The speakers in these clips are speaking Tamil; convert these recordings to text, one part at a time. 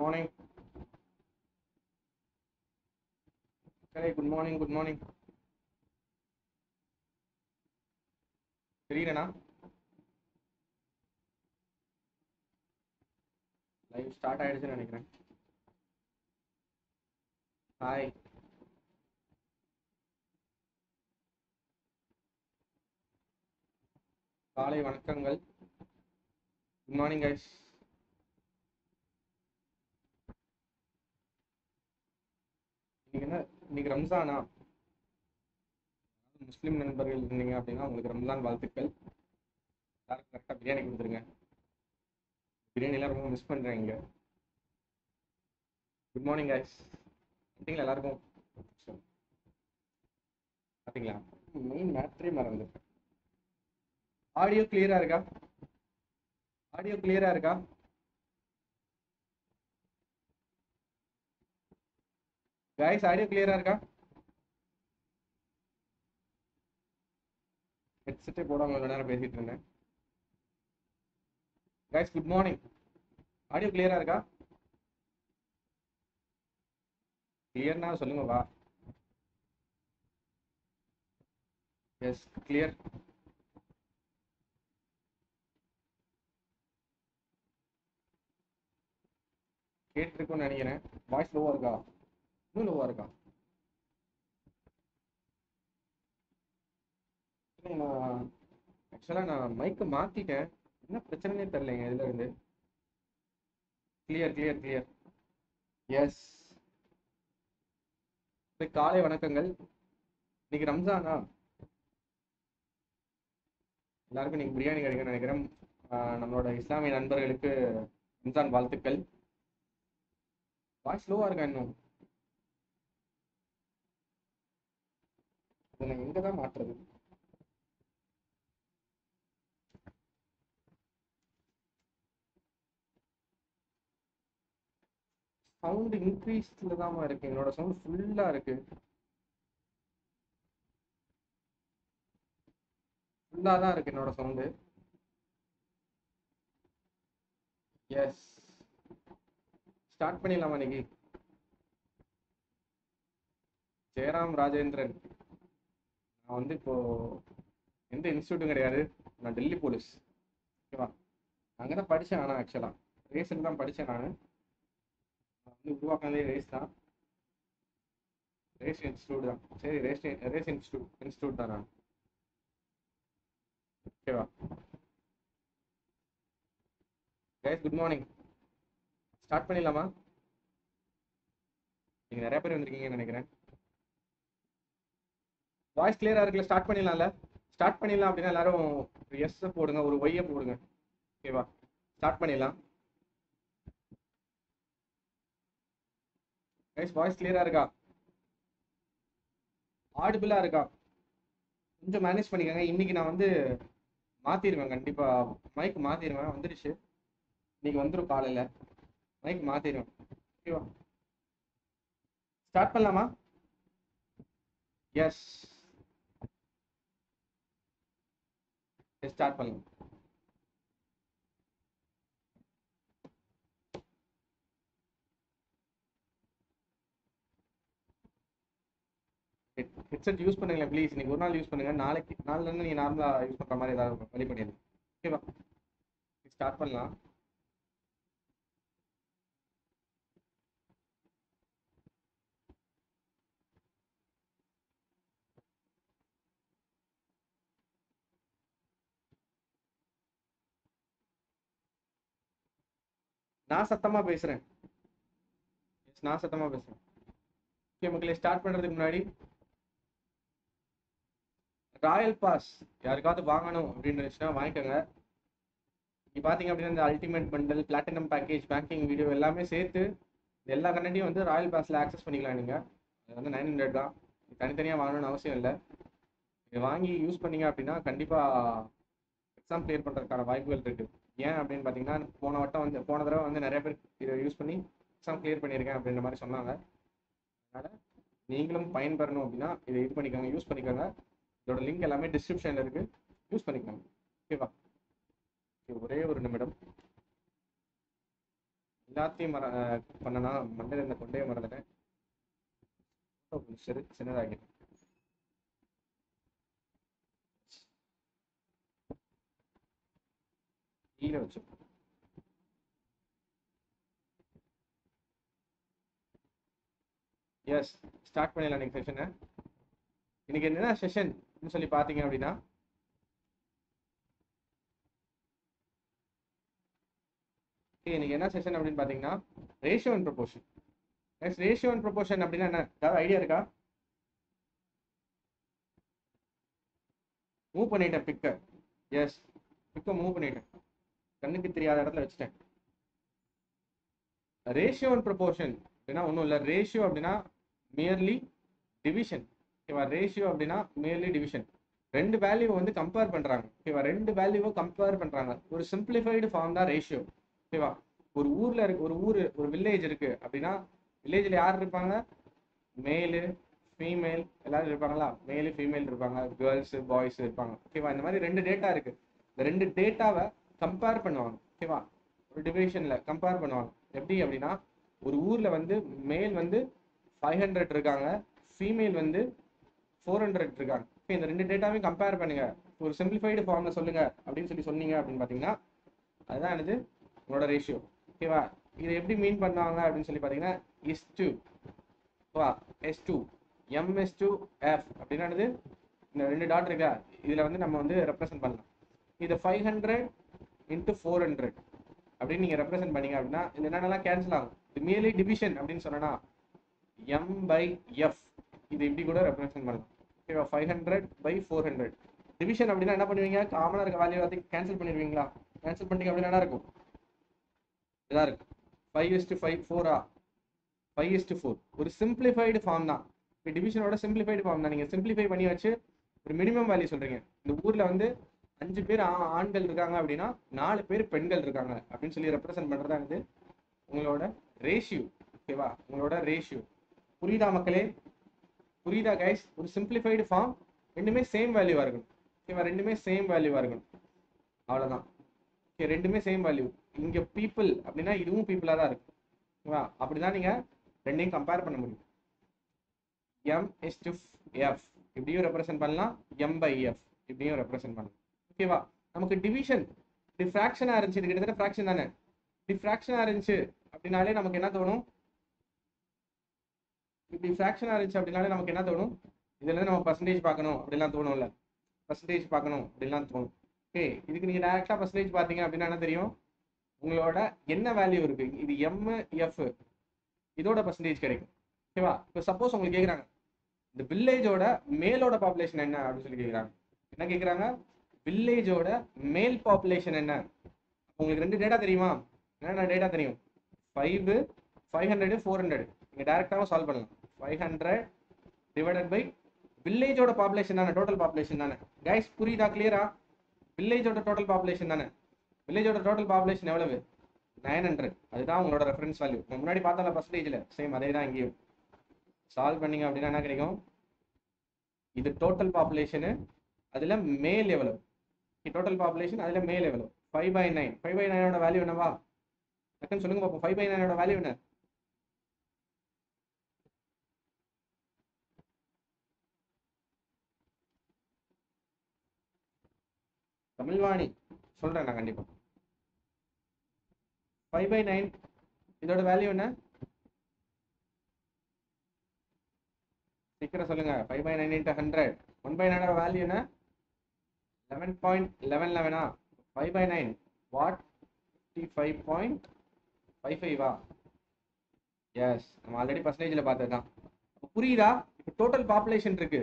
Morning. Hey, good morning, good morning. Teriyana. Live start aayidachana nenikiren. Hi. Kaalai vanakkangal. Good morning, guys. Nigramzana Muslim நண்பர்கள் இருந்தீங்க அப்படினா உங்களுக்கு ரம்லான் வாழ்த்துக்கள். எல்லாரும் கரெக்ட்டா பிரியாணி கொடுத்துருங்க. பிரியாணி எல்லாரும் ரொம்ப மிஸ் பண்றீங்க. Good morning guys. அப்படிங்களா எல்லாரும் அப்படிங்களா மெயின் மேட்ரே மறந்துட்டேன். ஆடியோ கிளியரா இருக்கா? ஆடியோ கிளியரா இருக்கா? गाइस आइडियो क्लियर आ रहा है हेडसेट போட உங்களுக்கு நேரா பேசிட்டு இருக்கேன் guys good morning audio clear आ रहा है क्लियर ना சொல்லுங்க வா यस क्लियर கேட்றதுக்கு நினைக்கிறேன் வாய்ஸ் லோவா இருக்கா लोवर का एक्चुअली ना माइक மாத்திட்டேன் என்ன பிரச்சனையே தெரியலங்க இதுல இருந்து क्लियर क्लियर क्लियर यस காலை வணக்கங்கள் இன்னைக்கு ரம்ஜானா எல்லாருக்கும் இன்னைக்கு பிரியாணி கிடைக்கும்னு நினைக்கிறேன் நம்மளோட இஸ்லாமிய நண்பர்களுக்கு ரம்ஜான் வாழ்த்துக்கள் வாய்ஸ் லோவா இருக்கா இன்னும் இதனை எங்கதான் மாற்றுறது சவுண்ட் இன்க்ரீஸ்ல தான் இருக்கு என்னோட சவுண்ட் ஃபுல்லா இருக்கு ஃபுல்லா தான் இருக்கு என்னோட சவுண்டு எஸ் ஸ்டார்ட் பண்ணிடலாமா இன்னைக்கு ஜெயராம் ராஜேந்திரன் நான் வந்து இப்போ எந்த இன்ஸ்டியூட்டும் கிடையாது நான் டெல்லி போலீஸ் ஓகேவா அங்கே தான் படித்தேன் ஆனால் ஆக்சுவலாக ரேஸில் தான் படித்தேன் நான் வந்து உருவாக்கினதே ரேஸ் தான் ரேஸ் இன்ஸ்டியூட் தான் சரி ரேஸ் இன்ஸ்டியூட் தான் நான் ஓகேவா கைஸ் குட் மார்னிங் ஸ்டார்ட் பண்ணிடலாமா நீங்கள் நிறையா பேர் வந்திருக்கீங்கன்னு நினைக்கிறேன் வாய்ஸ் கிளியரா இருக்குல்ல ஸ்டார்ட் பண்ணிடலாம்ல ஸ்டார்ட் பண்ணிடலாம் அப்படின்னா எல்லாரும் ஒரு எஸ் போடுங்க ஒரு ஒய்யை போடுங்க ஓகேவா ஸ்டார்ட் பண்ணிடலாம் வாய்ஸ் கிளியரா இருக்கா ஆடிபிளா இருக்கா கொஞ்சம் மேனேஜ் பண்ணிக்கோங்க இன்னைக்கு நான் வந்து மாத்திருவேன் கண்டிப்பா மைக் மாத்திருவேன் வந்துடுச்சு இன்னைக்கு வந்துடும் காலையில மைக் மாத்திருவேன் ஓகேவா ஸ்டார்ட் பண்ணலாமா எஸ் ஸ்டார்ட் பண்ணலாம் ஹெட்செட் யூஸ் பண்ணுங்க ப்ளீஸ் இன்னைக்கு ஒரு நாள் யூஸ் பண்ணுங்க நாளைக்கு நாளிலிருந்து நீங்கள் நார்மலாக யூஸ் பண்ணுற மாதிரி ஏதாவது வழி பண்ணிடுங்க ஓகேவா ஸ்டார்ட் பண்ணலாம் நான் சத்தமா பேசுறேன் நான் சத்தமா பேசுறேன் ஓகே மக்களே ஸ்டார்ட் பண்றதுக்கு முன்னாடி ராயல் பாஸ் யாருக்காவது வாங்கணும் அப்படின்னு இருந்துச்சுன்னா வாங்கிக்கோங்க நீ பார்த்தீங்க அப்படின்னா இந்த ultimate bundle platinum package banking video எல்லாமே சேர்த்து எல்லா கண்டையும் வந்து ராயல் பாஸில் ஆக்சஸ் பண்ணிக்கலாம் நீங்கள் அது வந்து 900 தான் தனித்தனியாக வாங்கணும்னு அவசியம் இல்லை இதை வாங்கி யூஸ் பண்ணீங்க அப்படின்னா கண்டிப்பாக எக்ஸாம் கிளியர் பண்ணுறதுக்கான வாய்ப்புகள் இருக்குது ஏன் அப்படின்னு பார்த்தீங்கன்னா போன தடவை வந்து நிறைய பேர் இதை யூஸ் பண்ணி எக்ஸாம் கிளியர் பண்ணியிருக்கேன் அப்படின்ற மாதிரி சொன்னாங்க அதனால் நீங்களும் பயன்பெறணும் அப்படின்னா இதை இது பண்ணிக்கோங்க யூஸ் பண்ணிக்கோங்க இதோட லிங்க் எல்லாமே டிஸ்கிரிப்ஷனில் இருக்குது யூஸ் பண்ணிக்கோங்க ஓகேவா ஒரே ஒரு நிமிடம் எல்லாத்தையும் பண்ணனா மண்ணில் என்ன கொண்டே மறந்துட்டேன். சரி, சின்னதாகிட்டேன். கீழே வச்சு எஸ் ஸ்டார்ட் பண்ணிடலாம். இன்னைக்கு செஷனை இன்னைக்கு என்னென்ன செஷன்னு சொல்லி பார்த்தீங்க அப்படின்னா, இன்னைக்கு என்ன செஷன் அப்படின்னு பார்த்தீங்கன்னா ratio and proportion. Next ratio and proportion அப்படின்னா என்ன, ஏதாவது ஐடியா இருக்கா? மூவ் பண்ணிட்டேன் பிக்கை. எஸ், பிக்கை மூவ் பண்ணிட்டேன், கண்ணுக்கு தெரியாத இடத்துல வச்சுட்டேன். ரேஷியோ அண்ட் ப்ரொபோர்ஷன் அப்படின்னா ஒன்றும் இல்லை. ரேஷியோ அப்படின்னா மியர்லி டிவிஷன். ஓகேவா, ரேஷியோ அப்படின்னா மியர்லி டிவிஷன். ரெண்டு வேல்யூவை வந்து கம்பேர் பண்ணுறாங்க. ஓகேவா, ரெண்டு வேல்யூவை கம்பேர் பண்ணுறாங்க. ஒரு சிம்பிளிஃபைடு ஃபார்ம் தான் ரேஷியோ. ஓகேவா, ஒரு ஊரில் இருக்கு, ஒரு வில்லேஜ் இருக்குது அப்படின்னா வில்லேஜில் யார் இருப்பாங்க? மேலு ஃபீமேல் எல்லாரும் இருப்பாங்களா? மேலு ஃபீமேல் இருப்பாங்க, கேர்ள்ஸு பாய்ஸ் இருப்பாங்க. ஓகேவா, இந்த மாதிரி ரெண்டு டேட்டா இருக்குது. இந்த ரெண்டு டேட்டாவை கம்பேர் பண்ணுவாங்க. ஓகேவா, ஒரு டிவிஷனில் கம்பேர் பண்ணுவாங்க. எப்படி அப்படின்னா ஒரு ஊரில் வந்து மேல் வந்து 500 இருக்காங்க, ஃபீமேல் வந்து 400 இருக்காங்க. ஓகே, இந்த ரெண்டு டேட்டாவையும் கம்பேர் பண்ணுங்க, ஒரு சிம்பிளிஃபைடு ஃபார்மில் சொல்லுங்க அப்படின்னு சொன்னீங்க அப்படின்னு பார்த்தீங்கன்னா அதுதான் எனது உங்களோட ரேஷியோ. ஓகேவா, இதை எப்படி மீன் பண்ணுவாங்க அப்படின்னு சொல்லி பார்த்தீங்கன்னா S2 ஓகேவா, S2 MS2F அப்படின்னானது இந்த ரெண்டு டாட் இருக்கா, இதில் வந்து நம்ம வந்து ரெப்ரசன்ட் பண்ணலாம். இதை 500 × 400 அப்படின்னு நீங்கள் ரெப்ரசன்ட் பண்ணீங்க அப்படின்னா இது என்னென்னலாம் கேன்சல் ஆகும். இது மியர்லி டிவிஷன் அப்படின்னு சொன்னா M/F, இது இப்படி கூட ரெப்ரசன்ட் பண்ணலாம். ஓகேவா, 500 / 400 டிவிஷன் அப்படின்னா என்ன பண்ணுவீங்க, காமனாக இருக்க வேல்யூ எல்லாத்தையும் கேன்சல் பண்ணிடுவீங்களா? கேன்சல் பண்ணிட்டீங்க அப்படின்னா என்ன இருக்கும், இதாக இருக்கும் 5:5 4ஆ 5:4 ஒரு சிம்பிளிஃபைடு ஃபார்ம் தான். இப்போ டிவிஷனோட சிம்பிளிஃபைடு ஃபார்ம் தான். நீங்கள் சிம்பிளிஃபை பண்ணி வச்சு ஒரு மினிமம் வேல்யூ சொல்கிறீங்க. இந்த ஊரில் வந்து 5 பேர் ஆண்கள் இருக்காங்க அப்படின்னா 4 பேர் பெண்கள் இருக்காங்க அப்படின்னு சொல்லி ரெப்ரசன்ட் பண்ணுறதா வந்து உங்களோட ரேஷியோ. ஓகேவா, உங்களோட ரேஷியோ புரியுதா மக்களே? புரியுதா கைஸ்? ஒரு சிம்பிளிஃபைடு ஃபார்ம், ரெண்டுமே சேம் வேல்யூவாக இருக்கணும். ஓகேவா, ரெண்டுமே சேம் வேல்யூவாக இருக்கணும், அவ்வளோதான். ஓகே, ரெண்டுமே சேம் வேல்யூ. இங்கே பீப்புள் அப்படின்னா இதுவும் பீப்புளாக தான் இருக்கும். ஓகேவா, அப்படி தான் நீங்கள் ரெண்டையும் கம்பேர் பண்ண முடியும். MS2F இப்படியும் ரெப்ரசன்ட் பண்ணலாம், M/F இப்படியும் ரெப்ரசன்ட் பண்ணலாம். ஓகேவா, நமக்கு டிவிஷன் டிஃப்ராக்ஷனாக இருந்துச்சு, இது கிட்டத்தட்ட ஃப்ராக்ஷன் தானே. டிஃப்ராக்ஷனாக இருந்துச்சு அப்படின்னாலே நமக்கு என்ன தோணும், இப்படி ஃப்ராக்ஷனாக இருந்துச்சு அப்படின்னாலே நமக்கு என்ன தோணும், இதுலேருந்து நம்ம பர்சன்டேஜ் பார்க்கணும் அப்படின்லாம் தோணும்ல, பர்சன்டேஜ் பார்க்கணும் அப்படின்லாம் தோணும். ஓகே, இதுக்கு நீங்கள் டேரெக்டாக பர்சன்டேஜ் பார்த்தீங்க அப்படின்னா என்ன தெரியும், உங்களோட என்ன வேல்யூ இருக்குது, இது M/F இதோட பர்சன்டேஜ் கிடைக்கும். ஓகேவா, இப்போ சப்போஸ் உங்களுக்கு கேட்குறாங்க இந்த வில்லேஜோட மேலோட பாப்புலேஷன் என்ன அப்படின்னு சொல்லி கேட்குறாங்க. என்ன கேட்குறாங்க, வில்லேஜோட மேல் பாப்புலேஷன் என்ன. உங்களுக்கு ரெண்டு டேட்டா தெரியுமா, என்னென்ன டேட்டா தெரியும், 500 / 400 நீங்கள் டேரெக்டாக சால்வ் பண்ணலாம். 500 / வில்லேஜோட பாப்புலேஷன் தானே, டோட்டல் பாப்புலேஷன் தானே. கைஸ் புரியுதா கிளியரா? வில்லேஜோட டோட்டல் பாப்புலேஷன் தானே. வில்லேஜோட டோட்டல் பாப்புலேஷன் எவ்வளவு, 900. அதுதான் உங்களோட ரெஃபரன்ஸ் வேல்யூ. நம்ம முன்னாடி பார்த்தோம்ல பர்சன்டேஜில், சேம் அதே தான் இங்கேயும். சால்வ் பண்ணிங்க அப்படின்னா என்ன கிடைக்கும், இது டோட்டல் பாப்புலேஷனு, அதில் மேல் எவ்வளவு, டோட்டல் பாப்புலேஷன் அதில் மேல் எவ்வளவு, 5/9. 5/9ஓட வேல்யூ என்னவா டக்குன்னு சொல்லுங்க பாப்போம். 5/9ஓட வேல்யூ என்ன, தமிழ்வாணி சொல்றேன் நான் கண்டிப்பா. 5/9 இதோட வேல்யூ என்ன, சீக்கிரம் சொல்லுங்க. 5/9 × 100 1/9ஓட வேல்யூ என்ன, 11.11. 5/9 45.55. எஸ், நம்ம ஆல்ரெடி பர்சன்டேஜில் பார்த்தது தான். புரியுதா? இப்போ டோட்டல் பாப்புலேஷன் இருக்கு,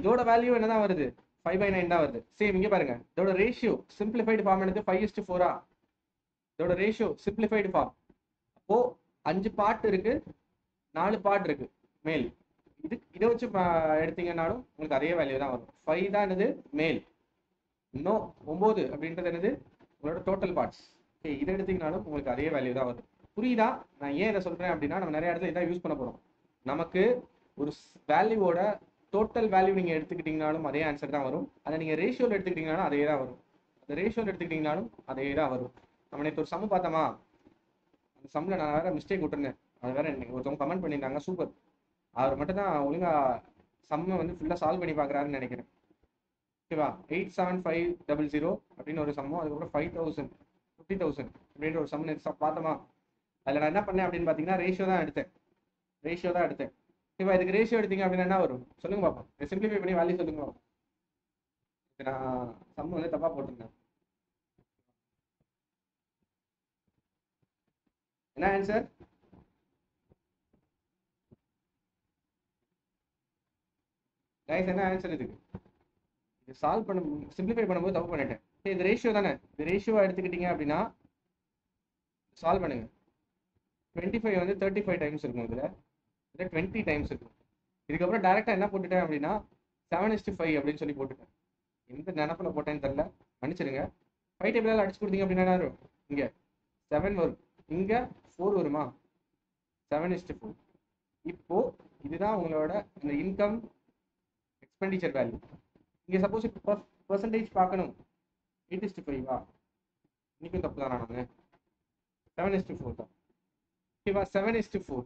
இதோட வேல்யூ என்ன தான் வருது, 5/9 தான் வருது. சேம் இங்கே பாருங்க, இதோட ரேஷியோ சிம்பிளிஃபைடு ஃபார்ம் என்னது, 5:4ஆ இதோட ரேஷியோ சிம்பிளிஃபைடு ஃபார்ம். அப்போ 5 பார்ட் இருக்கு, 4 பார்ட் இருக்கு மேல். இது இதை வச்சு எடுத்தீங்கன்னாலும் உங்களுக்கு அதே வேல்யூ தான் வரும். 5 தான் என்னது மேல், இன்னும் 9 அப்படின்றது என்னது உங்களோட டோட்டல் பார்ட்ஸ். ஓகே, இதை எடுத்தீங்கன்னாலும் உங்களுக்கு அதே வேல்யூ தான் வரும். புரியுதா? நான் ஏன் இதை சொல்கிறேன் அப்படின்னா நம்ம நிறைய இடத்துல இதான் யூஸ் பண்ண போகிறோம். நமக்கு ஒரு வேல்யூவோட டோட்டல் வேல்யூ நீங்கள் எடுத்துக்கிட்டிங்கனாலும் அதே ஆன்சர் தான் வரும். அதை நீங்கள் ரேஷியோவில் எடுத்துக்கிட்டிங்கனாலும் அதே தான் வரும். அந்த ரேஷியோவில் எடுத்துக்கிட்டிங்கனாலும் அதே தான் வரும். நம்ம நேற்று ஒரு சம பார்த்தோமா, அந்த சம்மில் நான் வேறு மிஸ்டேக் விட்டுருந்தேன். அது வேறு எனக்கு ஒருத்தவங்க கமெண்ட் பண்ணியிருந்தாங்க சூப்பர். அவர் மட்டும் தான் ஒழுங்காக சம்மை வந்து ஃபுல்லாக சால்வ் பண்ணி பார்க்குறாருன்னு நினைக்கிறேன். ஓகேவா? 87500 அப்படின்னு ஒரு சம்மம், அதுக்கப்புறம் 5000 அப்படின்ற ஒரு சம்மன் பார்த்தோமா. அதில் நான் என்ன பண்ணேன் அப்படின்னு பார்த்தீங்கன்னா ரேஷியோ தான் எடுத்தேன். இப்போ இதுக்கு ரேஷியோ எடுத்தீங்க அப்படின்னா என்ன வரும் சொல்லுங்க பார்ப்போம். இதை சிம்பிளிஃபை பண்ணி வேல்யூ சொல்லுங்க பார்ப்போம். இது நான் சம்மு வந்து தப்பாக போட்டிருந்தேன். என்ன ஆன்சர்? கைஸ் என்ன ஆன்சர் இதுக்கு? இது சால்வ் பண்ண சிம்பிளிஃபை பண்ணும்போது தப்பு பண்ணிட்டேன். இது ரேஷியோ தானே, இது ரேஷியோவை எடுத்துக்கிட்டீங்க அப்படின்னா சால்வ் பண்ணுங்க. 25 வந்து 35 டைம்ஸ் இருக்கும், இதில் இதில் 20 டைம்ஸ் இருக்கும். இதுக்கப்புறம் டேரெக்டாக என்ன போட்டுட்டேன் அப்படின்னா 7:5 அப்படின்னு சொல்லி போட்டுட்டேன். எந்த நினப்பில் போட்டேன்னு தெரில, மன்னிச்சிடுங்க. 5 டேபிளால் அடிச்சு கொடுத்தீங்க அப்படின்னா என்ன வரும்? இங்கே 7 வரும், இங்கே 4 வருமா? 7:4. இப்போது இதுதான் உங்களோட இந்த இன்கம் எக்ஸ்பெண்டிச்சர் வேல்யூ. இங்கே சப்போஸ் இப்போ பர்சன்டேஜ் பார்க்கணும் 8:5 இன்றைக்கும் தப்பு தானே, நான் 7:4 தான். ஓகேவா? 7:4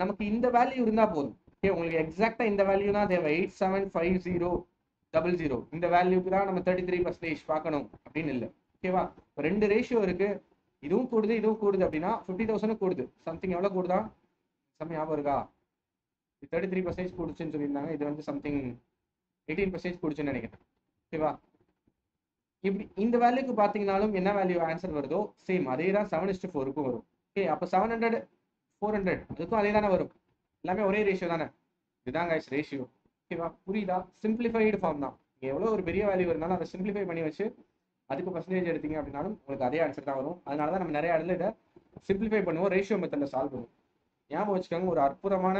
நமக்கு இந்த வேல்யூ இருந்தால் போதும். ஓகே, உங்களுக்கு எக்ஸாக்டாக இந்த வேல்யூ தான் தேவை. 87500 இந்த வேல்யூக்கு தான் நம்ம 33% பார்க்கணும் அப்படின்னு இல்லை. ஓகேவா? ரெண்டு ரேஷியோ இருக்கு, இதுவும் கூடுது அப்படின்னா 50,000 கூடுது. சம்திங் எவ்வளோ கூடுதா சமயம் ஞாபகம் இருக்கா? 33% கூடுச்சுன்னு சொல்லியிருந்தாங்க, இது வந்து சம்திங் 18% கூடுச்சுன்னு நினைக்கிறேன். ஓகேவா? இப்படி இந்த வேல்யூக்கு பார்த்தீங்கன்னாலும் என்ன வேல்யூ ஆன்சர் வருதோ சேம் அதே தான் 7:4க்கும் வரும். ஓகே, அப்போ 700 400 அதுக்கும் அதே தானே வரும், எல்லாமே ஒரே ரேஷியோ தானே. இதுதான் கைஸ் ரேஷியோ. ஓகேவா? புரியுதா? சிம்பிளிஃபைடு ஃபார்ம் தான். நீங்கள் எவ்வளோ ஒரு பெரிய வேல்யூ இருந்தாலும் அதை சிம்பிளிஃபை பண்ணி வச்சு அதுக்கு பர்சன்டேஜ் எடுத்தீங்க அப்படின்னாலும் உங்களுக்கு அதே ஆன்சர் தான் வரும். அதனால தான் நம்ம நிறைய இடத்துல இதை சிம்பிளிஃபை பண்ணுவோம், ரேஷியோ மெத்தடில் சால்வ் பண்ணுவோம். ஞாபகம் வச்சுக்கோங்க, ஒரு அற்புதமான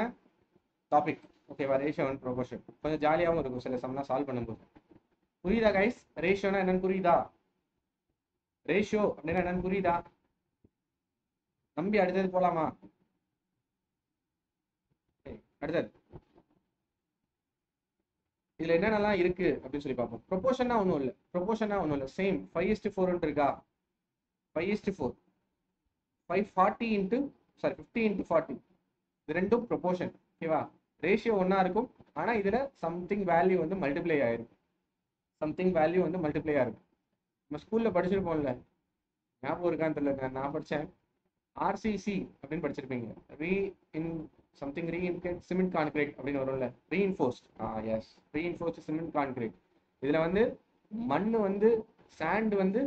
டாபிக். ஓகேவா? ரேஷியோ அண்ட் ப்ரொபோர்ஷன் கொஞ்சம் ஜாலியாகவும் இருக்கும் சில சம்லாம் சால்வ் பண்ணும்போது. புரியுதா கைஸ்? ரேஷியோனா என்னன்னு புரியுதா? ரேஷியோ அப்படின்னா என்னன்னு புரியுதா? நம்பி அடுத்தது போலாமா? அடுத்தது இதுல என்னென்னலாம் இருக்கு அப்படின்னு சொல்லி பார்ப்போம். ப்ரொபோஷனா ஒன்றும் இல்லை சேம் 5:4 இருக்கா? 5:4 50 இன்ட்டு 40 இது ரெண்டும் ப்ரொபோஷன். ஓகேவா? ரேஷியோ ஒன்னா இருக்கும், ஆனா இதுல சம்திங் வேல்யூ வந்து மல்டிப்ளை ஆயிருக்கும். நம்ம ஸ்கூல்ல படிச்சிருப்போம்ல, ஞாபகம் இருக்கான்னு தெரியல, நான் படித்தேன். RCC அப்படின்னு படிச்சிருப்பீங்க, சிமெண்ட் கான்கிரீட் அப்படின்னு வரும்ல, ரீஇன்ஃபோர்ஸ்டு சிமெண்ட் கான்கிரீட். இதில் வந்து மண் வந்து சாண்டு வந்து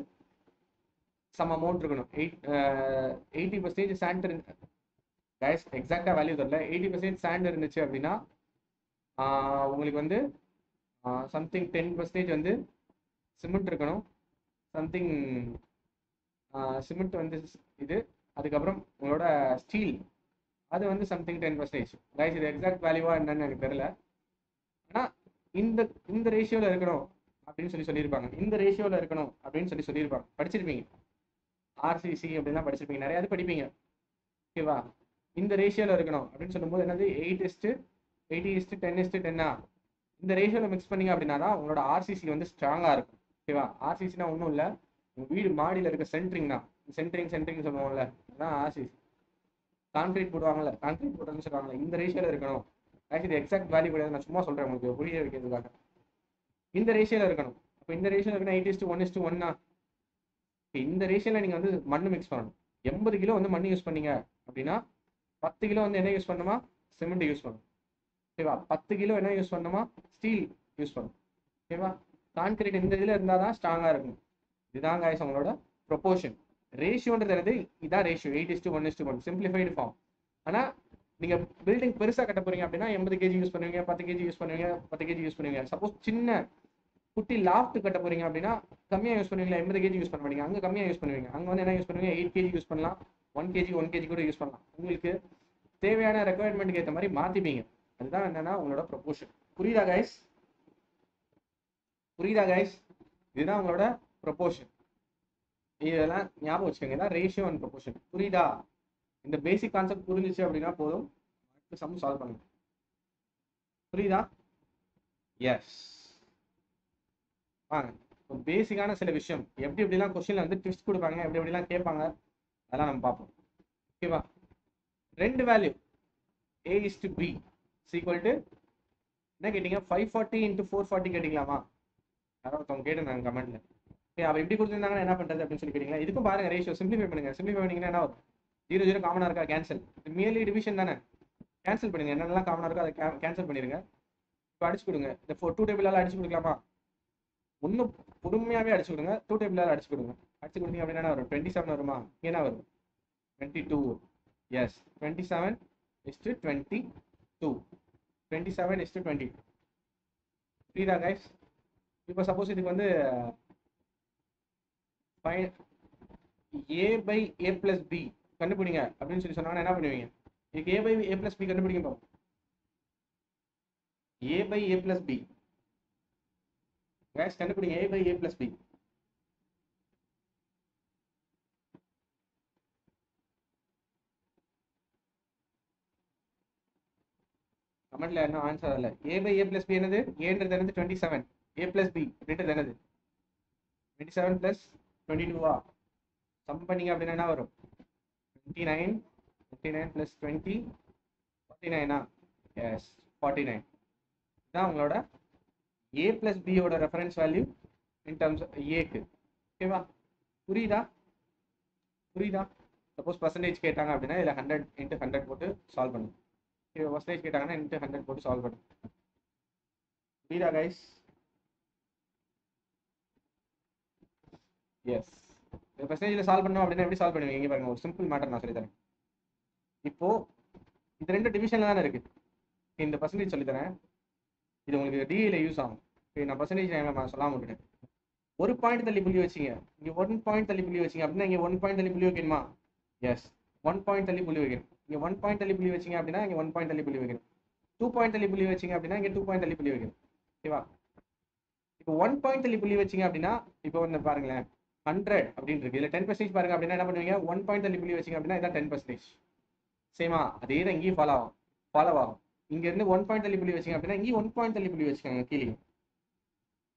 சம் அமௌண்ட் இருக்கணும். 80% சாண்ட் எக்ஸாக்டாக வேல்யூ தெரியல. 80% சாண்ட் இருந்துச்சு அப்படின்னா உங்களுக்கு வந்து சம்திங் 10% வந்து சிமெண்ட் இருக்கணும். சிமெண்ட் வந்து இது, அதுக்கப்புறம் உங்களோட ஸ்டீல் அது வந்து சம்திங் 10%. கைஸ் இது எக்ஸாக்ட் வேல்யூவா என்னன்னு எனக்கு தெரியல, ஆனால் இந்த ரேஷியோவில் இருக்கணும் அப்படின்னு சொல்லி சொல்லியிருப்பாங்க. படிச்சிருப்பீங்க, RCC அப்படின்னா படிச்சிருப்பீங்க, நிறையா இது படிப்பீங்க. ஓகேவா? இந்த ரேஷியோவில் இருக்கணும் அப்படின்னு சொல்லும்போது என்னது 8:80 10:10 இந்த ரேஷியோவில் மிக்ஸ் பண்ணிங்க அப்படின்னா தான் உங்களோட RCC வந்து ஸ்ட்ராங்காக இருக்கும். ஓகேவா? RCCனா ஒன்றும் இல்லை, உங்கள் வீடு மாடியில் இருக்க சென்ட்ரிங் சொல்லுவோம்ல, அதான் RCC. கான்கிரீட் போடுவாங்கல்ல, கான்கிரீட் போடுறதுன்னு சொல்லுவாங்கல்ல, இந்த ரேஷியோவில் இருக்கணும். ஆக்சுவலி எக்ஸாக்ட் வேல்யூ கிடையாது, நான் சும்மா சொல்கிறேன் உங்களுக்கு புரிய வைக்கிறதுக்காக. இந்த ரேஷியோவில் இருக்கணும். இப்போ இந்த ரேஷியோவில் இருக்கணும் 8:1:1. இந்த ரேஷியோவில் நீங்கள் வந்து மண் மிக்ஸ் பண்ணணும். 80 கிலோ வந்து மண் யூஸ் பண்ணீங்க அப்படின்னா 10 கிலோ வந்து என்ன யூஸ் பண்ணணுமா? சிமெண்ட் யூஸ் பண்ணணும். ஓகேவா? 10 கிலோ என்ன யூஸ் பண்ணணுமா? ஸ்டீல் யூஸ் பண்ணணும். ஓகேவா? கான்கிரீட் இந்த இதில் இருந்தால் தான் ஸ்ட்ராங்காக இருக்கும். இதுதான் காய்ஸ் உங்களோட ப்ரொபோர்ஷன். ரேஷியோன்றது என்னது? இதான் ரேஷியோ 8:1:1 சிம்பிளிஃபைடு ஃபார்ம். ஆனால் நீங்கள் பில்டிங் பெருசாக கட்ட போகிறீங்க அப்படின்னா 80 kg யூஸ் பண்ணுவீங்க, 10 kg யூஸ் பண்ணுவீங்க, 10 kg யூஸ் பண்ணுவீங்க. சப்போஸ் சின்ன குட்டி லாஃப்ட் கட்ட போகிறீங்க அப்படின்னா கம்மியாக யூஸ் பண்ணுவீங்களா? 80 kg யூஸ் பண்ண மாட்டீங்க, அங்கே கம்மியாக யூஸ் பண்ணுவீங்க. அங்கே வந்து என்ன யூஸ் பண்ணுவீங்க? 8 kg யூஸ் பண்ணலாம், 1 kg கூட யூஸ் பண்ணலாம். உங்களுக்கு தேவையான ரெக்குவயர்மெண்ட்டுக்கு ஏற்ற மாதிரி மாற்றிப்பீங்க. அதுதான் என்னென்னா உங்களோட ப்ரொபோர்ஷன். புரியுதா கைஸ் இதுதான் உங்களோட ப்ரொபோர்ஷன். இதெல்லாம் ஞாபகம் வச்சுக்கோங்க, இதான் ரேஷியோ அண்ட் ப்ரொபோர்ஷன். புரியுதா? இந்த பேசிக் கான்செப்ட் புரிஞ்சிச்சு அப்படின்னா போதும், சம் சால்வ் பண்ணுங்க. புரியுதா? எஸ். வாங்க, பேசிக்கான சில விஷயம், எப்படிலாம் கொஸ்டின்ல வந்து ட்விஸ்ட் கொடுப்பாங்க, எப்படிலாம் கேட்பாங்க, அதெல்லாம் நம்ம பார்ப்போம். ஓகேவா? ரெண்டு value a is to b is equal to என்ன கேட்டிங்க 540 into 440 கேட்டிங்களாமா? யாராவது அவங்க கேட்டிருந்தாங்க கமெண்ட்ல. ஓகே, அவ எப்படி கொடுத்திருந்தாங்கன்னா என்ன பண்றது அப்படின்னு சொல்லி கேட்டிங்களா? இதுக்கும் பாருங்க ரேஷியோ சிம்பிளிஃபை பண்ணுங்க. சிம்பிளிஃபை பண்ணீங்கன்னா என்ன ஆகும்? 00 காமனா இருக்கா? கேன்சல். இது merely டிவிஷன் தானே, கேன்சல் பண்ணுங்க. என்னென்னலாம் காமனா இருக்கோ அதை கேன்சல் பண்ணிடுங்க. இப்போ அடிச்சு கொடுங்க. இந்த 2 டேபிளால அடிச்சு கொடுக்கலாமா? ஒன்று பொறுமையாகவே அடிச்சு கொடுங்க. 2 டேபிளால அடிச்சு கொடுங்க. அடிச்சு கொடுத்தீங்க அப்படின்னா வரும் 27 வருமா? என்ன வரும்? 22. எஸ், 27:22. 27:22. புரியுதா கைஸ்? இப்போ சப்போஸ் இதுக்கு வந்து A by A plus B கண்டுபிடிங்க அப்படின்னு சொல்லி சொன்னாங்கன்னா என்ன பண்ணுவீங்க? இதுக்கு a by a plus b கண்டுபிடிங்க பாப்போம். a by a plus b guys கண்டுபிடிங்க. a by a plus b கமெண்ட்ல என்ன ஆன்சர் இல்ல. a by a plus b என்னது? a ன்றது என்னது? 27. a plus b ன்றது என்னது? 27 + 22. ஆ சம் பண்ணீங்க அப்படினா என்ன வரும்? 29 + 20 49. yes, 49. இதான் உங்களோட a plus b ஓட reference value in terms of a க்கு. ஓகேவா? புரியுதா? புரியுதா? சப்போஸ் பர்சன்டேஜ் கேட்டாங்க அப்படின்னா இதில் 100 × 100 போட்டு சால்வ் பண்ணுங்க. ஓகேவா? பர்சன்டேஜ் கேட்டாங்கன்னா 100 போட்டு சால்வ் பண்ணுங்க. புரியுதா கைஸ்? எஸ், பர்சன்டேஜில் சால்வ் பண்ணோம் அப்படின்னா எப்படி சால்வ் பண்ணுவீங்க? இங்கே பாருங்க, ஒரு சிம்பிள் மேட்டர் நான் சொல்லித்தரேன். இப்போ இது ரெண்டு டிவிஷன்ல தானே இருக்கு. இந்த பர்சன்டேஜ் சொல்லித்தரேன், இது உங்களுக்கு டிஇல யூஸ் ஆகும். இப்போ நான் பர்சன்டேஜ் நான் சொல்லாம விட்டுட்டேன். ஒரு பாயிண்ட் தள்ளி புள்ளி வச்சிங்க, இங்கே 1 பாயிண்ட் தள்ளி புள்ளி வச்சிங்க அப்படின்னா இங்கே 1 பாயிண்ட் தள்ளி புள்ளி வைக்கணுமா? எஸ், 1 பாயிண்ட் தள்ளி புள்ளி வைக்கணும். இங்கே 1 பாயிண்ட் தள்ளி புள்ளி வச்சிங்க அப்படின்னா இங்கே 1 பாயிண்ட் தள்ளி புள்ளி வைக்கணும். 2 பாயிண்ட் தள்ளி புள்ளி வச்சிங்க அப்படின்னா இங்கே 2 பாயிண்ட் தள்ளி புள்ளி வைக்கணும். ஓகேவா? இப்போ 1 பாயிண்ட் தள்ளி புள்ளி வச்சிங்க அப்படின்னா இப்போ வந்து பாருங்களேன் 100 அப்படின்னு இருக்கு. இதில் 10% பாருங்க அப்படின்னா என்ன பண்ணுவீங்க? 1 பாயிண்ட் தள்ளி புள்ளி வச்சிங்க அப்படின்னா இதான் 10%. சேமா அதே தான் இங்கேயும் ஃபாலோ ஆகும். இங்கேருந்து 1 பாயிண்ட் தள்ளி புள்ளி வச்சிங்க அப்படின்னா இங்கேயும் 1 பாயிண்ட் தள்ளி புள்ளி வச்சுக்காங்க கீழே.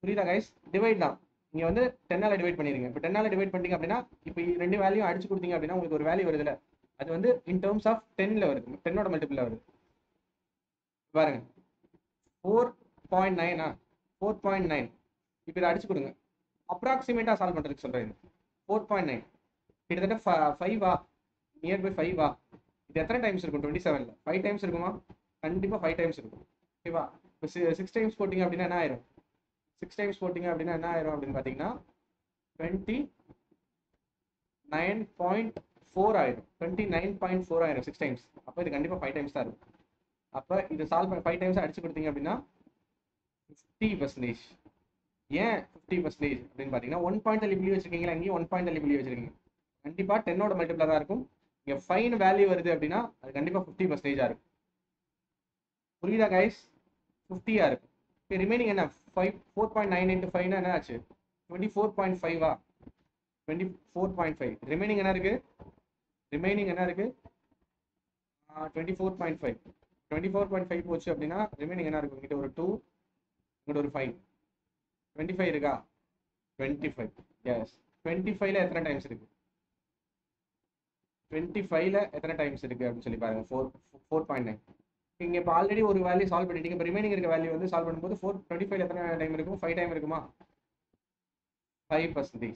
புரியுதா கைஸ்? டிவைட் தான். இங்கே வந்து 10ஆல் டிவைட் பண்ணிடுங்க. இப்போ 10ஆல் டிவைட் பண்ணிட்டீங்க அப்படின்னா இப்போ ரெண்டு வேல்யூ அடிச்சு கொடுத்தீங்க அப்படின்னா உங்களுக்கு ஒரு வேல்யூ வருதுல, அது வந்து இன் டர்ம்ஸ் ஆஃப் 10ல வருது. 10ஓட மல்டிபிள் வருது பாருங்க, 4.9. 4.9. இப்போ இதை அடிச்சு கொடுங்க. அப்ராக்சிமேட்டாக சால்வ் பண்ணுறதுக்கு சொல்கிறேன். 4.9 கிட்டத்தட்ட 5 நியர்பை 5. இது எத்தனை டைம்ஸ் இருக்கும்? 27ல் 5 டைம்ஸ் இருக்குமா? கண்டிப்பாக 5 டைம்ஸ் இருக்கும். ஓகேவா? இப்போ 6 டைம்ஸ் போட்டிங்க அப்படின்னா என்ன ஆயிரும்? 6 டைம்ஸ் போட்டிங்க அப்படின்னா என்ன ஆயிரும் அப்படின்னு பார்த்தீங்கன்னா 29.4 ஆயிரும். 29.4 ஆயிரும் 6 டைம்ஸ். அப்போ இது கண்டிப்பாக 5 டைம்ஸ் தான் இருக்கும். அப்போ இது சால்வ் பண்ண 5 டைம்ஸ் அடிச்சு கொடுத்தீங்க அப்படின்னா 50%. ஏன் 50% அப்படின்னு பார்த்தீங்கன்னா 1 பாயிண்ட் தள்ளி புள்ளி வச்சிருக்கீங்களா? இங்கேயும் 1 பாயிண்ட் தள்ளி புள்ளி வச்சிருக்கீங்க. கண்டிப்பாக 10ஓட மல்டிபிளாக தான் இருக்கும். இங்கே 5 வேல்யூ வருது அப்படின்னா அது கண்டிப்பாக 50%ஆக இருக்கும். புரியுதா கைஸ்? 50ஆக இருக்கும். இப்போ ரிமைனிங் என்ன? 4.9 × 5 என்ன ஆச்சு? 24.5. 24.5. ரிமைனிங் என்ன இருக்கு? ரிமைனிங் என்ன இருக்கு? 24.5. 24.5 போச்சு அப்படின்னா ரிமைனிங் என்ன இருக்கும்? இங்கிட்ட ஒரு 2, இங்கிட்ட ஒரு 5. 25 இருக்கா? 25. எஸ், 25ல எத்தனை டைம்ஸ் இருக்கு? 25ல எத்தனை டைம்ஸ் இருக்குது அப்படின்னு சொல்லி பாருங்கள். 4.9. நீங்கள் இப்போ ஆல்ரெடி ஒரு வேல்யூ சால்வ் பண்ணிட்டீங்க. இப்போ ரிமைனிங் இருக்க வேல்யூ வந்து சால்வ் பண்ணும்போது 425ல எத்தனை டைம் இருக்கும்? 5 டைம் இருக்குமா? 5%.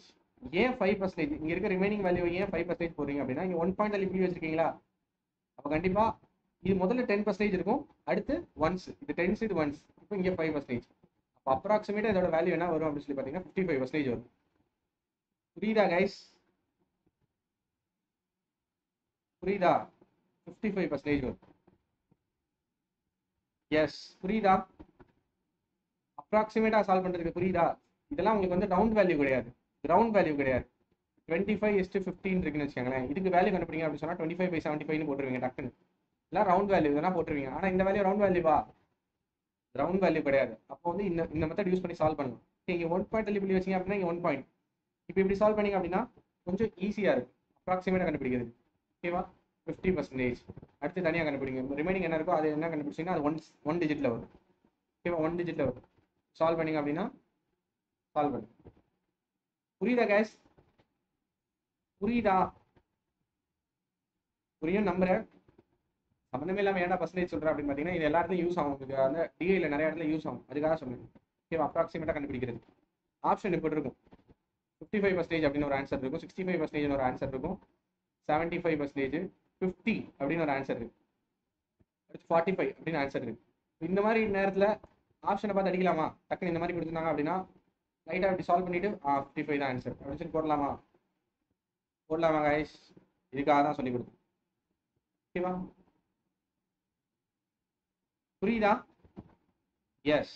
ஏன் 5%? இங்கே இருக்க ரிமைனிங் வேல்யூ ஏன் 5% போடுறீங்க அப்படின்னா இங்கே 1 பாயிண்ட் தள்ளி புள்ளி வச்சுருக்கீங்களா? அப்போ கண்டிப்பாக இது முதல்ல 10% இருக்கும். அடுத்து ஒன்ஸ், இது 10 இது ஒன்ஸ். இப்போ இங்கே 5%. அப்போ அப்ராக்சிமேட்டாக இதோட வேல்யூ என்ன வரும் அப்படின்னு சொல்லி பார்த்தீங்கன்னா 55% வரும். புரியுதா கைஸ்? புரியுதா? 55% வரும். எஸ், புரியுதா? அப்ராக்சிமேட்டா சால்வ் பண்றதுக்கு புரியுதா? இதெல்லாம் உங்களுக்கு வந்து ரவுண்ட் வேல்யூ கிடையாது, கிரவுண்ட் வேல்யூ கிடையாது. 25:15 இருக்குன்னு வச்சுக்கோங்களேன். இதுக்கு வேல்யூ கண்டுபிடிங்க அப்படின்னு சொன்னா 25/75 போட்டுருவீங்க டக்குன்னு. இதெல்லாம் ரவுண்ட் வேல்யூ, இதெல்லாம் போட்டுருவீங்க. ஆனா இந்த வேல்யூ ரவுண்ட் வேல்யூவா? ரவுண்ட் வேல்யூ கிடையாது. அப்போ வந்து இந்த மெத்தட் யூஸ் பண்ணி சால்வ் பண்ணணும். இங்கே 1 பாயிண்ட் தள்ளி புள்ளி வச்சிங்க அப்படின்னா இங்கே 1 பாயிண்ட். இப்போ இப்படி சால்வ் பண்ணீங்க அப்படின்னா கொஞ்சம் ஈஸியா இருக்கும் அப்ராக்சிமேட்டா கண்டுபிடிக்கிறது. ஓகேவா? 50%. அடுத்து தனியாக கண்டுபிடிங்க. ரிமைனிங் என்ன இருக்கோ அது என்ன கண்டுபிடிச்சிங்கன்னா அது ஒன் டிஜிட்டில் வரும். ஓகேவா? 1 டிஜிட்டில் வரும். சால்வ் பண்ணிங்க அப்படின்னா சால்வ் பண்ணுங்க. புரியுதா கேஸ்? புரியுதா? புரியும் நம்புறேன். சம்பந்தமே இல்லாமல் ஏன்னா பர்சன்டேஜ் சொல்கிறேன் அப்படின்னு பார்த்தீங்கன்னா இது எல்லாத்தையும் யூஸ் ஆகும் உங்களுக்கு, அந்த டிஐயில் நிறைய இடத்துல யூஸ் ஆகும், அதுக்காக சொல்லுங்கள். ஓகேவா, அப்ராக்சிமேட்டாக கண்டுபிடிக்கிறது. ஆப்ஷன் இப்படி இருக்கும் 55% அப்படின்னு ஒரு ஆன்சர் இருக்கும், 65% ஒரு ஆன்சர் இருக்கும், 75%, 50 அப்படின்னு ஒரு ஆன்சர் இருக்கு, 45 அப்படின்னு ஆன்சர் இருக்கு. இந்த மாதிரி நேரத்தில் ஆப்ஷனை பார்த்து அடிக்கலாமா, டக்குன்னு இந்த மாதிரி கொடுத்துருந்தாங்க அப்படின்னா லைட்டாக அப்படி சால்வ் பண்ணிட்டு 55 தான் ஆன்சர் அப்படின்னு சொல்லி போடலாமா, போடலாமா கைஸ்? இதுக்காக தான் சொல்லி கொடுத்தோம். ஓகேவா, புரியுதா? எஸ்.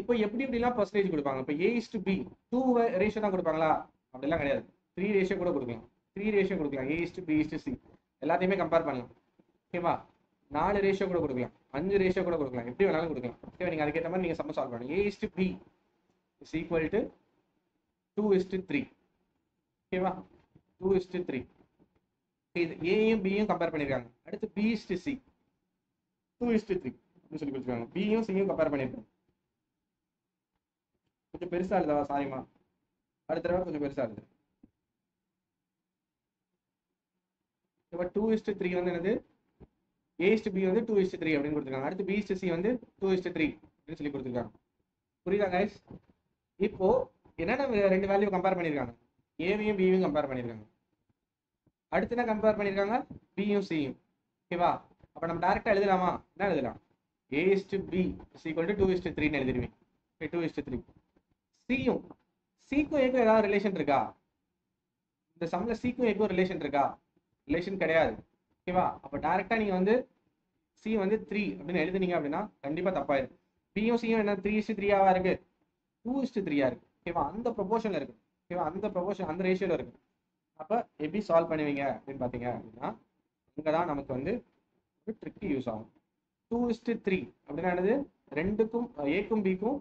இப்போ எப்படி எப்படிலாம் பர்சன்டேஜ் கொடுப்பாங்க? இப்போ A is to B 2 ratio தான் கொடுப்பாங்களா? அப்படிலாம் கிடையாது, 3 ரேஷியோ கூட கொடுக்கலாம், 3 ரேஷியோ கொடுக்கலாம். A is to B is to C எல்லாத்தையுமே கம்பேர் பண்ணலாம். ஓகேவா, 4 ரேஷியோ கூட கொடுக்கலாம், 5 ரேஷியோ கூட கொடுக்கலாம், எப்படி வேணாலும் கொடுக்கலாம். ஓகேவா, நீங்கள் அதுக்கேற்ற மாதிரி நீங்கள் சம்ம சால்வ் பண்ணலாம். A is to B is equal to 2 is to 3. ஓகேவா, 2 is to 3. இது ஏயும் பியும் கம்பேர் பண்ணியிருக்காங்க. அடுத்து B is to C 2 is to 3 அப்படின்னு சொல்லி கொடுத்துருக்காங்க. பியும் சியும் கம்பேர் பண்ணியிருக்காங்க. கொஞ்சம் பெருசா எழுதவா, சாரிமா, அடுத்த தடவை கொஞ்சம் பெருசா எழுது. இப்போ 2 is to 3 வந்து என்னது? A is to B வந்து 2 is to 3 அப்படின்னு கொடுத்துருக்காங்க. அடுத்து B is to C வந்து 2 is to 3 அப்படின்னு சொல்லி கொடுத்துருக்காங்க. புரியுதா கைஸ்? இப்போ என்னென்ன 2 வேல்யூ கம்பேர் பண்ணியிருக்காங்க? ஏவையும் பியும் கம்பேர் பண்ணியிருக்காங்க. அடுத்து என்ன கம்பேர் பண்ணியிருக்காங்க? பியும் சியும். ஓகேவா, அப்போ நம்ம டேரெக்டாக எழுதலாமா? என்ன எழுதலாம்? A is to B is equal to 2 is to 3 எழுதிருவேன். 2 is to 3. சியும் சிக்கும் ஏக்கும் ஏதாவது ரிலேஷன் இருக்கா? இந்த சம்ல சிக்கும் ஏக்கும் ரிலேஷன் இருக்கா? ரிலேஷன் கிடையாது. ஓகேவா, அப்போ டேரெக்டாக நீங்கள் வந்து சி வந்து 3 அப்படின்னு எழுதுனீங்க அப்படின்னா கண்டிப்பாக தப்பாயிருக்கு. பியும் சியும் என்ன 3 is to 3 இருக்கு, 2 is to 3 இருக்கு. ஓகேவா, அந்த ப்ரொபோஷனில் இருக்கு. ஓகேவா, அந்த ப்ரொபோஷன் அந்த ரேஷியோவில் இருக்கு. அப்போ எப்படி சால்வ் பண்ணுவீங்க அப்படின்னு பார்த்தீங்க அப்படின்னா இங்கே தான் நமக்கு வந்து ஒரு ட்ரிக்கு யூஸ் ஆகும். 2 is to 3 அப்படின்னா என்னது? ரெண்டுக்கும் ஏக்கும் பிக்கும்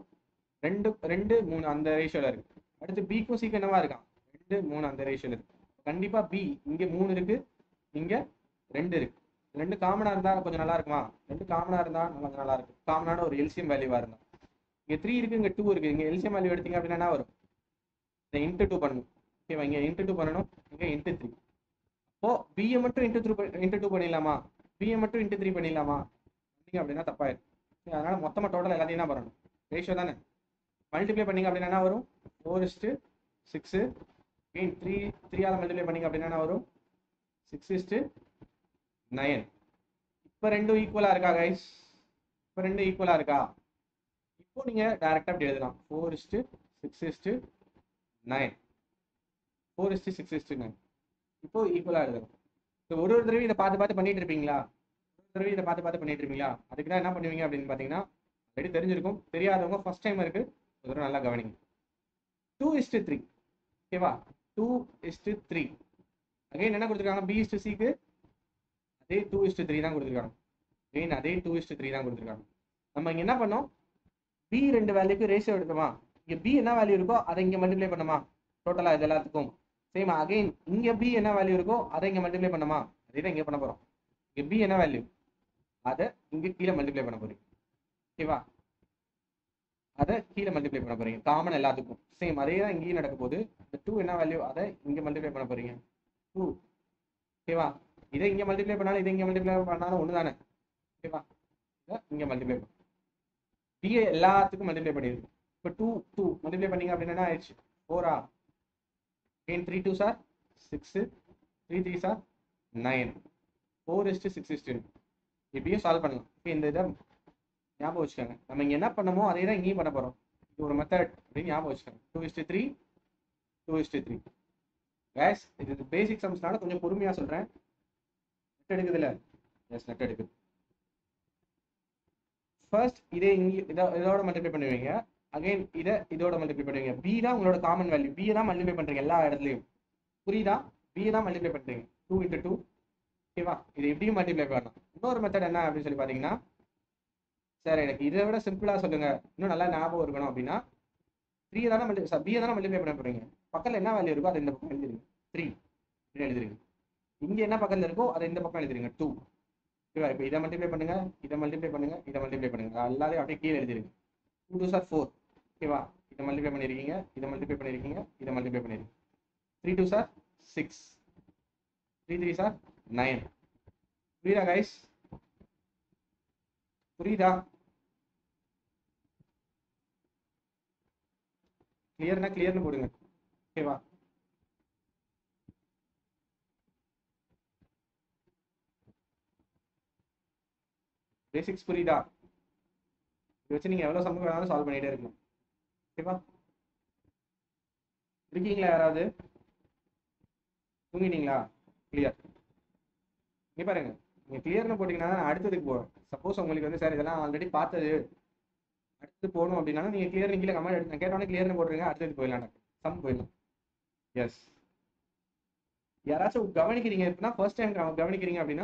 2, 3 அந்த ரேஷியோவில் இருக்கு. அடுத்து பிக்கும் சிக்கு என்னவா இருக்கான்? 2, 3 அந்த ரேஷியோவில் இருக்கு. கண்டிப்பாக பி இங்கே 3 இருக்கு, இங்கே 2 இருக்கு. 2 காமனாக இருந்தால் கொஞ்சம் நல்லா இருக்குமா? 2 காமனாக இருந்தால் கொஞ்சம் நல்லா இருக்கும். காமனான ஒரு எல்சியம் வேல்யூவாக இருந்தால் இங்கே 3 இருக்கு, இங்கே 2 இருக்கு. இங்கே எல்சியம் வேல்யூ எடுத்தீங்க அப்படின்னா என்ன வரும்? இதை இன்ட்டு 2 பண்ணணும். ஓகேவா, இங்கே இன்ட்டு 2 பண்ணணும், இங்கே இன்ட்டு 3. அப்போ பியை மட்டும் இன்ட்டு 2 பண்ணிடலாமா? பியை மட்டும் இன்ட்டு 3 பண்ணிடலாமா? நீங்கள் அப்படின்னா தப்பாயிருக்கு. அதனால மொத்தமாக டோட்டல் எல்லாத்தையும் தான் பண்ணணும். ரேஷியோ தானே, மல்டிப்ளை பண்ணிங்க அப்படின்னா என்ன வரும்? 4 is to 6. அகெயின் 3 3ஆல் மல்டிப்ளை பண்ணிங்க அப்படின்னா என்ன வரும்? 6 is to 9. இப்போ ரெண்டும் ஈக்குவலாக இருக்கா கைஸ்? இப்போ ரெண்டும் ஈக்குவலாக இருக்கா? இப்போ நீங்கள் டேரெக்டாக அப்படி எழுதலாம். 4 is to 6 is to 9. 4 is to 6 is to 9. இப்போ ஈக்குவலாக எழுதலாம். இப்போ ஒரு தடவை இதை பார்த்து பண்ணிட்டு இருப்பீங்களா? ஒரு தடவை இதை பார்த்து பண்ணிட்டு இருப்பீங்களா? அதுக்கு தான் என்ன பண்ணுவீங்க அப்படின்னு பார்த்தீங்கன்னா ரெடி தெரிஞ்சிருக்கும். தெரியாதவங்க ஃபர்ஸ்ட் டைம் இருக்கு, ஒரு நல்லா கவனிங்க. 2 is to 3. ஓகேவா, 2 is to 3. அகைன் என்ன கொடுத்துருக்காங்க? B is to C அதே 2 is to 3 தான் கொடுத்துருக்காங்க. அகைன் அதே 2 is to 3 தான் கொடுத்துருக்காங்க. நம்ம இங்கே என்ன பண்ணோம்? B 2 வேல்யூக்கு ரேஷியோ எடுத்தோமா? இங்கே B என்ன வேல்யூ இருக்கோ அதை இங்கே மல்டிப்ளை பண்ணோமா? டோட்டலாக இது எல்லாத்துக்கும் சேம். அகைன் இங்கே B என்ன வேல்யூ இருக்கோ அதை இங்கே மல்டிப்ளை பண்ணோமா? அதே தான் இங்கே பண்ண போகிறோம். இங்கே B என்ன வேல்யூ அதை இங்கே கீழே மல்டிப்ளை பண்ண போகிறீங்க. ஓகேவா, அதை கீழே மல்டிப்ளை பண்ண போறீங்க. காமன் எல்லாத்துக்கும் சேம், அதே தான் இங்கேயும் நடக்க போகுது. இந்த 2 என்ன வேல்யூ அதை இங்கே மல்டிப்ளை பண்ண போறீங்க, 2. ஓகேவா, இதை இங்கே மல்டிப்ளை பண்ணாலும் இதை இங்கே மல்டிப்ளை பண்ணாலும் ஒன்று தானே. ஓகேவா, இதை இங்கே மல்டிப்ளை பண்ண பிஏ எல்லாத்துக்கும் மல்டிப்ளை பண்ணிடுது. இப்போ 2 2 மல்டிப்ளை பண்ணீங்க அப்படின்னா என்ன ஆயிடுச்சு? 4 again 3 2s are 6, 3 3s are 9. 4 is to 6 is to 9. இப்பயும் சால்வ் பண்ணலாம். இப்போ இந்த இதை ஞாபகம் வச்சுக்காங்க. நம்ம இங்கே என்ன பண்ணமோ அதே தான் இங்கேயும் பண்ண போகிறோம். இது ஒரு மெத்தட் அப்படின்னு ஞாபகம் வச்சுக்காங்க. 2 is to 3 கேஸ். இது பேசிக் சம்ஸ்னால கொஞ்சம் பொறுமையாக சொல்கிறேன். நெட் எடுக்குது இல்லை? எஸ், நெட் எடுக்குது. ஃபர்ஸ்ட் இதே இங்கே இதோட மல்டிப்ளை பண்ணுவீங்க. அகைன் இதை இதோட மல்டிப்ளை பண்ணுவீங்க. பி தான் உங்களோட காமன் வேல்யூ. பியை தான் மல்டிப்ளை பண்ணுறீங்க எல்லா இடத்துலையும். புரியுதா? பியை தான் மல்டிப்ளை பண்ணுறீங்க. 2 into 2. ஓகேவா, இது எப்படியும் மல்டிப்ளை பண்ணலாம். இன்னொரு மெத்தட் என்ன அப்படின்னு சொல்லி பார்த்தீங்கன்னா, சார் எனக்கு இதை விட சிம்பிளாக சொல்லுங்கள், இன்னும் நல்லா ஞாபகம் இருக்கணும் அப்படின்னா 3 தானே பியை தானே மல்டிப்ளை பண்ண போகிறீங்க. பக்கத்தில் என்ன வேல்யூ இருக்கோ அதை இந்த பக்கம் எழுதிருங்க, 3 அப்படின்னு எழுதிருங்க. இங்கே என்ன பக்கத்தில் இருக்கோ அதை இந்த பக்கம் எழுதிருங்க, 2. ஓகேவா, இப்போ இதை மல்டிப்ளை பண்ணுங்கள், இதை மல்டிப்ளை பண்ணுங்கள், இதை மல்டிப்ளை பண்ணுங்கள், எல்லாத்தையும் அப்படியே கீழே எழுதிருங்க. 2 2s are 4. ஓகேவா, இதை மல்டிப்ளை பண்ணியிருக்கீங்க, இதை மல்டிப்ளை பண்ணியிருக்கீங்க, இதை மல்டிப்ளை பண்ணியிருக்கீங்க. 3 2s are 6. 3 3s are 9. Purida guys, purida, clear nu podunga. Okay va, basics purida. Vechi neenga evlo sum venala solve pannite irukku. Okay va, irukingla yaravadhu thunginingla? Clear ni parunga. If you are clear, suppose you are already path. If you are clear, you can clear. Yes. If you are first time governing, you can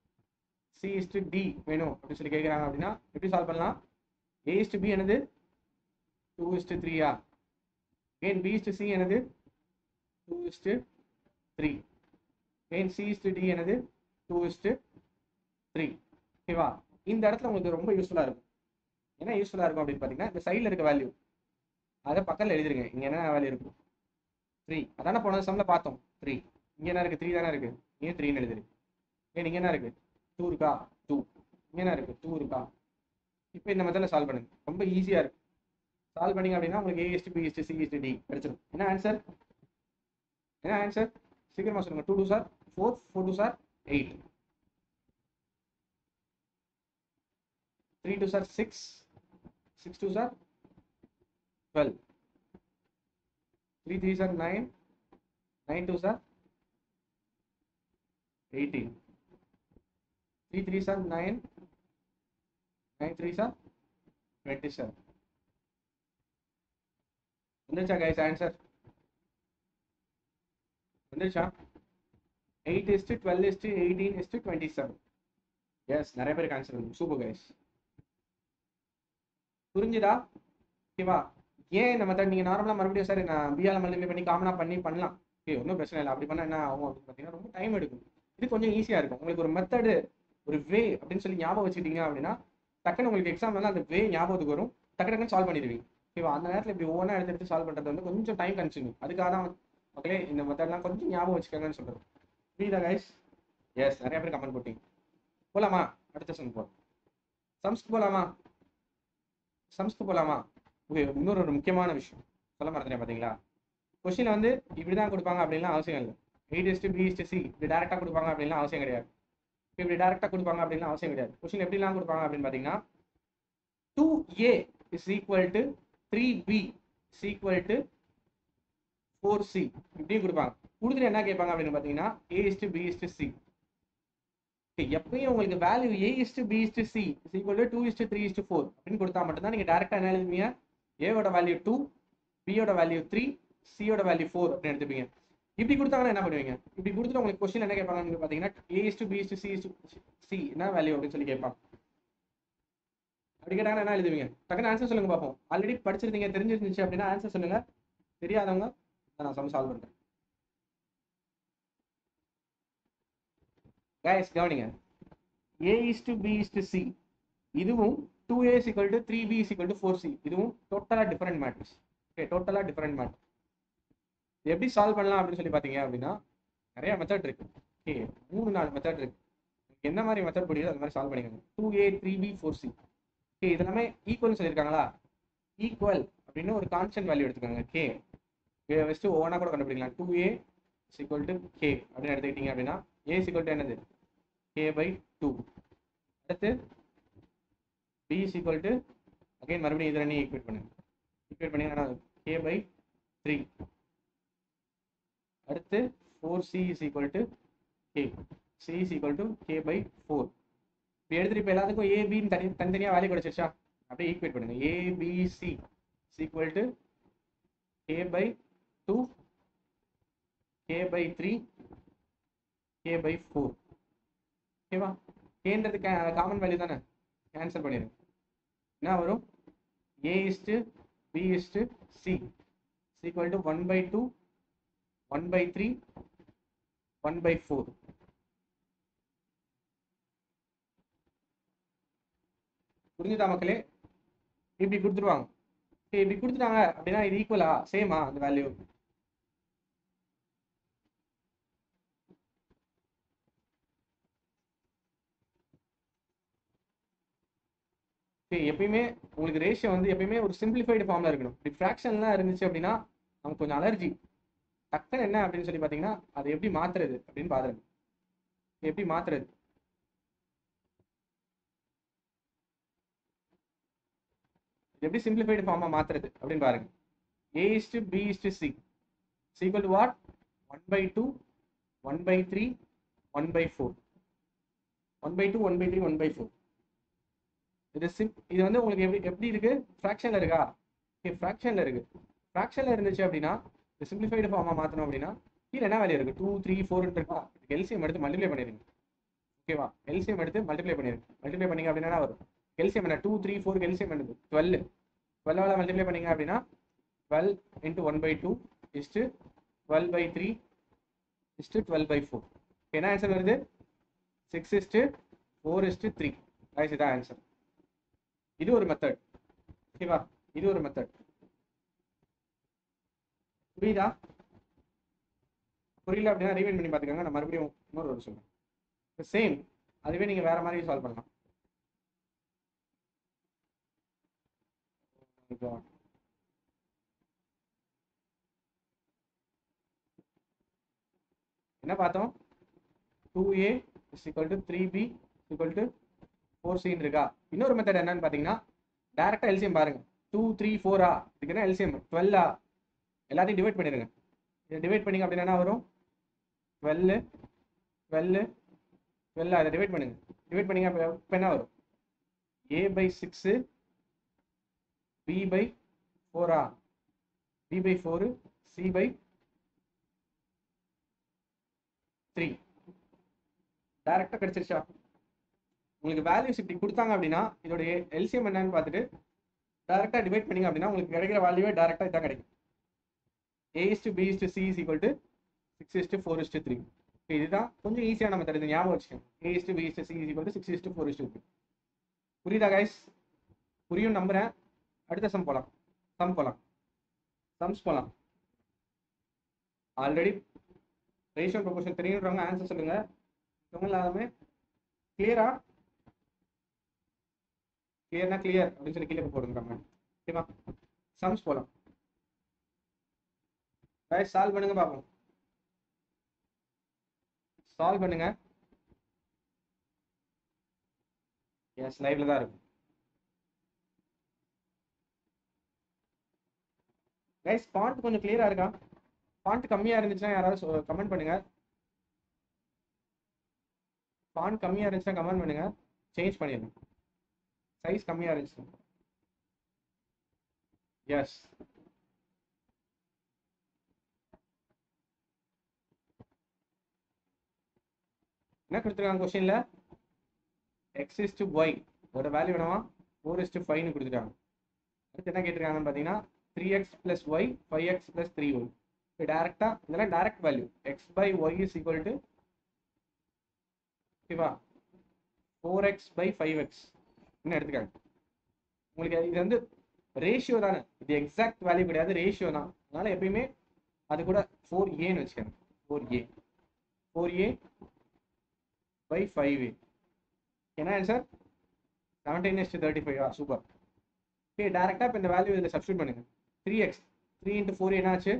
C is to D. We know. A is to B another 2 is to 3. Again, B is to C another 2 is to 3. Again, C is to D another 2 is to 3. Okay, in the earth, you useful. Are useful. The side is value. That is value. 3. That is the 3. 3. 3. 2. 2. 2. Now, solve it. It is easy. Solve it. A is to B is to C is to D. What answer? What answer? 2 2s are 4. 4 2s are 8. 3 2s are 6, 6 2s are 12, 3 3s are 9, 9 2s are 18, 3 3s are 9, 9 3s are 27. Undercha guys, answer. Undercha, 8 is to 12 is to 18 is to 27. Yes, narrative answer. Super guys. Purinjida, Kiva, Yay, Namata, Narma, Marbury, Sarina, Bia Malay, Kamana, Pani, Panla. Okay, no person, Abdipana, time it. It's only easier. Only good method, way, potentially Yabo sitting Avina, Takan will examine another way Yabo the Guru, Takan solve anything. If on the athlete be one and the solve at the time consuming. Adakana, okay, in the Matana, continue Yabo, which can answer. Be the guys? Yes, I have a common putting. Polama, at the sun. Sums Polama. Samsku polama, okay, another mukkiyamaana vishayam solla maradren pathingala. Question la vandu ipdi dhaan kodupanga appadina avasiyam illa. A is to B is to C idu direct ah kodupanga appadina avasiyam kedaiyadu. Idu direct ah kodupanga appadina avasiyam kedaiyadu. Question eppadi la kodupanga appadina pathina 2a is equal to 3b is equal to 4c இப்படி கொடுப்பாங்க. குடுத்துட்டு என்ன கேட்பாங்க அப்படினு பாத்தீங்கன்னா a is to b is to c. எப்பயும் உங்களுக்கு value a is to b is to c is equal to 2 is to 3 is to 4 அப்படினு கொடுத்தா மட்டும் தான் நீங்க டைரக்டா அனலைஸ் பண்ணியா a ஓட வேல்யூ 2, b ஓட வேல்யூ 3, c ஓட வேல்யூ 4 அப்படி எடுத்துப்பீங்க. இப்படி கொடுத்தாங்கன்னா என்ன பண்ணுவீங்க? இப்படி கொடுத்துட்டு உங்களுக்கு क्वेश्चन என்ன கேட்பாங்கன்னு பாத்தீங்கன்னா a is to b is to c is to c என்ன வேல்யூ அப்படினு சொல்லி கேட்பாங்க. அப்படி கேட்டாங்கன்னா என்ன எழுதுவீங்க? டக்குன்னு ஆன்சர் சொல்லுங்க பாப்போம். ஆல்ரெடி படிச்சிருந்தீங்க, தெரிஞ்சிருந்துச்சு அப்படினா ஆன்சர் சொல்லுங்க. தெரியாதவங்க நான் சம் சால்வ் பண்றேன். Guys, governing A is to B is to C. This 2A is equal to 3B is equal to 4C. This is totally different matrix. Okay, totally different matrix. If you solve it, there is a method trick. Okay, there is a method trick. If you method trick, solve it. 2A, 3B, 4C. Okay, this is equal. Equal is a constant value. K. We have to own 2A is equal to K. A is equal to another k by 2. That's B is equal to again marubadi idra ni equate panninga k by 3. That's 4c is equal to k. C is equal to k by 4. We eduthu ipo elladhukku a b nu thanithaniya value kodichirucha apdi equate pannunga. A b c is equal to k by 2, k by 3, k by 4. Okay, kன்றது காமன் வேல்யூ தானே கேன்சல் பண்ணிடுங்க என்ன வரும் a = b = c is equal to 1/2 1/3 1/4 புரிஞ்சுதா மக்களே இப்படி கொடுத்துருவாங்க இப்படி கொடுத்துட்டாங்க அப்படினா இது ஈக்குவலா சேமா அந்த வேல்யூ எப்பயுமே உங்களுக்கு ரேஷியோ வந்து எப்பயுமே ஒரு சிம்பிளிஃபைடு ஃபார்ம்ல இருக்கணும் டிஃப்ராக்ஷன்லாம் இருந்துச்சு அப்படின்னா நமக்கு கொஞ்சம் அலர்ஜி டக்குன்னு என்ன அப்படின்னு சொல்லி பார்த்தீங்கன்னா அதை எப்படி மாத்துறது அப்படின்னு பாத்துறேன் எப்படி மாத்துறது எப்படி சிம்பிளிஃபைடு ஃபார்மா மாத்துறது அப்படின்னு பாருங்க a = b = c is equal to what 1/2 1/3 1/4 1/2 1/3 1/4 இது வந்து உங்களுக்கு எப்படி இருக்கு ஃபிராக்ஷன்ல இருக்கா ஃபிராக்ஷன்ல இருக்கு ஃபிராக்ஷன்ல இருந்துச்சு அப்படின்னா சிம்பிளிஃபைடு ஃபார்மா மாத்தணும் அப்படின்னா கீழே என்ன வேல்யூ இருக்கு 2 3 4 இருக்கா இதுக்கு எல்சிஎம் எடுத்து மல்டிப்ளை பண்ணிருங்க ஓகேவா எல்சிஎம் எடுத்து மல்டிப்ளை பண்ணிருங்க மல்டிப்ளை பண்ணீங்க அப்படின்னா என்ன வரும் LCM என்ன 2 3 4 LCM என்னது 12 ஆல மல்டிப்ளை பண்ணீங்க அப்படின்னா 12 × 1/2 = 12/3 = 12/4 என்ன ஆன்சர் வருது 6 × 4 × 3 गाइस இதான் ஆன்சர் இது ஒரு மெத்தட் ஓகேவா இது ஒரு மெத்தட் புரியுதா புரியல அப்படினா ரீவைண்ட் பண்ணி பாத்துக்கங்க நான் மறுபடியும் இன்னொரு ஒரு சொல்றேன் சேம் அதுவே நீங்க வேற மாதிரி சால்வ் பண்ணலாம் God. என்ன பார்த்தோம் 2a = 3b = 4c இருக்கா இன்னொரு மெத்தட் என்னன்னு பாத்தீங்கன்னா டைரக்டா LCM பாருங்க 2 3 4 ஆ இதுக்கு என்ன LCM 12 ஆ எல்லாத்தையும் டிவைட் பண்ணிடுங்க இத டிவைட் பண்ணீங்க அப்படினா என்ன வரும் 12 12 12 ஆ இத டிவைட் பண்ணுங்க டிவைட் பண்ணீங்க அப்ப என்ன வரும் a/6 b/4 ஆ b/4 c/3 டைரக்டா கிடைச்சிருச்சா உங்களுக்கு வேல்யூஸ் இப்படி கொடுத்தாங்க அப்படின்னா இதோட LCM என்னன்னு பார்த்துட்டு டைரக்டா டிவைட் பண்ணீங்க அப்படின்னா உங்களுக்கு கிடைக்கிற வேல்யூவே டைரக்டா இதான் கிடைக்கும் a = b = c = 6 × 4 × 3 இதுதான் கொஞ்சம் ஈஸியா நம்ம தெரிஞ்சு ஞாபகம் வச்சுக்கோங்க a = b = c = 6 × 4 × 3 புரியுதா கைஸ் புரியும் நம்புறேன் அடுத்த சம் போலாம் சம்ஸ் போலாம் ஆல்ரெடி ரேஷியோ ப்ரொபோர்ஷன் தெரியுன்றவங்க ஆன்சர் சொல்லுங்க எல்லாருமே கிளியரா கிளியர்னா கிளியர் அப்படின்னு சொல்லி கீழே போடுங்க ஓகேவா சம்ஸ் போலாம் சால்வ் பண்ணுங்க பார்ப்போம் சால்வ் பண்ணுங்க எஸ் லைவ்ல தான் இருக்கும் गाइस फांट கொஞ்சம் கிளியரா இருக்கா फांट கம்மியா இருந்துச்சுனா யாராவது கமெண்ட் பண்ணுங்க फांट கம்மியா இருந்துச்சுனா கமெண்ட் பண்ணுங்க चेंज பண்ணிடுங்க சைஸ் கம்மியா இருந்துச்சு यस என்ன கொடுத்திருக்காங்க क्वेश्चनல x = y ஓட வேல்யூ என்னவா 4:5 னு கொடுத்திருக்காங்க அடுத்து என்ன கேட்டிருக்காங்கன்னு பாத்தீங்கன்னா 3x + y 5x + 3y இது டைரக்ட்டா இதெல்லாம் டைரக்ட் வேல்யூ x/y = ஓகேவா 4x/5x என்ன எடுத்துக்கங்க உங்களுக்கு இது வந்து ரேஷியோ தான இது எக்ஸாக்ட் வேல்யூ கிடையாது ரேஷியோ தான் அதனால எப்பயுமே அது கூட 4a ன்னு வெச்சுக்கங்க 4a/5a என்ன ஆன்சர் 17:35 ஆ சூப்பர் ஓகே டைரக்ட்டா இப்ப இந்த வேல்யூ இதுல சப்ஸ்டிட்யூட் பண்ணுங்க 3x 3 × 4 என்ன ஆச்சு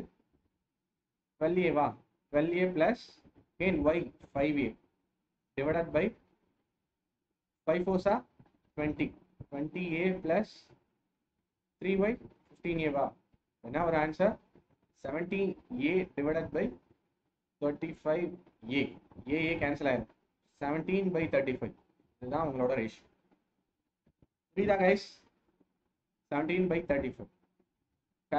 12a வா 12a + y 5a / 5 × 4 20 20a + 3y 15a வா என்ன ஒரு answer 17a / 35a a cancel ஆயிடும் 17/35 இதுதான் உங்களோட ரேஷியோ புரியுதா गाइस 17/35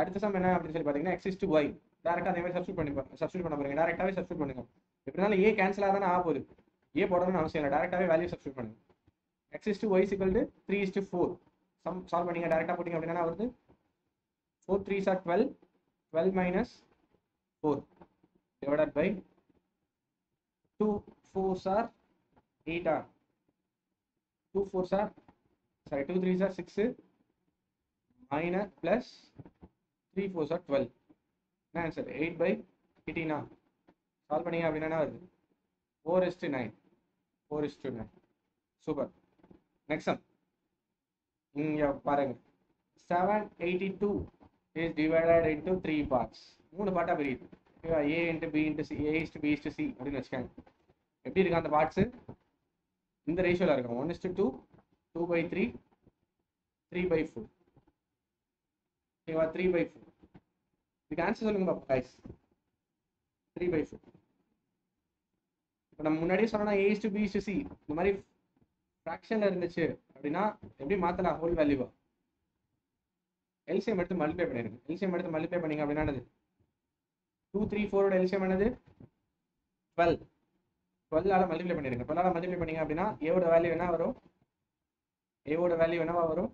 அடுத்த சம் என்ன அப்படின்னு சொல்லி பாத்தீங்கன்னா x / y டைரக்டா அதே மாதிரி சப்ஸ்டிட்யூட் பண்ணி சப்ஸ்டிட்யூட் பண்ண போறீங்க டைரக்டாவே சப்ஸ்டிட்யூட் பண்ணுங்க எப்படினாலும் a கேன்சல் ஆதானே ஆக போகுது ये आवश्यक डायरेक्ट वैल्यू सब्स्टिट्यूट பண்ணுங்க x = y = 3:4 सम सॉल्व பண்ணீங்க डायरेक्टली போடிங்க அப்படினா வருது 4 3s are 12 12 - 4 divided by 2 4s are 8 2 3s are 6 minus plus 3 4s are 12 ना आंसर 8/18 ना सॉल्व பண்ணிங்க அப்படினா என்ன வருது 4:9 super next sum inga paranga 782 is divided into 3 parts moonu part avirudhu a into b into c a is to b is to c adin vechanga eppadi iruka and parts inda ratio la irukum 1:2 2/3 3/4 3/4 idhukku answer solunga guys 3/4 நம்ம முன்னாடியே சொன்னா a is to b is to c இந்த மாதிரி ஃபிராக்ஷன்ல இருந்துச்சு அப்படினா எப்படி மாத்தலாம் ஹோல் வேல்யூவா LCM எடுத்து மல்டிப்ளை பண்ணிடுங்க LCM எடுத்து மல்டிப்ளை பண்ணீங்க அப்படினா என்னது 2 3 4 ஓட LCM என்னது 12 12 ஆல மல்டிப்ளை பண்ணிடுங்க 12 ஆல மல்டிப்ளை பண்ணீங்க அப்படினா a ஓட வேல்யூ என்ன வரும் a ஓட வேல்யூ என்னவா வரும்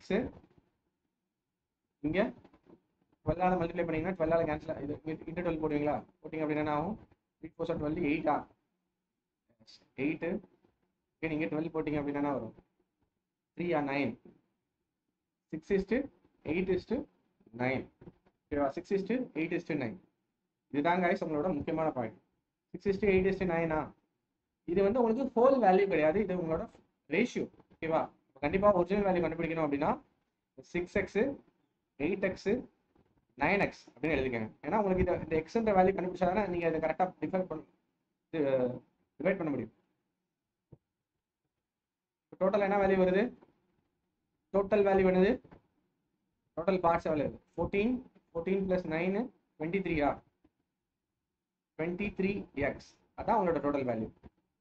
6 இங்க 12 ஆல மல்டிப்ளை பண்ணீங்கனா 12 ஆல கேன்சல் இது இன்டு 12 போடுவீங்களா போடிங்க அப்படினா என்ன ஆகும் 3 4 12 8 आ 8 ओके நீங்க 12 போடிங்க அப்படினா என்ன வரும் 3 9 6:8:9 ஓகேவா 6:8:9 இதுதான் गाइस நம்மளோட முக்கியமான பாயிண்ட் 6:8:9 ஆ இது வந்து உங்களுக்கு ஹோல் வேல்யூ கிடையாது இது உங்களோட ரேஷியோ ஓகேவா கண்டிப்பா ஒரிஜினல் வேல்யூ கண்டுபிடிக்கணும் அப்படினா 6x 8x 9x அப்படினு எழுதிக்கங்க ஏனா உங்களுக்கு இந்த x ன்ற வேல்யூ கண்டுபிடிச்சாதானே நீங்க இத கரெக்ட்டா டிவைட் பண்ண முடியும் டோட்டல் என்ன வேல்யூ வருது டோட்டல் வேல்யூ என்னது டோட்டல் பார்ட்ஸ் எவ்வளவு 14 14 + 9 23 ஆ 23x அதான் உங்களோட டோட்டல் வேல்யூ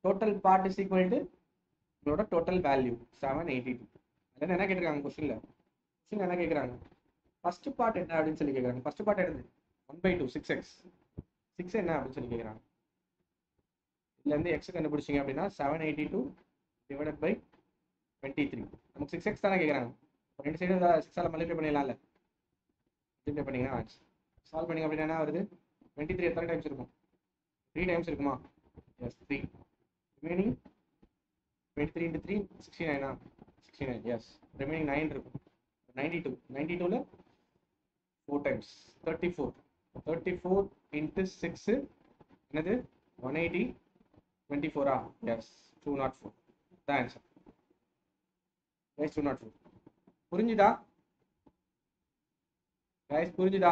டோட்டல் பார்ட் = உங்களோட டோட்டல் வேல்யூ 782 அத என்ன கேக்குறாங்க क्वेश्चनல என்ன கேக்குறாங்க फर्स्ट पार्ट என்ன அப்படினு சொல்லி கேக்குறாங்க फर्स्ट पार्ट என்னது 1/2 6x 6 என்ன அப்படினு சொல்லி கேக்குறாங்க இதுல இருந்து x கண்டுபிடிச்சீங்க அப்படினா 782 / 23 நமக்கு 6x தான கேக்குறாங்க ரெண்டு சைடு 6 ஆல மல்டிப்ளை பண்ணிடலாம்ல மல்டிப்ளை பண்ணீங்கனா ஆன்சர் சால்வ் பண்ணீங்க அப்படினா என்ன வருது 23 எத்தனை டைம்ஸ் இருக்கும் 3 டைம்ஸ் இருக்குமா yes 3 remaining 23 * 3 69 ஆ 69 yes remaining 9 இருக்கும் 92 ல 4 times 34 × 6 என்னது 180 24 ஆ yes 204 thanks guys 204 புரிஞ்சுதா guys புரிஞ்சுதா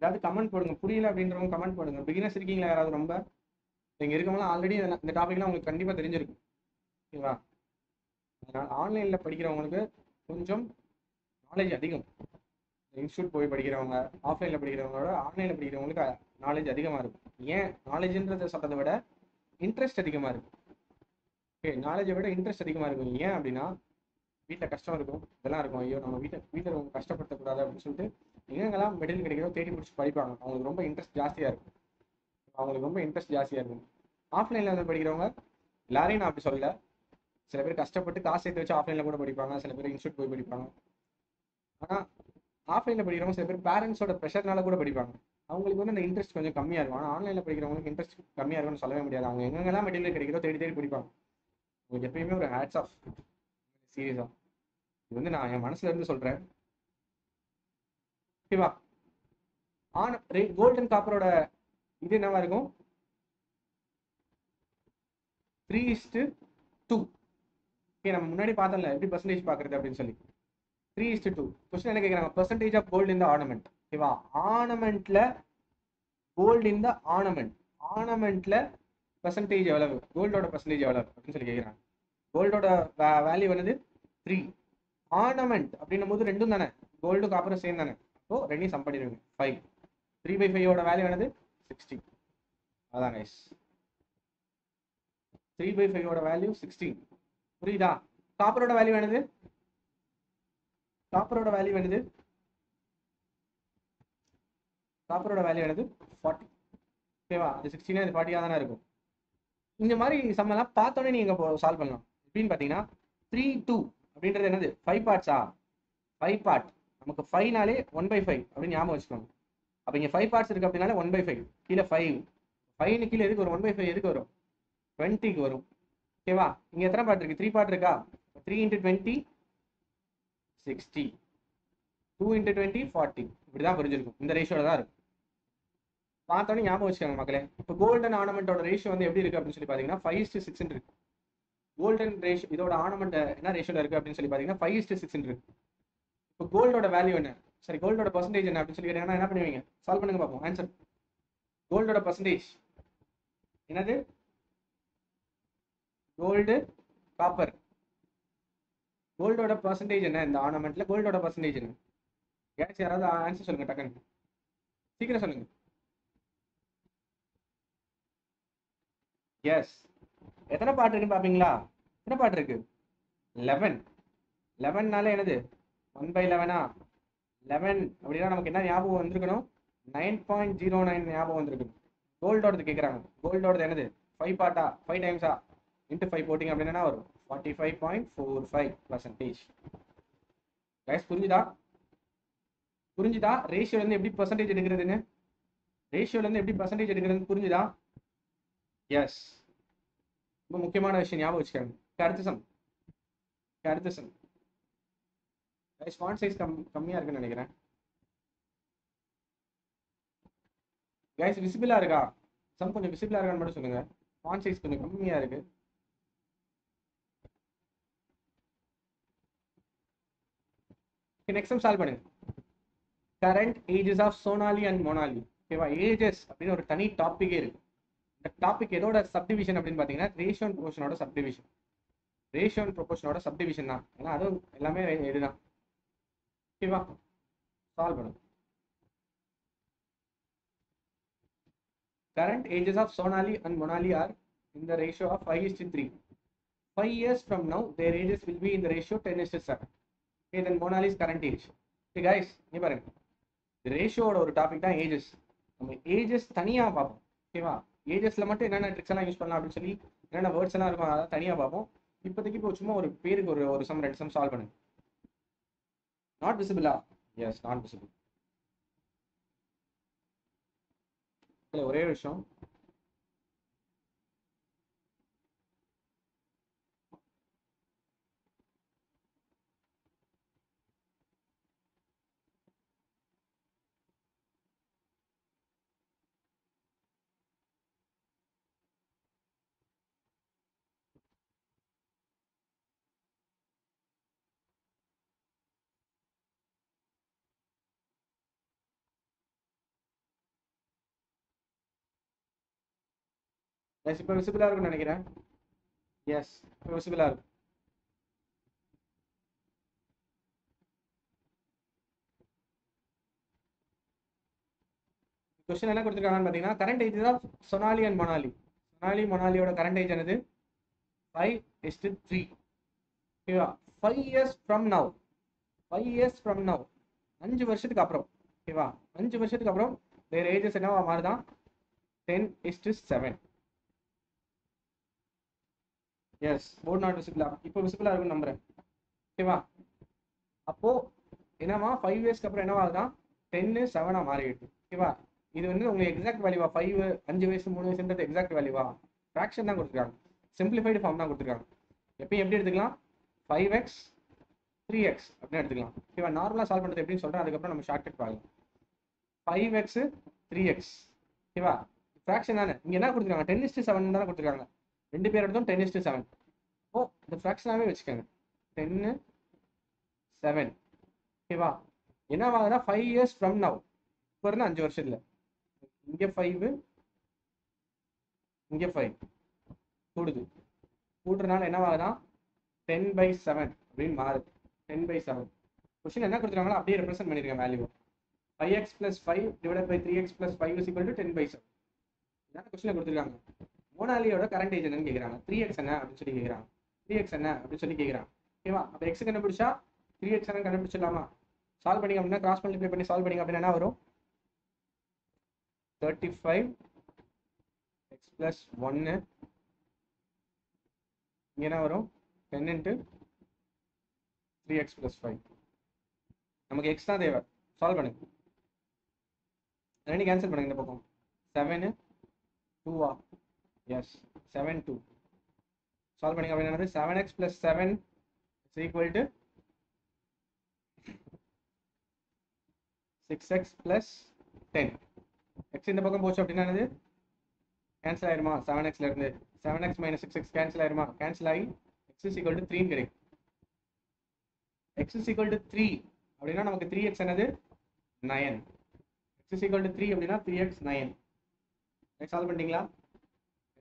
ஏதாவது கமெண்ட் போடுங்க புரியல அப்படின்றவங்க கமெண்ட் போடுங்க பிகினர்ஸ் இருக்கீங்களா யாராவது ரொம்ப நீங்க இருக்கவங்க ஆல்ரெடி இந்த டாபிக்லாம் உங்களுக்கு கண்டிப்பா தெரிஞ்சிருக்கும் ஓகேவா அதனால ஆன்லைன்ல படிக்கிறவங்களுக்கு கொஞ்சம் நாலேஜ் அதிகம் இன்ஸ்டியூட் போய் படிக்கிறவங்க ஆஃப்லைன்ல படிக்கிறவங்களோட ஆன்லைன்ல படிக்கிறவங்களுக்கு நாலேஜ் அதிகமாக இருக்கும் ஏன் நாலேஜ்ன்றதை சொல்றதை விட இன்ட்ரெஸ்ட் அதிகமாக இருக்கும் ஓகே நாலேஜை விட இன்ட்ரெஸ்ட் அதிகமாக இருக்கும் ஏன் அப்படின்னா வீட்டில் கஷ்டம் இருக்கும் இதெல்லாம் இருக்கும் ஐயோ நம்ம வீட்டில் ரொம்ப கஷ்டப்படுத்தக்கூடாது அப்படின்னு சொல்லிட்டு எங்கெங்கெல்லாம் மெட்டீரியல் கிடைக்கிறதோ தேடி பிடிச்சி படிப்பாங்க அவங்களுக்கு ரொம்ப இன்ட்ரெஸ்ட் ஜாஸ்தியாக இருக்கும் ஆஃப்லைன்ல வந்து படிக்கிறவங்க எல்லாரையும் நான் அப்படி சொல்லலை சில பேர் கஷ்டப்பட்டு காசு சேர்த்து வச்சு ஆஃப்லைனில் கூட படிப்பாங்க சில பேர் இன்ஸ்டியூட் போய் படிப்பாங்க ஆனால் ஆஃப்லைனில் படிக்கிறவங்க சில பேர் பேரண்ட்ஸோட ப்ரெஷர்னால கூட படிப்பாங்க அவங்களுக்கு வந்து அந்த இன்ட்ரெஸ்ட் கொஞ்சம் கம்மியாக இருக்கும் ஆனால் ஆன்லைனில் படிக்கிறவங்களுக்கு இன்ட்ரெஸ்ட் கம்மியாக இருக்கும்னு சொல்லவே முடியாது அவங்க எங்கெங்கெல்லாம் மெட்டீரியல் கிடைக்கிறதோ தேடி படிப்பாங்க உங்களுக்கு எப்பயுமே ஒரு ஹேட்ஸ் ஆஃப் சீரியஸாக இது வந்து நான் என் மனசுல இருந்து சொல்கிறேன் ஓகேவா ஆன் கோல்டன் காப்பரோட இது என்னவா இருக்கும் 3:2 ஓகே நம்ம முன்னாடி பார்த்தோம்ல எப்படி परसेंटेज பாக்குறது அப்படினு சொல்லி 3:2 क्वेश्चन என்ன கேக்குறாங்க percentage of gold in the ornament ஓகேவா ஆர்னமென்ட்ல gold in the ornament. Ornament percentage available. Gold order percentage available. Gold order value is 3. Ornament. Gold is copper same. So, 5. 3 by 5 order value is 60. That's nice. 3 by 5 order value 60. Copper order value is copper value 40. Okay, 16 and 40 are there. Sum all pathone neenga solve pannalam. Between 3 2 5 parts are 5 part. Namakku 5 naale 1 by 5 appdi niyama vechukom. Appo inga 5 parts irukku appadinaale 1 by 5. Kila 5. 5 ku kila edukku 1 by 5 edukku varum. 20 ku varum. Okay va. Inga ethana part irukku 3 part irukka. 3 into 20 60. 2 into 20 40. Ipdi dhaan purinjirukku. Indha ratio la dhaan irukku. So, gold and ornament ratio is 5:6. Gold and ratio, this ornament ratio 5:6. So, gold value, sorry, gold percentage is solve answer. Gold percentage. Gold copper. Gold percentage in the ornament. Gold percentage. Answer. Yes. How part is part 11. 11 is 1 by 11. 11 is 9.09. Gold order is 5 part. 5 times into 5 voting 45.45%. Guys, Purinjida ratio is percentage. Ratio is percentage. Yes. Cartesian. Guys, font size come here. Guys, visible Arga. Some visible Arga. Font size come here. Next time solve. Current ages of Sonali and Monali. Okay, ages. Tiny topic. The topic is subdivision ratio and proportion order subdivision. Ratio and proportion order subdivision. That is all. Okay, solve. Current ages of Sonali and Monali are in the ratio of 5:3. 5 years from now, their ages will be in the ratio 10:7. Okay, then Monali's current age. Okay, guys, the ratio or topic is ages. Ages are okay. Ages lamate enna tricks la use pannalam appdi solli enna words la irukku adha thaniya paapom ippathikku pochuma oru perukku oru sum random sum solve pannu not visible ah? Yes, not visible alle ore visham guys, visible argu nanikira. Yes, visible argu. Question enna kuduthirukanga pathina current age of Sonali and Monali. Monali oda current age anadhu 5:3. Okay, 5 years from now. 5 years from now. 5 varshathukku appuram. Okay va. 5 varshathukku appuram their ages enna maarudha 10:7. Yes, board not visible. Now visible number. Okay, va. Appo, 5 years kapra enna 10:7 okay, va. This is exact value 5 years 3 years the exact value va. Fraction na simplified form na kuduthirukanga. Eppadi eduthukalam 5x 3x appadina eduthukalam. Okay, va. Normally solve pandrathu eppadi solra adukapra nama shortcut paakalam. 5x 3x. Okay, va. Fraction na inga enna kuduthirukanga 10:7 dhaan kuduthirukanga. 2 pair 10:7. Oh, the fraction away which can 10:7. Okay, wow. 5 years from now. 5 years இங்க 5 இங்க 5 கூடுது. கூட்டுறனால என்ன ஆகுதுன்னா 10/7 அப்படினு மாறுது. 10/7 क्वेश्चन என்ன கொடுத்துறாங்களோ அப்படியே ரெப்ரசன்ட் பண்ணிருக்கேன் வேல்யூ. 5x + 5 / 3x + 5 = 10/7. இதான क्वेश्चन கொடுத்துருக்காங்க. மோனாலியோட கரண்ட் ஏஜ் என்னன்னு கேக்குறாங்க. 3x என்ன அப்படி சொல்லி கேக்குறாங்க. 3x என்ன அப்படி சொல்லி கேக்குறாங்க. ஓகேவா? அப்ப x கண்டுபிடிச்சா 3x என்ன கண்டுபிடிச்சலாமா? சால்வ் பண்ணீங்க அப்படினா கிராஸ் மல்டிப்ளை பண்ணி சால்வ் பண்ணீங்க அப்படினா என்ன வரும்? 35x + 1 இங்க என்ன வரும்? 10 × 3x + 5. நமக்கு x தான் தேவை. சால்வ் பண்ணுங்க. ரெண்டு கேன்சல் பண்ணுங்க இந்த பக்கம். 7 2 எஸ் 7 2. சால்வ் பண்ணுங்க அப்படினா என்னது? 7x + 7 = 6x + 10. x இந்த பக்கம் போச்சு அப்படினா என்னது? கேன்சல் ஆயிருமா? 7x ல இருந்து 7x - 6x கேன்சல் ஆயிருமா? கேன்சல் ஆகி x = 3 ன்னு கிடைக்கும். x = 3 அப்படினா நமக்கு 3x என்னது? 9. x = 3 அப்படினா 3x 9. நெக்ஸ்ட் சால்வ் பண்ணீங்களா?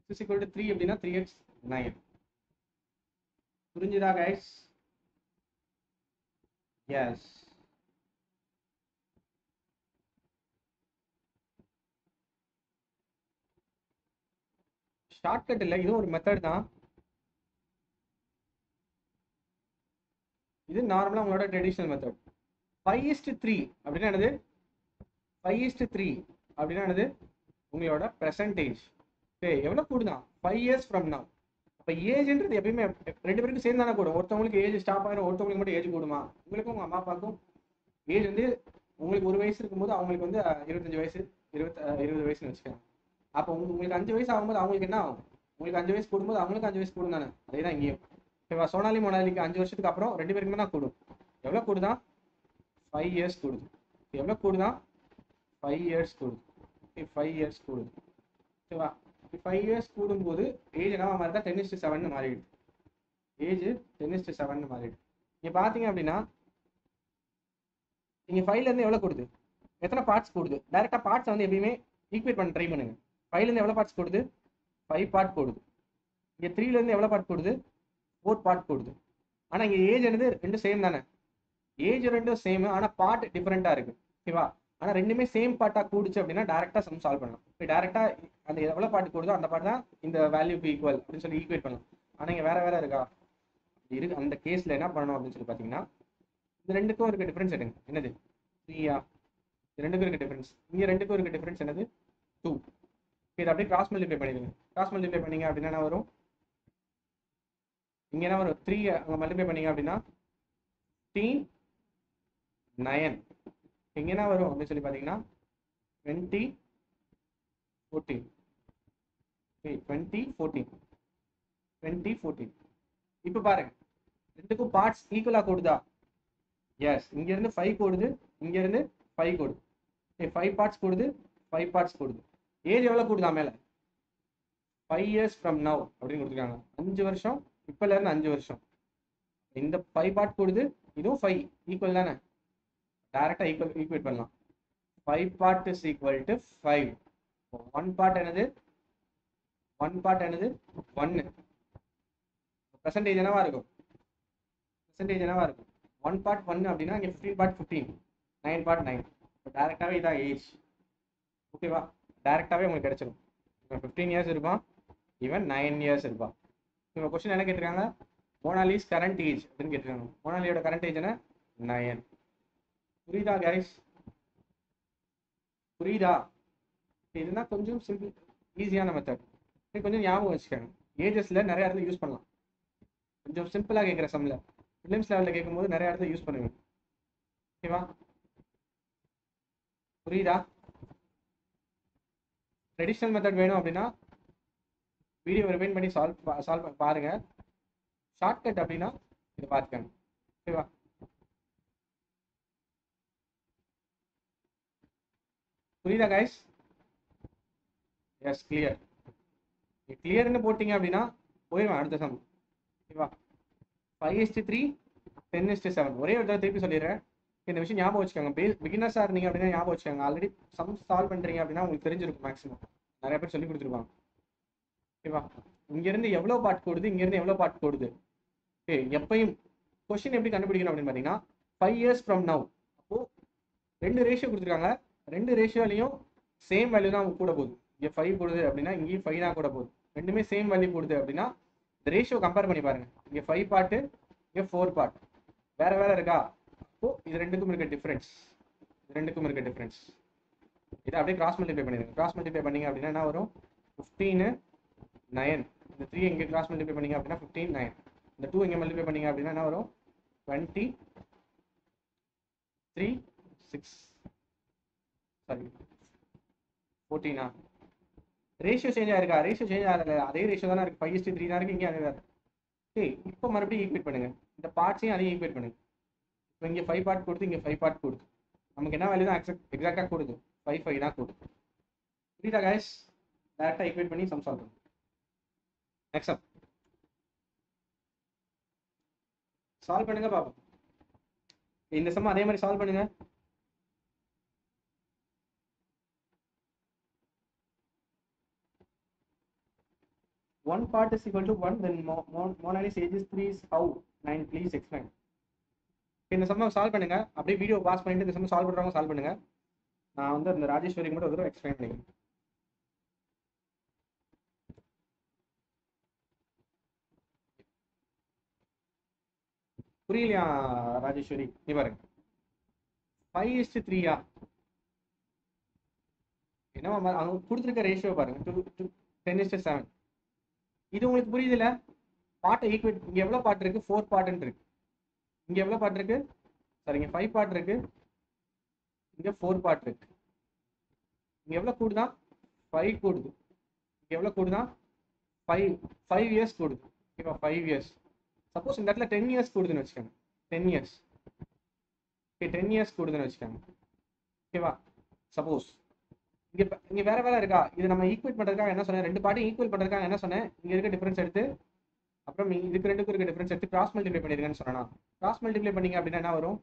x = 3 அப்படினா 3x 9. புரிஞ்சுதா गाइस? यस ஷார்ட்கட் இல்லை, இது ஒரு மெத்தட் தான். இது நார்மலாக உங்களோட ட்ரெடிஷ்னல் மெத்தட். 5:3 அப்படின்னா என்னது? 5:3 அப்படின்னா என்னது? உங்களோட பெர்சன்டேஜ். ஓகே, எவ்வளோ கூடுதான்? 5 years ஃப்ரம் நவ். அப்போ ஏஜ்ன்றது எப்பயுமே ரெண்டு பேருக்கும் சேர்ந்து தானே கூடும். ஒருத்தவங்களுக்கு ஏஜ் ஸ்டாப் ஆகிடும், ஒருத்தவங்களுக்கு மட்டும் ஏஜ் கூடுமா? உங்களுக்கும் உங்கள் அம்மா அப்பாவுக்கும் ஏஜ் வந்து உங்களுக்கு 1 வயசு இருக்கும்போது அவங்களுக்கு வந்து 25 வயசு 20 வயசுன்னு வச்சுக்கலாம். அப்போ உங்களுக்கு 5 வயசு ஆகும்போது அவங்களுக்கு என்ன ஆகும்? உங்களுக்கு 5 வயசு கூடும்போது அவங்களுக்கு 5 வயசு கூடும் தானே? அதே தான் இங்கேயும். இப்போ சோனாலி மொனாலிக்கு 5 வருஷத்துக்கு அப்புறம் 2 பேருக்குமே தான் கூடும். எவ்வளோ கூடுதான்? 5 years கூடுது. எவ்வளோ கூடுதான்? 5 years கூடுது. ஓகே, 5 years கூடுது. ஓகேவா? 5 years கூடும்போது ஏஜ் என்ன மாறிதான்? 10:7 மாறிடுது. ஏஜ் 10:7 மாறிடுது. நீங்கள் பார்த்தீங்க அப்படின்னா நீங்கள் 5லேருந்து எவ்வளோ கூடுது? எத்தனை பார்ட்ஸ் கூடுது? டைரெக்டாக பார்ட்ஸை வந்து எப்பயுமே ஈக்குவேட் பண்ண ட்ரை பண்ணுங்க. 5லேருந்து எவ்வளோ பார்ட்ஸ் கூடுது? 5 பார்ட் கூடுது. இங்கே 3லேருந்து எவ்வளோ பார்ட் கூடுது? 4 பார்ட் கூடுது. ஆனால் இங்கே ஏஜ் என்னது? ரெண்டும் சேம் தானே? ஏஜ் ரெண்டும் சேம், ஆனால் பார்ட் டிஃப்ரெண்ட்டாக இருக்குது. ஓகேவா? ஆனால் ரெண்டுமே சேம் பார்ட்டாக கூடுச்சு அப்படின்னா டேரெக்டாக சம் சால்வ் பண்ணலாம். இப்போ டேரெக்டாக அந்த எவ்வளோ பார்ட் கூடுதோ அந்த பார்ட் தான் இந்த வேல்யூக்கு ஈக்குவல் அப்படின்னு சொல்லி ஈக்குவேட் பண்ணலாம். ஆனால் இங்கே வேறு வேறு இருக்கா? இருக்கு. அந்த கேஸில் என்ன பண்ணணும் அப்படின்னு சொல்லி பார்த்தீங்கன்னா இந்த ரெண்டுக்கும் இருக்க டிஃப்ரென்ஸ் எடுங்க. என்னது? 3யா? ரெண்டுக்கும் இருக்க டிஃப்ரென்ஸ், இங்கே ரெண்டுக்கும் இருக்க டிஃப்ரென்ஸ் என்னது? 2. இதை அப்படியே கிராஸ் மல்டிப்ளை பண்ணிடுங்க. கிராஸ் மல்டிப்ளை பண்ணிங்க அப்படின்னா என்ன வரும்? இங்கே என்ன வரும்? 3 அங்கே மல்டிப்ளை பண்ணிங்க அப்படின்னா 15 9. இங்கே என்ன வரும் அப்படின்னு சொல்லி பார்த்தீங்கன்னா 20 14. ஓகே, 20 14. இப்போ பாருங்க, ரெண்டுக்கும் பார்ட்ஸ் ஈக்குவலாக கூடுதா? எஸ். இங்கேருந்து 5 கூடுது, இங்கேருந்து 5 கூடுது. ஓகே, 5 parts கூடுது, 5 parts கூடுது. ஏஜ் எவ்வளோ கூடுதா? மேலே 5 years ஃப்ரம் நவ் அப்படின்னு கொடுத்துருக்காங்க. 5 வருஷம், இப்போலேருந்து 5 வருஷம். இந்த 5 part கூடுது, இதுவும் 5 ஈக்குவல் தானே? டேரெக்டாக ஈக்குவேட் பண்ணலாம். 5 part = 5. 1 part என்னது? 1 part என்னது? 1. பர்சன்டேஜ் என்னவா இருக்கும்? பர்சன்டேஜ் என்னவா இருக்கும்? 1 part 1 அப்படின்னா இங்கே 15 part 15, 9 part 9. இப்போ டேரெக்டாகவே இதான் ஏஜ். ஓகேவா? டேரெக்டாகவே உங்களுக்கு கிடச்சிடும். இவன் 15 years இருப்பான், இவன் 9 years இருப்பான். இவங்க கொஸ்டின் என்ன கேட்டிருக்காங்க? மோனாலிஸ் கரண்ட் ஏஜ் அப்படின்னு கேட்டிருக்காங்க. மோனாலியோட கரண்ட் ஏஜ் என்ன? 9. புரியுதா கைஸ்? புரியுதா? இதுனா கொஞ்சம் சிம்பிள், ஈஸியான மெத்தட். இது கொஞ்சம் ஞாபகம் வச்சுக்காங்க. ஏஜஸில் நிறைய இடத்துல யூஸ் பண்ணலாம். கொஞ்சம் சிம்பிளாக கேட்குற சம்மில் ஃபிலிம்ஸ் லெவலில் கேட்கும்போது நிறைய இடத்துல யூஸ் பண்ணுவீங்க. ஓகேவா? புரியுதா? ட்ரெடிஷ்னல் மெத்தட் வேணும் அப்படின்னா வீடியோ ரிமைண்ட் பண்ணி சால்வ் பாருங்க. ஷார்ட்கட் அப்படின்னா இதை பார்த்துக்கோங்க. ஓகேவா? புரியுதா கைஸ்? S, clear. கிளியர்னு போட்டிங்க அப்படின்னா போயிடுவேன் அடுத்த சம். ஓகேவா? 5:3 10:7 ஒரே ஒரு தடவை திருப்பி சொல்லிடுறேன். இந்த விஷயம் ஞாபகம் வச்சுக்கோங்க. பிகினர்ஸாக இருந்தீங்க அப்படின்னா ஞாபகம் வச்சுக்கோங்க. ஆல்ரெடி சம் சால்வ் பண்ணுறீங்க அப்படின்னா உங்களுக்கு தெரிஞ்சிருக்கும். மேக்ஸிமம் நிறைய பேர் சொல்லி கொடுத்துருவாங்க. ஓகேவா, இங்கேருந்து எவ்வளோ பார்ட் போடுது, இங்கேருந்து எவ்வளோ பார்ட் போடுது. ஓகே, எப்பையும் கொஸ்டின் எப்படி கண்டுபிடிக்கணும் அப்படின்னு பார்த்தீங்கன்னா 5 years ஃப்ரம் நவ். அப்போது 2 ரேஷியோ கொடுத்துருக்காங்க. 2 ரேஷியோலையும் சேம் வேல்யூ தான் கூட போகுது. இங்கே 5 போடுது அப்படின்னா இங்கேயும் 5 தான் கூட போகுது. ரெண்டுமே சேம் வேல்யூ போடுது அப்படின்னா இந்த ரேஷியோ கம்பேர் பண்ணி பாருங்கள். இங்கே 5 பார்ட்டு, இங்கே 4 பார்ட். வேறு வேறு இருக்கா? அப்போ இது ரெண்டுக்கும் இருக்க டிஃப்ரென்ஸ், இது ரெண்டுக்கும் இருக்க டிஃப்ரென்ஸ் இதை அப்படியே கிராஸ் மல்டிப்ளை பண்ணிடுங்க. கிராஸ் மல்டிப்ளை பண்ணிங்க அப்படின்னா என்ன வரும்? 15 9. இந்த 3 இங்கே கிராஸ் மல்டிப்ளை பண்ணிங்க அப்படின்னா 15 9. இந்த 2 இங்கே மல்டிப்ளை பண்ணிங்க அப்படின்னா என்ன வரும்? 20 3 6. சாரி, 14. ரேஷியோ சேஞ்ச் ஆயிருக்கா? ரேஷியோ சேஞ்ச் ஆகல, அதே ரேஷியோ தானே இருக்குது. 5:3 தான் இருக்குது, இங்கே அதே தான் இருக்குது. ஓகே, இப்போ மறுபடியும் ஈக்குவேட் பண்ணுங்கள். இந்த பார்ட்ஸையும் அதையும் ஈக்குவேட் பண்ணுங்கள். இப்போ இங்கே 5 பார்ட் கொடுத்து, இங்கே 5 பார்ட் கொடுத்து, நமக்கு என்ன வேல்யூ தான் எக்ஸாக்டாக கொடுது? 5 5 தான் கொடுது. புரியுதா கைஸ்? டேரெக்டாக ஈக்குவேட் பண்ணி சம் சால்வ் பண்ணுங்க. நெக்ஸ்ட் அப் சால்வ் பண்ணுங்கள் பாப்போம். இந்த சம் அதே மாதிரி சால்வ் பண்ணுங்கள். One part is equal to 1, then Monali's age is 3 is how? 9, please explain. இந்த சம்மை சால்வ் பண்ணுங்க. அப்படியே வீடியோ பாஸ் பண்ணிட்டு இந்த சம்மை சால்வ் பண்ணுறவங்க சால்வ் பண்ணுங்க. நான் வந்து அந்த ராஜேஸ்வரி மட்டும் ஒரு தடவை எக்ஸ்பிளைன் பண்ணிக்கிறேன். புரியலையா ராஜேஸ்வரி? நீ பாருங்க 5:3யா? ஏன்னா அவங்க கொடுத்துருக்க ரேஷியோ பாருங்க, 10:7. இது உங்களுக்கு புரியுதுல்ல? பாட்டை ஈக்குவேட், இங்கே எவ்வளோ பாட்டு இருக்குது? 4 பார்ட்டுன்னு இருக்குது. இங்கே எவ்வளோ பாட்டு இருக்குது? சாரி, இங்கே 5 பார்ட் இருக்குது, இங்கே 4 பார்ட் இருக்குது. இங்கே எவ்வளோ கூடுதான்? 5 கூடுது. இங்கே எவ்வளோ கூடுதான்? 5 இயர்ஸ் கூடுது. ஓகேவா, 5 இயர்ஸ். சப்போஸ் இந்த இடத்துல 10 இயர்ஸ் கூடுதுன்னு வச்சுக்கோங்க. 10 இயர்ஸ். ஓகே, 10 இயர்ஸ் கூடுதுன்னு வச்சுக்கோங்க. ஓகேவா, சப்போஸ் இங்கே இங்கே வேறு வேறு இருக்கா? இது நம்ம ஈக்குவேட் பண்ணுறதுக்காக என்ன சொன்னேன்? 2 பார்ட்டையும் ஈக்குவல் பண்ணுறதுக்காக என்ன சொன்னேன்? இங்கே இருக்க டிஃப்ரென்ஸ் எடுத்து, அப்புறம் இதுக்கு ரெண்டுக்கும் இருக்க டிஃப்ரென்ஸ் எடுத்து கிராஸ் மல்டிப்ளை பண்ணியிருக்கேன்னு சொன்னேன்னா, கிராஸ் மல்டிப்ளை பண்ணிங்க அப்படின்னா என்ன வரும்?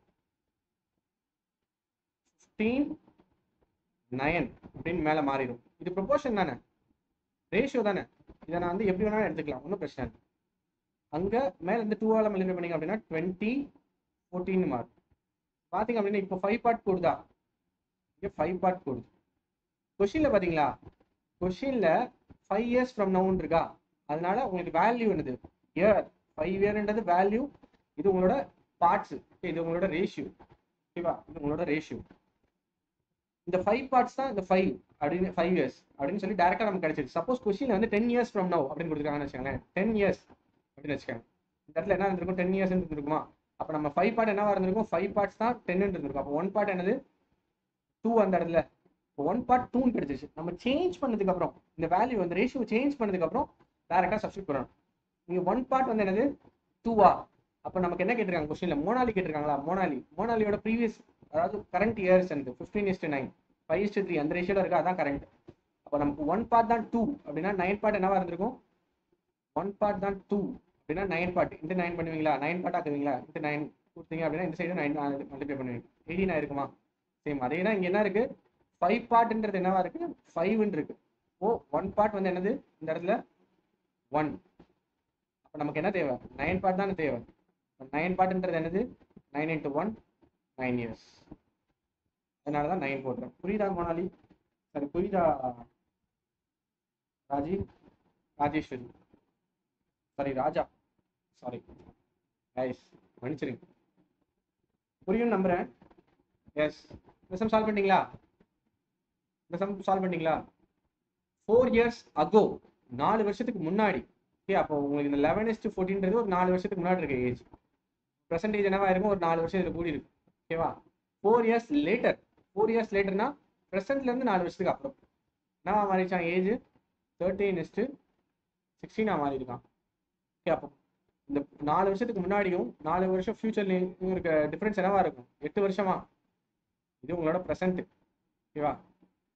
15 9 அப்படின்னு மேலே மாறிடும். இது ப்ரொபோர்ஷன் தானே, ரேஷியோ தானே. இதை நான் வந்து எப்படி வேணாலும் எடுத்துக்கலாம், ஒன்றும் பிரச்சனை இல்லை. அங்கே மேலே இந்த 2 ஆல் மல்டிப்ளை பண்ணிங்க அப்படின்னா 20 14 மாறும். பார்த்தீங்க அப்படின்னா இப்போ 5 பார்ட் கொடுதா? இங்கே 5 பார்ட் கொடுது. கொஷினில் பார்த்தீங்களா, கொஷினில் 5 இயர்ஸ் ஃப்ரம் நவுன் இருக்கா? அதனால உங்களுக்கு வேல்யூ என்னது? இயர். 5 இயர்ன்றது வேல்யூ. இது உங்களோட பார்ட்ஸு. இது உங்களோட ரேஷியோ. ஓகேவா, இது உங்களோட ரேஷியோ. இந்த 5 பார்ட்ஸ் தான் இந்த 5 அப்படின்னு 5 இயர்ஸ் அப்படின்னு சொல்லி டேரெக்டாக நமக்கு கிடைச்சிருக்கு. சப்போஸ் கொஷினில் வந்து 10 இயர்ஸ் ஃப்ரம் நவ் அப்படின்னு கொடுத்துருக்காங்கன்னு வச்சுக்கோங்களேன். 10 இயர்ஸ் அப்படின்னு வச்சுக்கோங்க. இந்த இடத்துல என்ன இருந்திருக்கும்? 10 இயர்ஸ் இருந்துருக்குமா? அப்போ நம்ம 5 பார்ட் என்னவா இருந்திருக்கும்? 5 பார்ட்ஸ் தான் 10 இருந்திருக்கும். அப்போ 1 பார்ட் என்னது? 2. அந்த இடத்துல 1 பார்ட் 2 கிடைச்சிச்சு. நம்ம சேஞ்ச் பண்ணதுக்கப்புறம் இந்த வேல்யூ, அந்த ரேஷியோ சேஞ்ச் பண்ணதுக்கப்புறம் டேரெக்டாக சப்ஸ்டிட் பண்ணணும். இங்கே 1 பார்ட் வந்து என்னது? 2ஆ? அப்போ நமக்கு என்ன கேட்டிருக்காங்க கொஸ்டினில்? மோனாலி கேட்டிருக்காங்களா? மோனாலியோட ப்ரீவியஸ், அதாவது கரண்ட் இயர்ஸ் எனக்கு 15:9, 5:3 அந்த ரேஷியோவில் இருக்கா? அதான் கரண்ட். அப்போ நமக்கு 1 பார்ட் தான் 2 அப்படின்னா 9 பார்ட் என்னவா இருந்திருக்கும்? 1 பார்ட் தான் 2 அப்படின்னா 9 பார்ட். இன்ட்டு 9 பண்ணுவீங்களா? 9 பார்ட் ஆக்குவீங்களா? இன்ட்டு 9 கொடுத்தீங்க அப்படின்னா இந்த சைடு 9 மல்டிப்ளை பண்ணுவீங்க. 18 ஆயிருக்குமா? சேம் அதே தான். இங்கே என்ன இருக்குது? 5 பார்ட்ன்றது என்னவா இருக்கு? 5ன்னு இருக்கு. ஓ, 1 பார்ட் வந்து என்னது? இந்த இடத்துல 1. அப்போ நமக்கு என்ன தேவை? 9 பார்ட் தானே தேவை. 9 பார்ட்ன்றது என்னது? 9 into 1, 9 years. அதனால தான் 9 போடுறேன். புரியுதா மோனாலி? சரி, புரியுதா Rajeswari? Sorry Raja, sorry guys மன்னிச்சிருங்க. புரியும் நம்புறேன். எஸ், மிஸ்ஸம் சால்வ் பண்ணிட்டீங்களா? இந்த சம் சால்வ் பண்ணிங்களா? 4 years ago, 4 வருஷத்துக்கு முன்னாடி. ஓகே, அப்போ உங்களுக்கு இந்த 11:14 ஒரு 4 வருஷத்துக்கு முன்னாடி இருக்க ஏஜ். பர்சன்டேஜ் என்னவா இருக்கும்? ஒரு 4 வருஷம் இதில் கூடி இருக்கும். ஓகேவா, 4 years later. 4 years laterனா ப்ரெசென்ட்லேருந்து 4 வருஷத்துக்கு அப்புறம் என்னவா மாறிச்சான் ஏஜ்? 13:16 மாறி இருக்கான். ஓகே, அப்போ இந்த 4 வருஷத்துக்கு முன்னாடியும் 4 வருஷம் ஃபியூச்சர்லேயும் இருக்க டிஃப்ரென்ஸ் என்னவா இருக்கும்? 8 வருஷமா? இது உங்களோட ப்ரெசென்ட். ஓகேவா,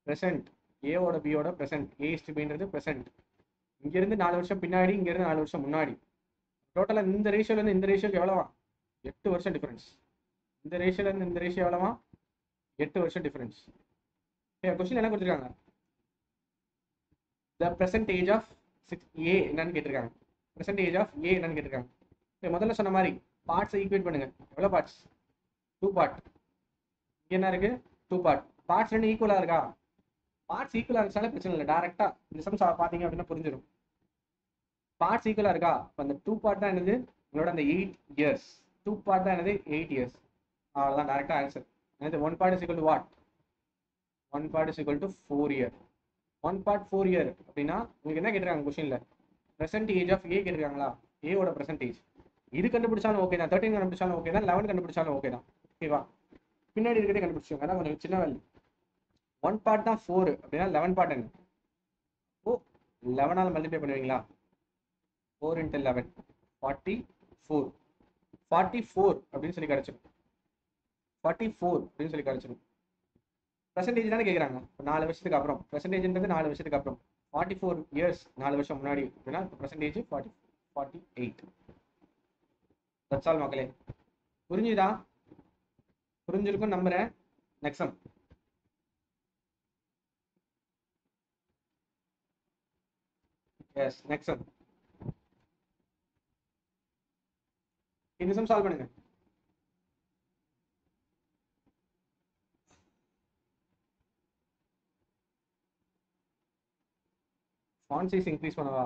ப்ரெசென்ட். ஏவோட பியோட ப்ரெசென்ட். ஏஸ்டிபின்றது ப்ரெசென்ட். இங்கேருந்து 4 வருஷம் பின்னாடி, இங்கேருந்து 4 வருஷம் முன்னாடி. டோட்டலாக இந்த ரேஷியோலேருந்து இந்த ரேஷியோக்கு எவ்வளோவா? 8 வருஷம் டிஃப்ரென்ஸ். இந்த ரேஷியோல இருந்து இந்த ரேஷியோ எவ்வளவா 8 வருஷம் டிஃபரன்ஸ். ஓகே क्वेश्चन என்ன கொடுத்திருக்காங்க the percentage of 6a என்னன்னு கேட்டிருக்காங்க. percentage of a என்னன்னு கேட்டிருக்காங்க. ஓகே முதல்ல சொன்ன மாதிரி பார்ட்ஸ் ஈக்குவேட் பண்ணுங்க. எவ்வளவு பார்ட்ஸ் 2 பார்ட். இங்க என்ன இருக்கு 2 பார்ட். பார்ட்ஸ் ரெண்டும் ஈக்குவலா இருக்கா? பார்ட்ஸ் ஈக்குவலா இருந்தால பிரச்சனை இல்ல. டைரக்ட்டா இந்த சம் பாத்தீங்க அப்படினா புரிஞ்சிடும். பார்ட்ஸ் ஈக்குவலா இருக்கா? அப்ப அந்த 2 பார்ட் தான் என்னது உங்களோட அந்த 8 இயர்ஸ். 2 பார்ட் தான் என்னது 8 இயர்ஸ். அவ்வளவுதான் டைரக்ட்டா ஆன்சர். என்னது 1 part is equal to what? 1 part is equal to 4 year. 1 part 4 year அப்படினா உங்களுக்கு என்ன கேக்குறாங்க क्वेश्चनல? percentage of a கேக்குறாங்களா? a ஓட percentage இது கண்டுபிடிச்சாலும் ஓகே தான், 13 கண்டுபிடிச்சாலும் ஓகே தான், 11 கண்டுபிடிச்சாலும் ஓகே தான். ஓகேவா? பின்னாடி இருக்கதே கண்டுபிடிச்சோம். அதான் கொஞ்சம் சின்ன வேல்யூ. 1 part தான் 4 அப்படினா 11 part என்ன? ஓ 11 ஆல் மல்டிப்ளை பண்ணுவீங்களா? 4 into 11 44 44 அப்படினு சொல்லி கிடைச்சிடும். 44 அப்படினு சொல்லி கிடைச்சிடும். percentage தான கேக்குறாங்க. 4 வருஷத்துக்கு அப்புறம் percentageன்றது 4 வருஷத்துக்கு அப்புறம் 44 இயர்ஸ் 4 வருஷம் முன்னாடி அப்படினா percentage 48. that's all மக்களே. புரிஞ்சுதா? புரிஞ்சிருக்கும் நம்புறேன். next sum yes next sum இந்த sum solve பண்ணுங்க. font size increase பண்ணவா?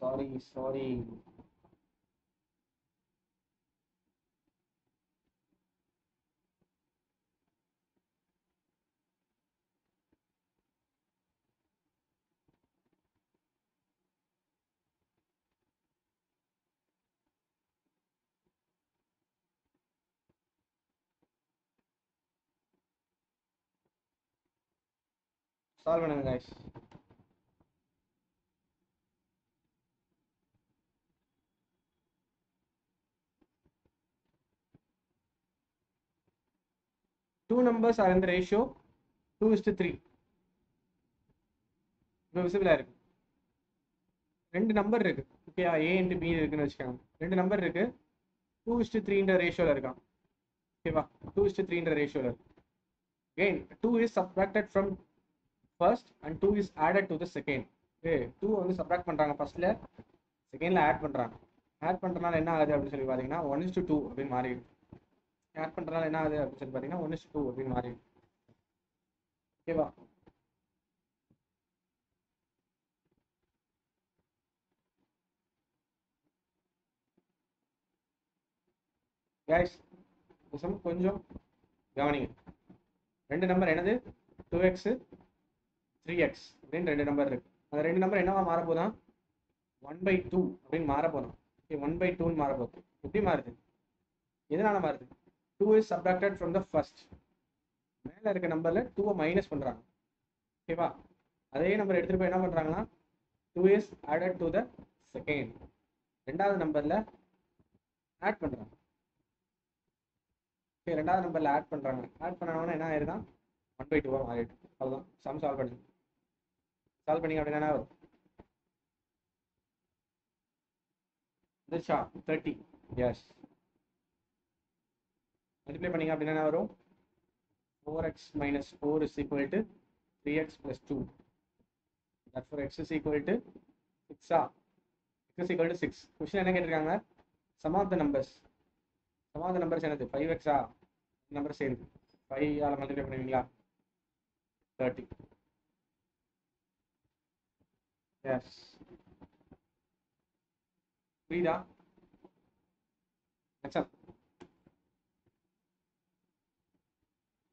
sorry solve பண்ணுங்க guys. two numbers are in the ratio 2:3. இது விசிபிளா இருக்கு. ரெண்டு நம்பர் இருக்கு. ஓகேயா? a and b இருக்குன்னு வெச்சுக்கோங்க. ரெண்டு நம்பர் இருக்கு. 2:3 ன்ற ரேஷியோல இருக்கான். ஓகேவா? 2:3 ன்ற ரேஷியோல இருக்கு. again 2 is subtracted from first and 2 is added to the second. okay 2 வந்து subtract பண்றாங்க firstல, secondல add பண்றாங்க. add பண்றனால என்ன ஆகுது அப்படி சொல்லி பாத்தீங்கன்னா 1:2 அப்படி மாறிடும். add பண்றனால என்ன ஆகுது அப்படி சொல்லி பாத்தீங்கன்னா 1:2 அப்படி மாறிடும். ஓகேவா? गाइस சம் கொஞ்சம் கவனிங்க. ரெண்டு நம்பர் என்னது 2x 3x அப்படின்ற ரெண்டு நம்பர் இருக்கு. அந்த ரெண்டு நம்பர் என்னவா மாற போதா 1/2 அப்படி மாற போறோம். ஓகே 1/2 ன்னு மாற போகுது. எப்படி மாறுது? எதனால மாறுது? 2 is subtracted from the first. மேல இருக்க நம்பர்ல 2 மைனஸ் பண்றாங்க. ஓகேவா? அதே நம்பர் எடுத்துட்டு போய் என்ன பண்றாங்கன்னா 2 is added to the second. இரண்டாவது நம்பர்ல ஆட் பண்றாங்க. ஓகே இரண்டாவது நம்பர்ல ஆட் பண்றாங்க. ஆட் பண்ணனால என்ன ஆயிருதா 1/2 ஆ மாறிடுது. அவ்வளவுதான் சம் சால்வ் பண்ணுங்க. சால்வ் பண்ணீங்க அப்படின்னா என்ன வரும்? திஸ் 30 yes மல்டிப்ளை பண்ணீங்க அப்படின்னா என்ன வரும்? 4x - 4 = 3x + 2 therefore x = 6 ஆ x = 6. क्वेश्चन என்ன கேட்டிருக்காங்க? sum of the numbers. sum of the numbers என்னது 5x ஆ நம்பர் சேர்ந்து 5 ஆல மல்டிப்ளை பண்ணுவீங்களா 30. yes புரியுதா? next up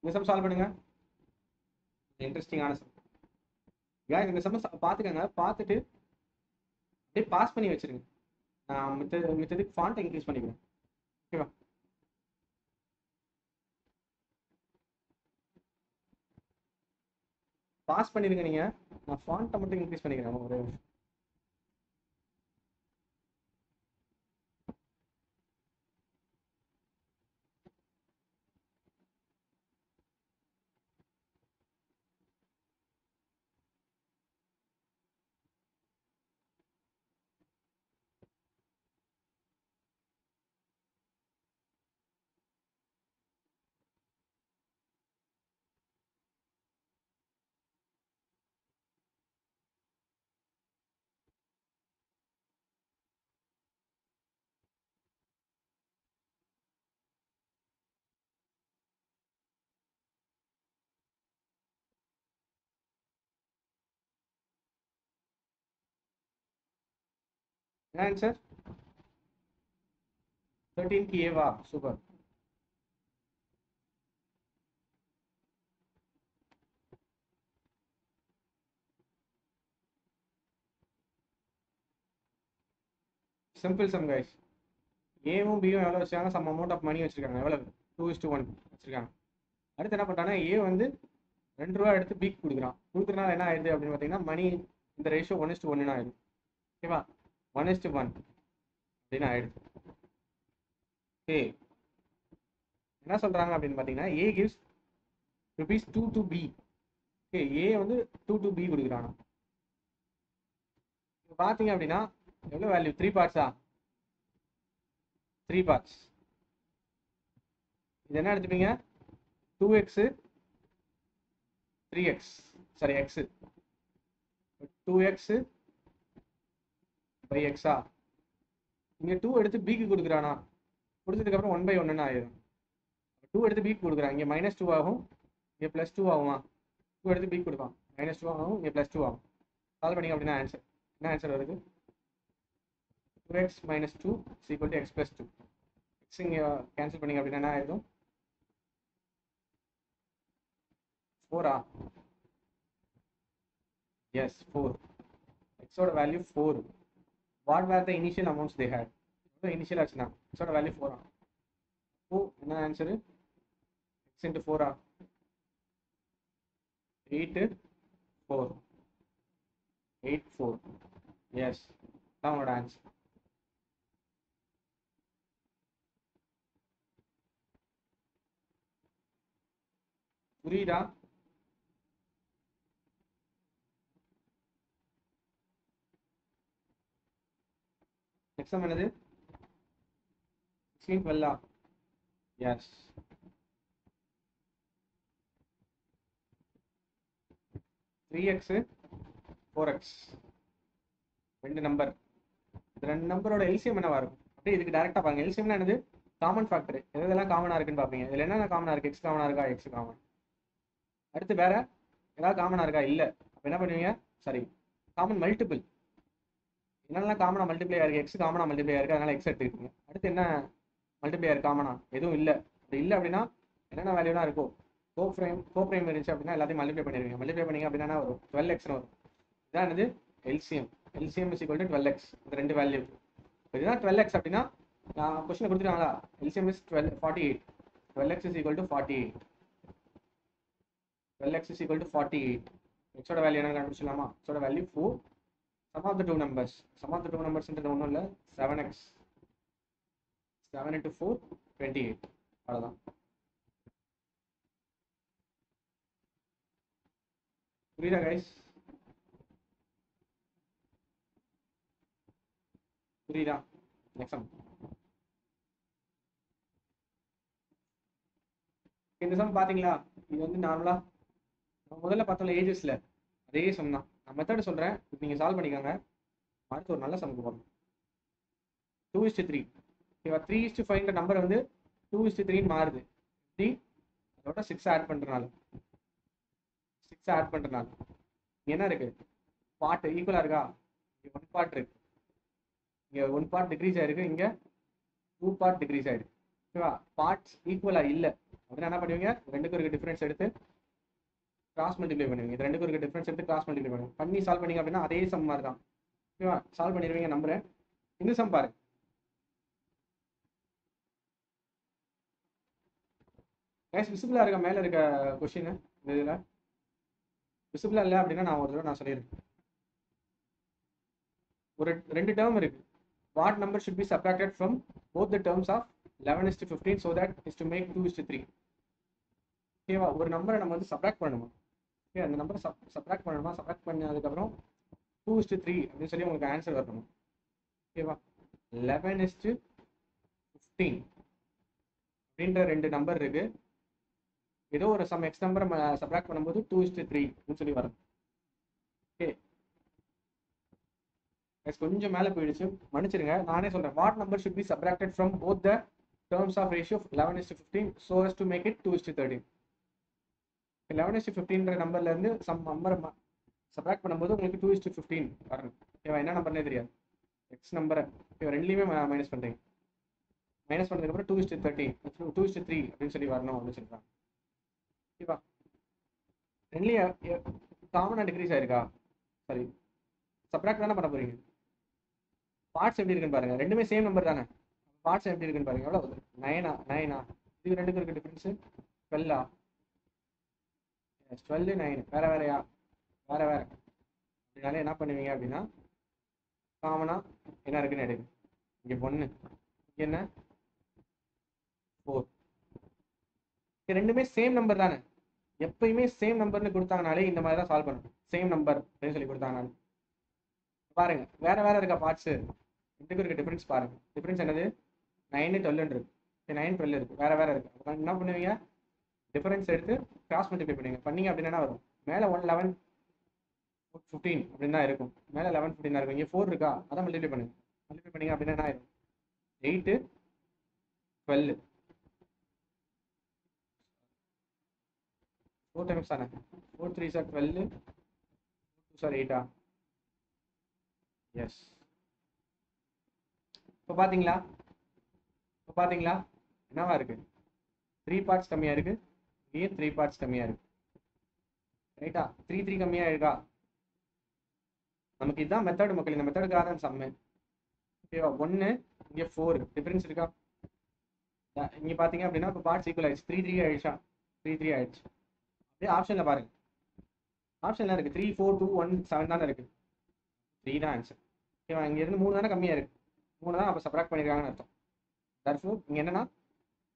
இந்த சம் சால்வ் பண்ணுங்க. இன்ட்ரஸ்டிங்கான சம் गाइस. இந்த சம் பாத்துக்கங்க. பார்த்துட்டு அப்படியே பாஸ் பண்ணி வச்சிருங்க. நான் மித்ததுக்கு ஃபாண்ட் இன்கிரீஸ் பண்ணிக்கிறேன். ஓகேவா? பாஸ் பண்ணிடுங்க. நீங்க நான் ஃபாண்ட்டை மட்டும் இன்க்ரீஸ் பண்ணிக்கிறேன். ஒரு आंसर 13 किए, वाह super. Simple sum guys. A and B are equal some amount of money. 2:1. அடுத்து என்ன பண்றானே A வந்து 2 ரூபாய் எடுத்து B குடுக்குறான். குடுக்குறனால என்ன ஆயிடுது அப்படினு பார்த்தீங்கன்னா மணி இந்த ரேஷியோ 1:1 ஆயிடுது. ஓகேவா? 1:1 அப்படினா ஆயிடுது. ஓகே. என்ன சொல்றாங்க அப்படினு பார்த்தீங்கன்னா A gives rupees 2 to B. Okay, A வந்து 2 to B குடுக்குறானா. இப்போ பாத்தீங்க அப்படினா எவ்வளவு வேல்யூ 3 parts ஆ 3 parts இது என்ன எடுத்துப்பீங்க 2x 3x sorry x 2x by x ஆ இங்க 2 எடுத்து b க்கு கொடுக்கறானா கொடுத்ததுக்கு அப்புறம் 1/1 ன்னு ஆயிடும் 2 எடுத்து b க்கு கொடுக்கறாங்க இங்க -2 ஆகும் இங்க +2 ஆகுமா 2 எடுத்து b க்கு கொடுப்பான் -2 ஆகும் இங்க +2 ஆகும் சால்வ் பண்ணீங்க அப்படினா ஆன்சர் என்ன ஆன்சர் வருது 2x minus 2 is equal to x plus 2. X in cancel panninga appadina enna aayidum 4 ah yes 4 x oda value 4. What were the initial amounts they had? So initial achna x oda value 4 ah so enna answer x into 4 ah 8 4 8 4 yes downward answer. புரியுதா? நெக்ஸ்ட் என்னது 16 12 எஸ் (3x 4x) ரெண்டு நம்பர் இந்த ரெண்டு நம்பரோட எல்சிஎம் என்னவா இருக்கும் அப்படியே இதுக்கு டைரக்டா பாருங்க எல்சிஎம்னா என்னது காமன் ஃபேக்டர் எதெல்லாம் காமனா இருக்குன்னு பாப்பீங்க இதுல என்னென்ன காமனா இருக்கு x காமனா இருக்கா x காமன் அடுத்து வேற ஏதாவது காமனா இருக்கா இல்ல அப்ப என்ன பண்ணுவீங்க சாரி காமன் மல்டிபிள் என்னெல்லாம் காமனா மல்டிப்ளை ஆயிருக்கு எக்ஸ் காமனா மல்டிப்ளை ஆயிருக்கு அதனால எக்ஸ் எடுத்துக்கிட்டீங்க அடுத்து என்ன மல்டிப்ளை ஆயிருக்கு காமனா எதுவும் இல்லை அப்படி இல்லை அப்படின்னா என்னென்ன வேல்யூலாம் இருக்கும் கோப்ரைம் இருந்துச்சு அப்படின்னா எல்லாத்தையும் மல்டிப்ளை பண்ணிருவீங்க மல்டிப்ளை பண்ணீங்க அப்படின்னா ஒரு 12x வரும் இதான் என்னது LCM is equal to 12x இந்த ரெண்டு வேல்யூ இதுதான் 12x அப்படின்னா நான் கொஸ்டின் கொடுத்துட்டாங்களா LCM is 48 12x is equal to 48 12x is equal to 48. X oda value enna kanupichalaama? X oda value 4. Sum of the two numbers into one la 7x. 7 into 4 28. Adha. Puriyada guys? Puriyada. Next sum. இந்த sum பாத்தீங்களா? இது வந்து நார்மலா முதல்ல பார்த்தோம்ல ஏஜஸ்ல அதே சம் தான் நான் மெத்தட் சொல்றேன் இப்போ நீங்க சால்வ் பண்ணிக்கங்க அடுத்து ஒரு நல்ல சம்க்கு போறோம் 2:3 ஓகேவா 3:5 ன்ற நம்பர் வந்து 2:3 ன்னு மாறுது டி அதோட 6 ஆட் பண்றனால என்ன இருக்கு பார்ட் ஈக்குவலா இருக்கா இங்க 1 பார்ட் இருக்கு இங்க 1 பார்ட் டிகிரீஸ் ஆயிருக்கு இங்க 2 பார்ட் டிகிரீஸ் ஆயிருக்கு ஓகேவா பார்ட்ஸ் ஈக்குவலா இல்ல அப்படினா என்ன பண்ணுவீங்க ரெண்டுக்கு ஒரு டிஃபரன்ஸ் எடுத்து கிராஸ் மல்டிப்ளை பண்ணுவீங்க இது ரெண்டுக்கு ஒரு டிஃபரன்ஸ் எடுத்து கிராஸ் மல்டிப்ளை பண்ணுங்க பண்ணி சால்வ் பண்ணீங்க அப்படின்னா அதே சம் மாதிரி தான் ஓகேவா சால்வ் பண்ணிடுவீங்க நம்புறேன் இந்த சம் பாருங்க गाइस விசிபிளா இருக்க மேல இருக்க क्वेश्चन இதுல விசிபிளா இல்ல அப்படினா நான் ஒரு தடவை நான் சொல்லிறேன் ஒரு ரெண்டு டேர்ம் இருக்கு what number should be subtracted from both the terms of 11:15 so that is to make 2:3 ஓகேவா ஒரு நம்பரை நம்ம வந்து சப்ட்ராக்ட் பண்ணணும் ஓகே அந்த நம்பரை சப்ட்ராக்ட் பண்ணணுமா சப்ட்ராக்ட் பண்ணதுக்கு அப்புறம் 2:3 அப்படி சொல்லி உங்களுக்கு ஆன்சர் வரணும் ஓகேவா 11:15 அப்படின்ற ரெண்டு நம்பர் இருக்கு ஏதோ ஒரு சம் x நம்பரை சப்ட்ராக்ட் பண்ணும்போது 2:3 அப்படி சொல்லி வரும் ஓகே गाइस கொஞ்சம் மேல போயிடுச்சு மன்னிச்சிடுங்க நானே சொல்றேன் what number should be subtracted from both the terms of ratio of 11:15 so as to make it 2:13 11:15 ன்ற நம்பர்ல இருந்து சம் நம்பரை சப்ட்ராக்ட் பண்ணும்போது உங்களுக்கு 2:15 வரணும் ஓகேவா என்ன நம்பர்னே தெரியாது X number ரெண்டுலயுமே மைனஸ் பண்றீங்க. மைனஸ் பண்ணதுக்கு அப்புறம் 2:30 2:3 அப்படி சொல்லி வரணும் அப்படி சொல்றாங்க. ஓகேவா? ரெண்டுலயே காமனா டிகிரீஸ் ஆயிருக்கா? சாரி, சப்ட்ராக்ட் தான பண்ண போறீங்க. பார்ட்ஸ் எப்படி இருக்குன்னு பாருங்க. ரெண்டுமே சேம் நம்பர் தானே. பார்ட்ஸ் எப்படி இருக்குன்னு பாருங்க. எவ்வளவு வருது? 9 9. இது ரெண்டுக்கு இருக்க டிஃபரன்ஸ் 12. 12 9 வேற வேற அதனால என்ன பண்ணுவீங்க அப்படின்னா காமனா என்ன இருக்குன்னு எடுங்க. இங்க 1, இங்க என்ன 4. இது ரெண்டுமே சேம் நம்பர் தானே. எப்பயுமே சேம் நம்பர்னு கொடுத்தாங்கனாலே இந்த மாதிரி தான் சால்வ் பண்ணணும். சேம் நம்பர் அப்படின்னு சொல்லி கொடுத்தாங்கனாலே பாருங்க வேற வேற இருக்க பார்ட்ஸ் ரெண்டுக்கும் இருக்க டிஃபரன்ஸ் பாருங்க. டிஃபரன்ஸ் என்னது? 9 12 இருக்கு. 9 12 இருக்கு. வேற இருக்கு. அப்ப என்ன பண்ணுவீங்க? டிஃபரன்ஸ் எடுத்து கிராஸ் மல்டிப்ளை பண்ணீங்க அப்படின்னா வரும். மேலே 1 11 15 அப்படின்னு தான் இருக்கும். மேலே 11 15 இருக்கும். இங்கே 4 இருக்கா? அதான் மல்டிப்ளை பண்ணீங்க அப்படின்னா என்ன ஆயிடும்? 8 12. 4 டைம்ஸ் தானே. 4 3 12, 4 2 8. எஸ், இப்போ பார்த்தீங்களா என்னவா இருக்கு? 3 பார்ட்ஸ் கம்மியாக இருக்கு. இங்கே 3 பார்ட்ஸ் கம்மியாக இருக்கு. ரைட்டா? 3 கம்மியாக இருக்கா? நமக்கு இதுதான் மெத்தடு மக்கள். இந்த மெத்தடுக்காக தான் சம்மு. ஓகேவா? 1 இங்கே 4 டிஃபரன்ஸ் இருக்கா? இங்கே பார்த்தீங்க அப்படின்னா இப்போ பார்ட்ஸ் ஈக்குவல் ஆயிடுச்சு. 3 ஆயிடுச்சா? 3 ஆயிடுச்சு. அப்படியே ஆப்ஷனில் பாருங்க. ஆப்ஷன்லாம் இருக்குது. 3 4 2 1 7 தானே இருக்குது. 3 தான் ஆன்சர். ஓகேவா? இங்கே இருந்து 3 தானே கம்மியாக இருக்குது. 3 தான் அப்போ சப்ராக்ட் பண்ணியிருக்காங்கன்னு அர்த்தம். தர்ஃபோர் இங்கே என்னன்னா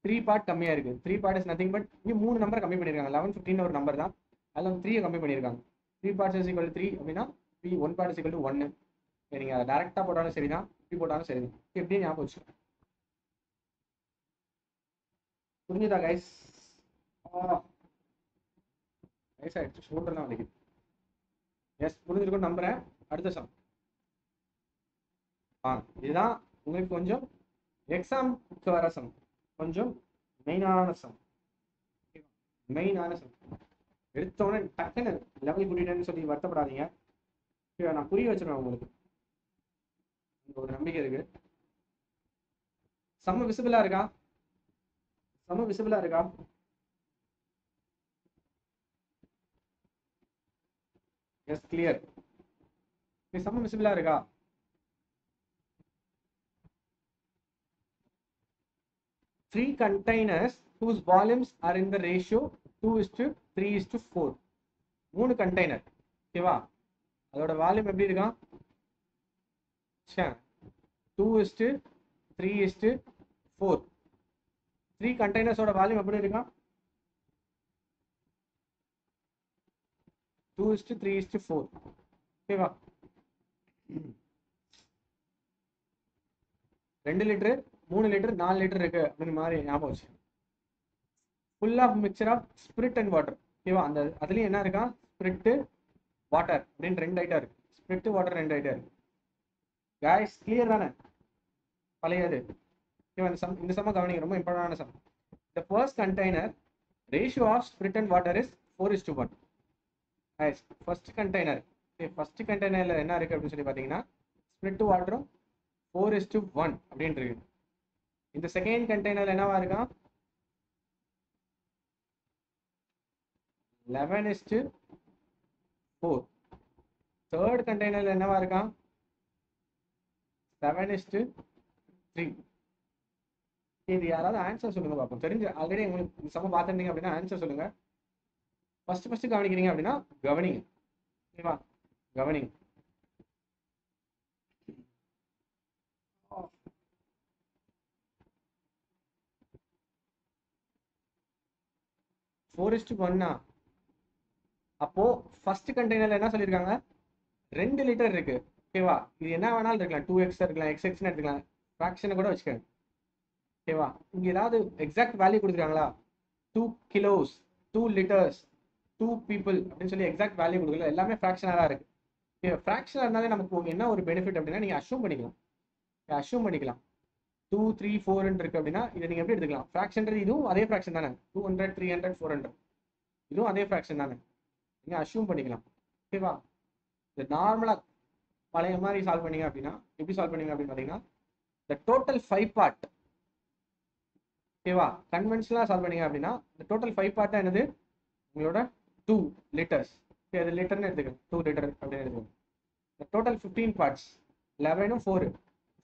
3 பார்ட் கம்மியாக இருக்குது. 3 பார்ட் இஸ் நத்திங் பட் இங்கே 3 நம்பர் கம்மி பண்ணியிருக்காங்க. 11 15 ஒரு நம்பர் தான். அதில் வந்து 3 கம்மி பண்ணியிருக்காங்க. 3 பார்ட்ஸ் இஸ் ஈக்குவல் 3 அப்படின்னா 1 பார்ட் இஸ் ஈக்குவல் டு 1. நீங்கள் அதை டேரெக்டாக போட்டாலும் சரி தான், இப்படி போட்டாலும் சரி தான். எப்படின்னு ஞாபகம் வச்சுக்கோங்க. புரிஞ்சுதா கைஸ்? ஆயிடுச்சு. ஷோல்டர் தான் வலிக்குது. எஸ், புரிஞ்சிருக்கும் நம்புறேன். அடுத்த சம் இதுதான் உங்களுக்கு கொஞ்சம் எக்ஸாம்க்கு வர சம், கொஞ்சம் மெயினான சம். எடுத்தோடனே டக்குன்னு லெவல் கூட்டிட்டேன்னு சொல்லி வருத்தப்படாதீங்க. நான் புரிய வச்சிருவேன். உங்களுக்கு ஒரு நம்பிக்கை இருக்கு. சம்ம விசிபிளா இருக்கா? Yes, clear. சம்ம விசிபிளா இருக்கா? Three containers whose volumes are in the ratio 2:3:4. 3 container. ஓகேவா? அதோட வால்யூம் எப்படி இருக்கா? 2:3:4. 3 கண்டெய்னர்ஸோட வால்யூம் எப்படி இருக்கா? 2:3:4. ஓகேவா? 2 லிட்டரு, 3 லிட்டர், 4 லிட்டர் இருக்கு அப்படின்னு மாதிரி ஞாபகம் வச்சு. Full of mixture of spirit and water. ஓகேவா? அந்த அதுலேயும் என்ன இருக்கா? ஸ்பிரிட்டு வாட்டர் அப்படின்னு 2 ஐட்டம் இருக்கு. ஸ்பிரிட்டு வாட்டர் 2 ஐட்டம் இருக்கு. காய்ஸ், கிளியர் தானே? பழையது. ஓகேவா? இந்த சம கவனிங்க, ரொம்ப இம்பார்ட்டன்டான sum. The first container ratio of spirit and water is 4:1. Guys, first கண்டெய்னரில் என்ன இருக்கு அப்படின்னு சொல்லி பார்த்தீங்கன்னா ஸ்பிரிட் வாட்டரும் 4:1 அப்படின்ட்டு இருக்கு. இந்த செகண்ட் கண்டெய்னர் என்னவா இருக்கா? 11:4. தேர்ட் கண்டெய்னர் என்னவா இருக்கா? 7:3. இது யாராவது ஆன்சர் சொல்லுங்க பார்ப்போம். தெரிஞ்சு ஆல்ரெடி உங்களுக்கு சம பார்த்துருந்தீங்க அப்படின்னா ஆன்சர் சொல்லுங்க. ஃபர்ஸ்ட் கவனிக்கிறீங்க அப்படின்னா கவனிங்க. ஓகேவா? கவனிங்க. அப்போ ஃபர்ஸ்ட் கண்டெய்னர்ல என்ன சொல்லியிருக்காங்க? 2 லிட்டர் இருக்கு. ஓகேவா? இது என்ன வேணாலும் இருக்கலாம். 2x இருக்கலாம், xx எடுத்துக்கலாம், ஃபிராக்ஷனை கூட வச்சுக்கோங்க. ஓகேவா? இங்க ஏதாவது எக்ஸாக்ட் வேல்யூ கொடுத்துருக்காங்களா? 2 கிலோஸ், 2 லிட்டர்ஸ், 2 பீப்புள் அப்படின்னு சொல்லி எக்ஸாக்ட் வேல்யூ கொடுக்கல. எல்லாமே ஃபிராக்ஷனாக இருக்கு. ஓகேவா? ஃபிராக்ஷனாக இருந்தாலே நமக்கு என்ன ஒரு பெனிஃபிட் அப்படின்னா நீங்க அஷ்யூம் பண்ணிக்கலாம் 2 3 4 இருக்கு அப்படின்னா இதை நீங்க எப்படி எடுத்துக்கலாம்? ஃபிராக்ஷன் இதுவும் அதே ஃபிராக்ஷன் தானே. 200 300 400 இதுவும் அதே ஃபிராக்ஷன் தானே. நீங்கள் அஷ்யூம் பண்ணிக்கலாம். ஓகேவா? இது நார்மலாக பழைய மாதிரி சால்வ் பண்ணீங்க அப்படின்னா எப்படி சால்வ் பண்ணீங்க அப்படின்னு பாத்தீங்கன்னா the total 5 part ஓகேவா கன்வென்ஷனலா சால்வ் பண்ணீங்க அப்படின்னா the total 5 part என்னது உங்களோட 2 liters ஓகே அது லிட்டர்னு எடுத்துக்கங்க 2 liter அப்படியே எடுத்துக்கங்க the total 15 parts 11 and 4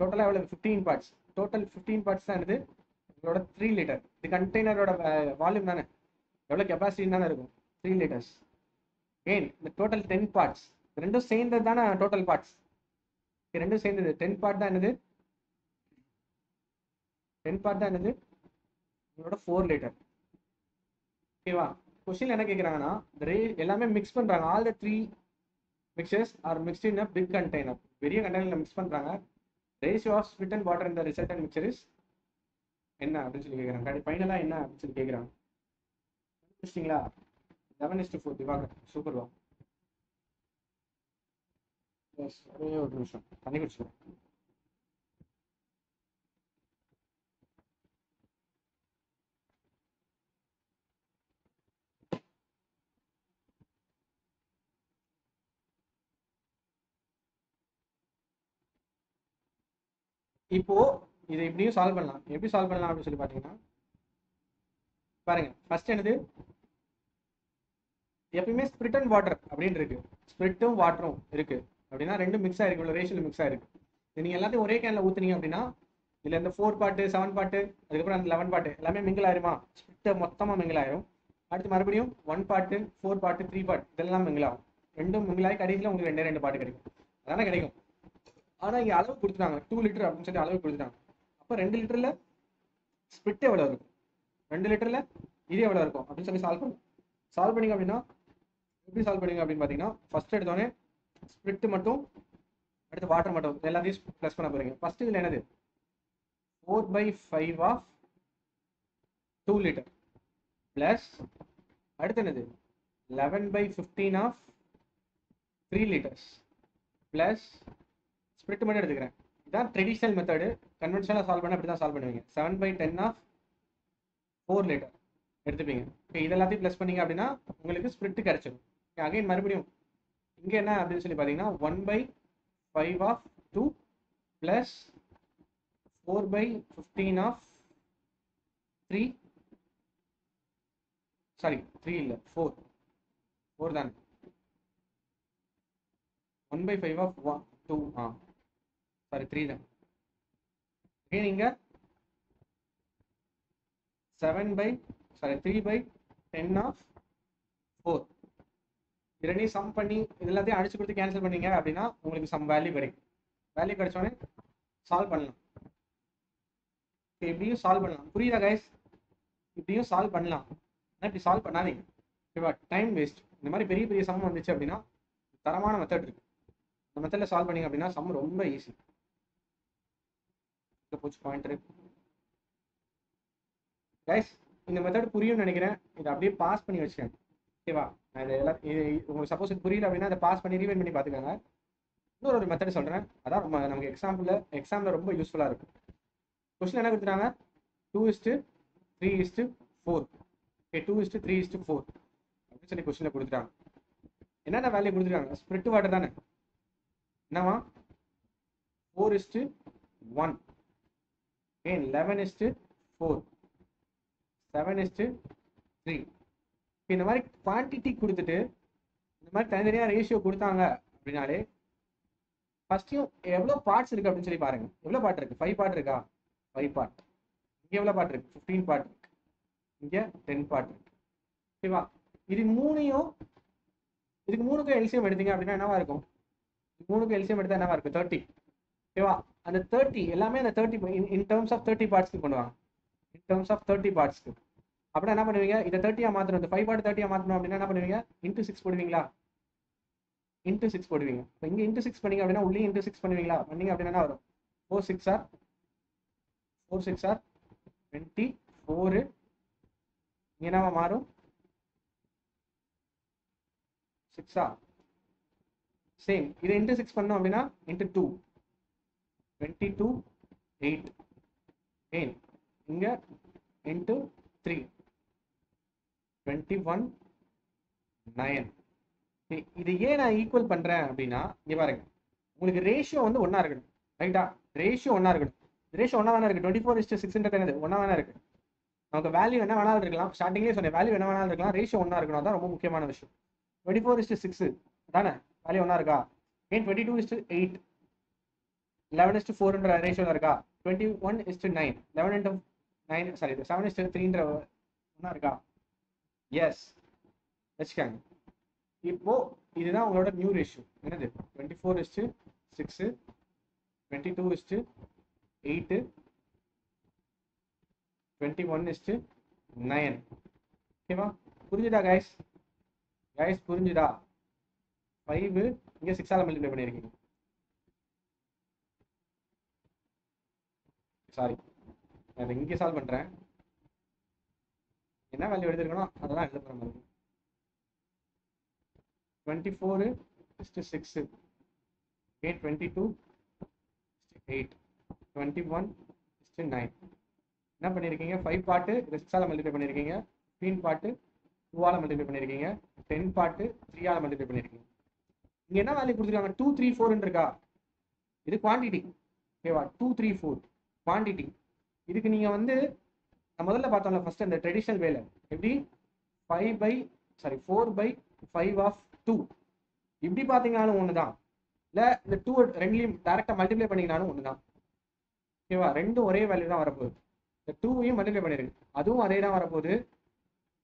total எவ்வளவு 15 parts total 15 parts என்னது உங்களோட 3 liter இது கண்டெய்னரோட வால்யூம் தானே எவ்வளவு கெபாசிட்டி தான இருக்கும் 3 liters again the total 10 parts ரெண்டும் சேர்ந்தது தான total parts ஓகே ரெண்டும் சேர்ந்தது 10 part தான் என்னது 10 part தான் என்னது உங்களோட 4 liter ஓகேவா क्वेश्चन என்ன கேக்குறாங்கன்னா எல்லாமே mix பண்றாங்க all the three mixtures are mixed in a big container பெரிய கண்டெய்னர்ல mix பண்றாங்க ratio of split and water in the resultant mixture is என்ன அப்படி சொல்லி கேக்குறாங்க கடைசி ஃபைனலா என்ன அப்படி சொல்லி கேக்குறாங்க புரியுதுங்களா 11:4 திவாகர் சூப்பர் வா எஸ் ஒரே ஒரு நிமிஷம் தண்ணி குடிச்சுக்கோங்க இப்போ இதை எப்படியும் சால்வ் பண்ணலாம் எப்படி சால்வ் பண்ணலாம் அப்படின்னு சொல்லி பாத்தீங்கன்னா பாருங்க ஃபர்ஸ்ட் என்னது எப்பயுமே ஸ்பிரிட் அண்ட் வாட்டர் அப்படின்னு இருக்கு ஸ்பிரிட்டும் வாட்டரும் இருக்கு அப்படின்னா ரெண்டும் மிக்ஸ் ஆயிருக்கு இவ்வளவு ரேஷியல் மிக்ஸ் ஆயிருக்கு நீங்க எல்லாத்தையும் ஒரே கேன்ல ஊத்துனீங்க அப்படின்னா இதுல இந்த 4 பாட்டு 7 பாட்டு அதுக்கப்புறம் அந்த 11 பாட்டு எல்லாமே மிங்கிள் ஆயிருமா ஸ்பிரிட்டை மொத்தமா மிங்கிள் ஆயிரும் அடுத்து மறுபடியும் 1 பாட்டு 4 பாட்டு 3 பாட்டு இதெல்லாம் மிங்கிள் ஆகும் ரெண்டும் மிங்கிள் ஆகி கடைசியில் உங்களுக்கு ரெண்டு பாட்டு கிடைக்கும் அதான கிடைக்கும் ஆனா இங்க அளவு கொடுத்துட்டாங்க 2 liter அப்படின்னு சொல்லி அளவு கொடுத்துட்டாங்க அப்ப 2 literல ஸ்பிரிட் எவ்வளவு இருக்கும் 2 literல இது எவ்வளவு இருக்கும் அப்படின்னு சொல்லி சால்வ் பண்ணீங்க அப்படின்னா எப்படி சால்வ் பண்ணீங்க அப்படின்னு பாத்தீங்கன்னா ஃபர்ஸ்ட் எடுத்தோடனே ஸ்பிரிட் மட்டும் அடுத்து வாட்டர் மட்டும் எல்லாத்தையும் பிளஸ் பண்ண போறீங்க ஃபர்ஸ்ட் இதுல என்னது 4/5 ஆஃப் 2 liter பிளஸ் அடுத்து என்னது 11/15 ஆஃப் 3 liters பிளஸ் ஸ்பிரிட் மட்டும் எடுத்துக்கிறேன் இதான் ட்ரெடிஷனல் மெத்தடு கன்வென்ஷனலாக சால்வ் பண்ண அப்படி தான் சால்வ் பண்ணுவீங்க 7/10 ஆஃப் 4 liter எடுத்துப்பீங்க ஓகே இதெல்லாத்தையும் ப்ளஸ் பண்ணிங்க அப்படின்னா உங்களுக்கு ஸ்பிரிட் கிடைச்சிடும் ஓகே அகைன் மறுபடியும் இங்கே என்ன அப்படின்னு சொல்லி பார்த்தீங்கன்னா 1/5 ஆஃப் 2 ப்ளஸ் 4/15 ஆஃப் 4 தான் 1/5 ஆஃப் 2 3 தான் again இங்க 3/10 ஆஃப் 4 இரண்டையும் சம் பண்ணி இதெல்லாத்தையும் அடிச்சு கொடுத்து கேன்சல் பண்ணீங்க அப்படின்னா உங்களுக்கு சம் வேல்யூ கிடைக்கும் வேல்யூ கிடைச்சோடனே சால்வ் பண்ணலாம் இப்படியும் சால்வ் பண்ணலாம் புரியுதா கைஸ் இப்படியும் சால்வ் பண்ணலாம் ஆனால் இப்படி சால்வ் பண்ணாதீங்க ஓகேவா டைம் வேஸ்ட் இந்த மாதிரி பெரிய பெரிய சம் வந்துச்சு அப்படின்னா தரமான மெத்தட் இருக்கு இந்த மெத்தட்ல சால்வ் பண்ணீங்க அப்படின்னா சம் ரொம்ப ஈஸி போச்சு பாயிண்ட் இருக்கு கைஸ் இந்த மெத்தட் புரியும்னு நினைக்கிறேன் இதை அப்படியே பாஸ் பண்ணி வச்சுக்கேன் ஓகேவா உங்களுக்கு சப்போஸ் இது புரியல அப்படின்னா அதை பாஸ் பண்ணி ரீவைண்ட் பண்ணி பார்த்துக்காங்க இன்னொரு ஒரு மெத்தட் சொல்கிறேன் அதான் ரொம்ப நமக்கு எக்ஸாம்பிளில் ரொம்ப யூஸ்ஃபுல்லாக இருக்கும் கொஸ்டின் என்ன கொடுத்துட்டாங்க 2:3:4 ஓகே 2:3:4 அப்படின்னு சொல்லி கொஸ்டினில் கொடுத்துட்டாங்க என்னென்ன வேல்யூ கொடுத்துருக்காங்க ஸ்பிரிட் வாட்டர் தானே என்னவா 4:1 ஏன் 11:4 7:3 இந்த மாதிரி குவான்டிட்டி கொடுத்துட்டு இந்த மாதிரி தனித்தனியாக ரேஷியோ கொடுத்தாங்க அப்படின்னாலே ஃபர்ஸ்ட்டையும் எவ்வளோ பார்ட்ஸ் இருக்குது அப்படின்னு சொல்லி பாருங்கள் எவ்வளோ பார்ட் இருக்குது 5 பார்ட் இருக்கா 5 பார்ட் இங்கே எவ்வளோ பார்ட் இருக்குது 15 பார்ட் இருக்கு இங்கே 10 பார்ட் இருக்கு ஓகேவா இது மூணையும் இதுக்கு மூணுக்கும் எல்சிஎம் எடுத்தீங்க அப்படின்னா என்னவா இருக்கும் மூணுக்கும் எல்சிஎம் எடுத்தால் என்னவா இருக்கும் 30 ஓகேவா அந்த 30 எல்லாமே அந்த 30 இன் டர்ம்ஸ் ஆஃப் 30 பார்ட்ஸ்க்கு பண்ணுவாங்க இன் டர்ம்ஸ் ஆஃப் 30 பார்ட்ஸ்க்கு அப்படின்னா என்ன பண்ணுவீங்க இதை 30ஆ மாற்றணும் இந்த 5 பார்ட் 30ஆ மாற்றணும் அப்படின்னா என்ன பண்ணுவீங்க ×6 போடுவீங்களா ×6 போடுவீங்க இப்போ இங்கே ×6 பண்ணீங்க அப்படின்னா உள்ளே ×6 பண்ணுவீங்களா பண்ணீங்க அப்படின்னா என்ன வரும் 4 6 ஆர் 24 இங்கே என்னவா மாறும் 6ஆ சேம் இதை ×6 பண்ணோம் அப்படின்னா ×2 22 8 இங்க ×3 21 9 இது ஏன் நான் ஈக்குவல் பண்றேன் அப்படின்னா இங்க பாருங்க உங்களுக்கு ரேஷியோ வந்து ஒன்னா இருக்கணும். ரைட்டா, ரேஷியோ ஒன்னா இருக்கணும். ரேஷியோ ஒன்னா வேணா இருக்கு. 24:600 என்னது ஒன்னா வேணா இருக்கு. நமக்கு வேல்யூ என்ன வேணாலும் இருக்கலாம். ஸ்டார்டிங்லேயே சொன்னேன், வேல்யூ என்ன வேணாலும் இருக்கலாம், ரேஷியோ ஒன்னா இருக்கணும். அதான் ரொம்ப முக்கியமான விஷயம். 24:6 தானே வேல்யூ ஒன்னா இருக்கா? ஏன் 22:8 11:4 ரேஷியோல இருக்கா? 21:9 11:9 சாரி 7:3 ஒன்னா இருக்கா? எஸ், வச்சுக்காங்க. இப்போ இதுதான் உங்களோட நியூ ரேஷியோ. என்னது? 24:6 22:8 21:9. ஓகேவா? புரிஞ்சுதா கைஸ்? கைஸ் புரிஞ்சுதா? 5 இங்க 6 ஆல மல்டிப்ளை பண்ணிருக்கீங்க. சாரி, நான் இங்கே சால்வ் பண்றேன். என்ன வேல்யூ எழுதிருக்கணும் அதெல்லாம் எழுத போற மாதிரி. 24:6 22:8 21:9 என்ன பண்ணியிருக்கீங்க? 5 பாட்டு 6ஆல் மல்டிப்ளை பண்ணியிருக்கீங்க. 3 பாட்டு 2ஆல் மல்டிப்ளை பண்ணியிருக்கீங்க. 10 பாட்டு 3ஆல் மல்டிப்ளை பண்ணியிருக்கீங்க. இங்கே என்ன வேல்யூ கொடுத்துருக்காங்க? 2, 3, 4 இருக்கா? இது குவான்டிட்டி. ஓகேவா? 2, 3, 4 குவான்டிட்டி. இதுக்கு நீங்கள் வந்து நான் முதல்ல பார்த்தோம்ல ஃபர்ஸ்ட் அந்த ட்ரெடிஷ்னல் வேலை எப்படி 4/5 of 2 இப்படி பார்த்தீங்கனாலும் ஒன்று தான். இல்லை இந்த 2 ரெண்டுலையும் டேரெக்டாக மல்டிப்ளை பண்ணிங்கனாலும் ஒன்று தான். ஓகேவா? ரெண்டும் ஒரே வேல்யூ தான் வரப்போகுது. இந்த 2ஐயும் மல்டிப்ளை பண்ணிடுங்க, அதுவும் அதே தான் வரப்போகுது,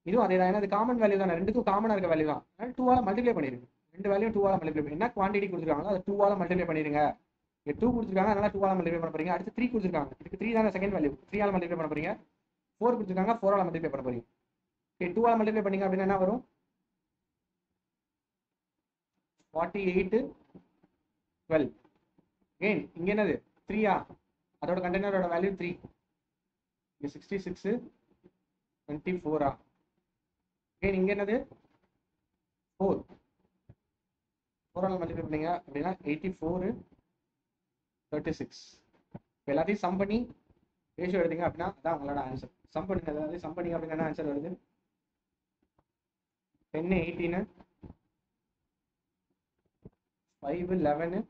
இதுவும் அதே தான். ஏன்னா அது காமன் வேல்யூ தான், ரெண்டுக்கும் காமனாக இருக்க வேல்யூ தான். அதனால் 2ஆல் மல்டிப்ளை பண்ணிடுங்க. ரெண்டு வேலையும் 2ஆல் மல்டிப்ளை பண்ணி என்ன குவான்டிட்டி கொடுத்துருக்காங்களோ அதை 2ஆல் மல்டிப்ளை பண்ணிடுங்க. இங்கே 2 கொடுத்துருக்காங்க, அதனால் 2ஆல் மல்டிப்ளை பண்ண போறீங்க. அடுத்து 3 கொடுத்துருக்காங்க, இதுக்கு 3 தானே செகண்ட் வேல்யூ, 3ஆல் மல்டிப்ளை பண்ண போறீங்க. 4 கொடுத்துருக்காங்க, 4ஆல் மல்டிப்ளை பண்ண போறீங்க. ஓகே, 2ஆல் மல்டிப்ளை பண்ணிங்க அப்படின்னா என்ன வரும்? 48, 12. அகெயின் இங்க என்னது? 3ஆ? அதோட கண்டெய்னரோட வேல்யூ 3. இங்க 66 24ஆ? அகெயின் இங்க என்னது? 4ஆல் மல்டிப்ளை பண்ணீங்க அப்படின்னா 84, 36. எல்லாத்தையும் சம் பண்ணி ரேஷியோ எடுத்தீங்க அப்படின்னா அதான் உங்களோட ஆன்சர். சம் பண்ணுங்க, எல்லாத்தையும் சம் பண்ணி அப்படின்னா ஆன்சர் வருது 10, 18 5, 11,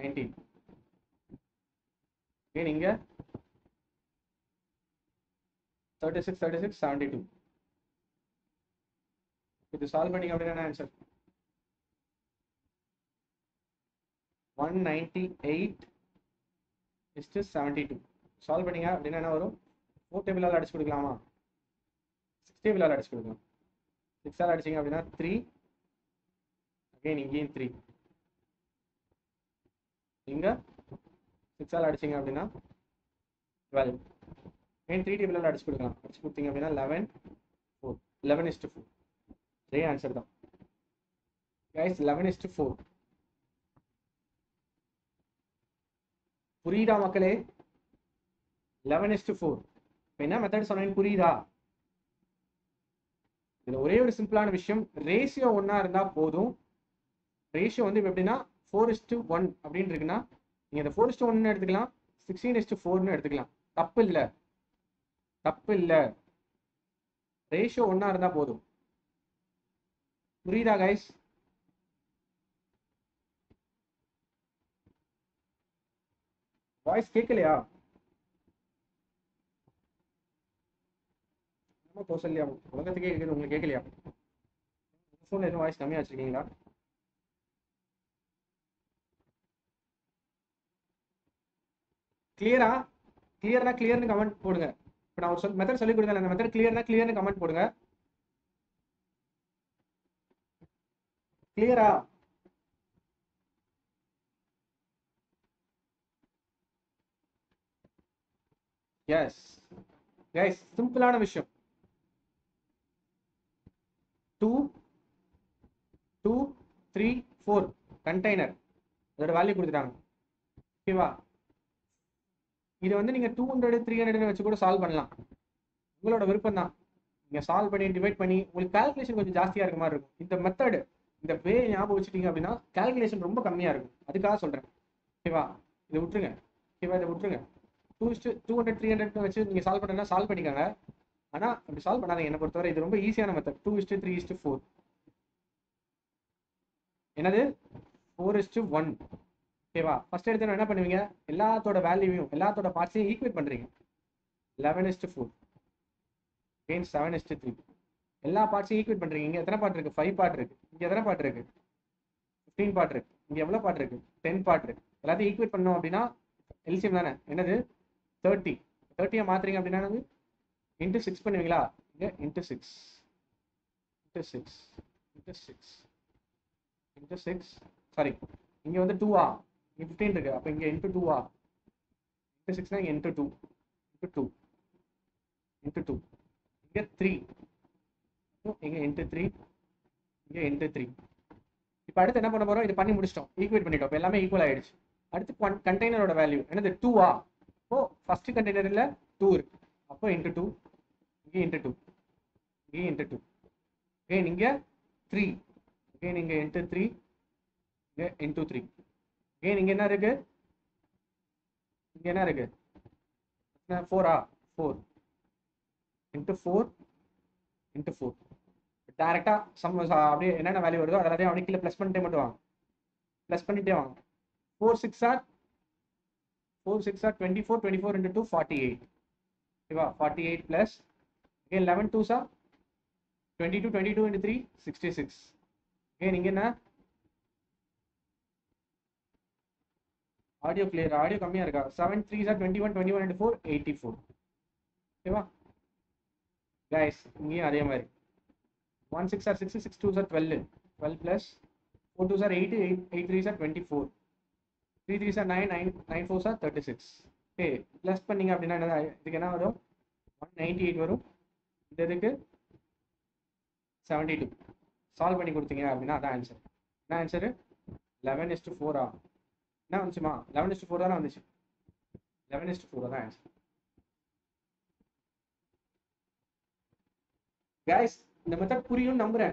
19. again இங்க 36, 36, 72. இது சால்வ் பண்ணீங்க அப்படின்னா ஆன்சர் 198:72. சால்வ் பண்ணீங்க அப்படின்னா என்ன வரும்? 4 டேபிளால் அடிச்சு கொடுக்கலாமா? 6 டேபிளால் அடிச்சு கொடுக்கலாம். 6ஆல் அடிச்சிங்க அப்படின்னா 3. இங்கேயும் 3. இங்க 6ஆல் அடிச்சிங்க அப்படின்னா 12. ஏன் 3 டேபிளால் அடிச்சு கொடுக்கலாம், அடிச்சு கொடுத்தீங்க அப்படின்னா 11, 4 11:4 அதே ஆன்சர் தான். கைஸ் 11:4 புரியுதா மக்களே? 11:4 என்ன மெத்தட் சொன்னேன்னு புரியுதா? இதுல ஒரே ஒரு சிம்பிளான விஷயம், ரேஷியோ ஒன்னா இருந்தா போதும். ரேஷியோ வந்து இப்போ எப்படின்னா 4:1 அப்படின்னு இருக்குன்னா நீங்கள் இந்த 4:1 எடுத்துக்கலாம், 16:4 எடுத்துக்கலாம். தப்பு இல்லை, தப்பு இல்லை. ரேஷியோ ஒன்னா இருந்தா போதும். புரியுதா கைஸ்? வாய்ஸ் கேட்கலையா? நம்ம கௌசல்யா உலகத்துக்கே கேட்குது, உங்களுக்கு கேட்கலையா? ஃபோனில் எதுவும் வாய்ஸ் கம்மியாக வச்சுருக்கீங்களா? கிளியரா? கிளியர்னா கிளியர்னு கமெண்ட் போடுங்க. இப்போ நான் ஒரு மெத்தட் சொல்லி கொடுத்தேன், அந்த மெத்தட் கிளியர்னா கிளியர்னு கமெண்ட் போடுங்க. கிளியரா? எஸ் கைஸ், சிம்பிளான விஷயம். 2, 2, 3, 4 கண்டெய்னர், அதோட வேல்யூ கொடுத்துட்டாங்க. ஓகேவா? இது வந்து நீங்கள் 200, 300 வச்சு கூட சால்வ் பண்ணலாம். உங்களோட விருப்பம் தான். நீங்கள் சால்வ் பண்ணி டிவைட் பண்ணி உங்களுக்கு கால்குலேஷன் கொஞ்சம் ஜாஸ்தியாக இருக்க மாதிரி இருக்கும். இந்த மெத்தடு இந்த வே ஞாபகம் வச்சுட்டீங்க அப்படின்னா கால்குலேஷன் ரொம்ப கம்மியாக இருக்கும். அதுக்காக சொல்கிறேன். ஓகேவா? இதை விட்டுருங்க. ஓகேவா? இதை விட்டுருங்க. 2:200, 300 வச்சு நீங்கள் சால்வ் பண்ணுறதுனா சால்வ் பண்ணிக்காங்க. ஆனால் அப்படி சால்வ் பண்ணாதீங்க. என்னை பொறுத்தவரை இது ரொம்ப ஈஸியான மெத்தட். 2:3:4 என்னது? 4:1. Okay, first edutha na enna pannuvinga ellathoda value ellathoda parts equate pandreenga. 11:4 against 7:3. Ella parts equate pandreenga. Inga ethana part irukku? 5 part irukku. Inga ethana part irukku? 15 part irukku. Inga evlo part irukku? 10 part irukku. Ellathu equate pannom appadina LCM dana enadhu 30. 30 ah maatreenga appadina enadhu into 6 pannuvinga. Inga into 6 into 6 into 6 into 6 sorry inge vanda 2 ah 15 irukku appo inge into 2 ah into 6 na into 2 into 2 into 2 inge 3 inge into 3 inge into 3 இப்போ அடுத்து என்ன பண்ண போறோம் இது பண்ணி முடிச்சிட்டோம் ஈக்குவேட் பண்ணிட்டோம் இப்போ எல்லாமே ஈக்குவல் ஆயிடுச்சு அடுத்து கண்டெய்னரோட வேல்யூ என்னது 2 ah அப்போ ஃபர்ஸ்ட் கண்டெய்னர்ல 2 இருக்கு அப்போ into 2 inge into 2 inge into 2 again inge 3 again inge into 3 into 3 again inge enna irukku inge enna irukku 4 ah 4 into 4 into 4 direct ah sum அப்படியே என்னென்ன வேல்யூ வருதோ அதெல்லாம் அப்படியே கீழ ப்ளஸ் பண்ணிட்டே மட்டும் வாங்க ப்ளஸ் பண்ணிட்டே வாங்க 4 6 ah 4 6 ah 24 24 into 2 48 ஓகேவா 48 plus again 11 2s ah 22 22 into 3 66 again inge enna audio clear audio kammiya iruka 7 3s are 21 21 and 4 84 okay va guys inge adhe mari 1 6 are 6 6 2s are 12 12 plus 4 2s are 8 8 3s are 24 3 3s are 9 9 9 4s are 36 okay plus panninga appadina enna idhukku enna varum 198 varum idhukku 72 solve panni koduthinga appadina adha answer na answer 11:4 ah ना उनसे माँ 11:4 था ना उनसे 11:4 था ऐसे guys न मतलब पूरी उन नंबर है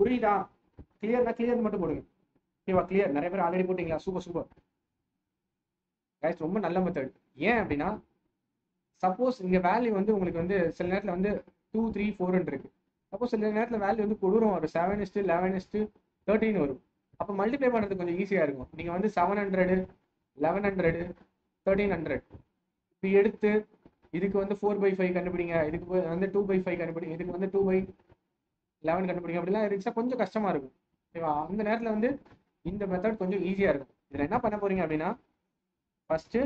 पूरी था clear ना मत बोलोगे ठीक है clear नरेबर already बोलेंगे यार सुबह सुबह guys रोम्बा नल्ला मतलब ये अपनी ना suppose इनके value वंदे उंगली वंदे सेलेनेट ला वंदे 2 3 4 अंडर के अब उस सेलेनेट ला value वंदे कोडूरों वाले 7:11:13 वाले அப்ப மல்டிப்ளை பண்றது கொஞ்சம் ஈஸியா இருக்கும் நீங்க வந்து 700 1100 1300 இது எடுத்து இதுக்கு வந்து 4/5 கண்டுபிடிங்க இதுக்கு வந்து 2/5 கண்டுபிடிங்க இதுக்கு வந்து 2/11 கண்டுபிடிங்க அப்படிலாம் இருந்துச்சா கொஞ்சம் கஷ்டமா இருக்கும் ஓகேவா அந்த நேரத்துல வந்து இந்த மெத்தட் கொஞ்சம் ஈஸியா இருக்கும் இதுல என்ன பண்ண போறீங்க அப்படினா ஃபர்ஸ்ட்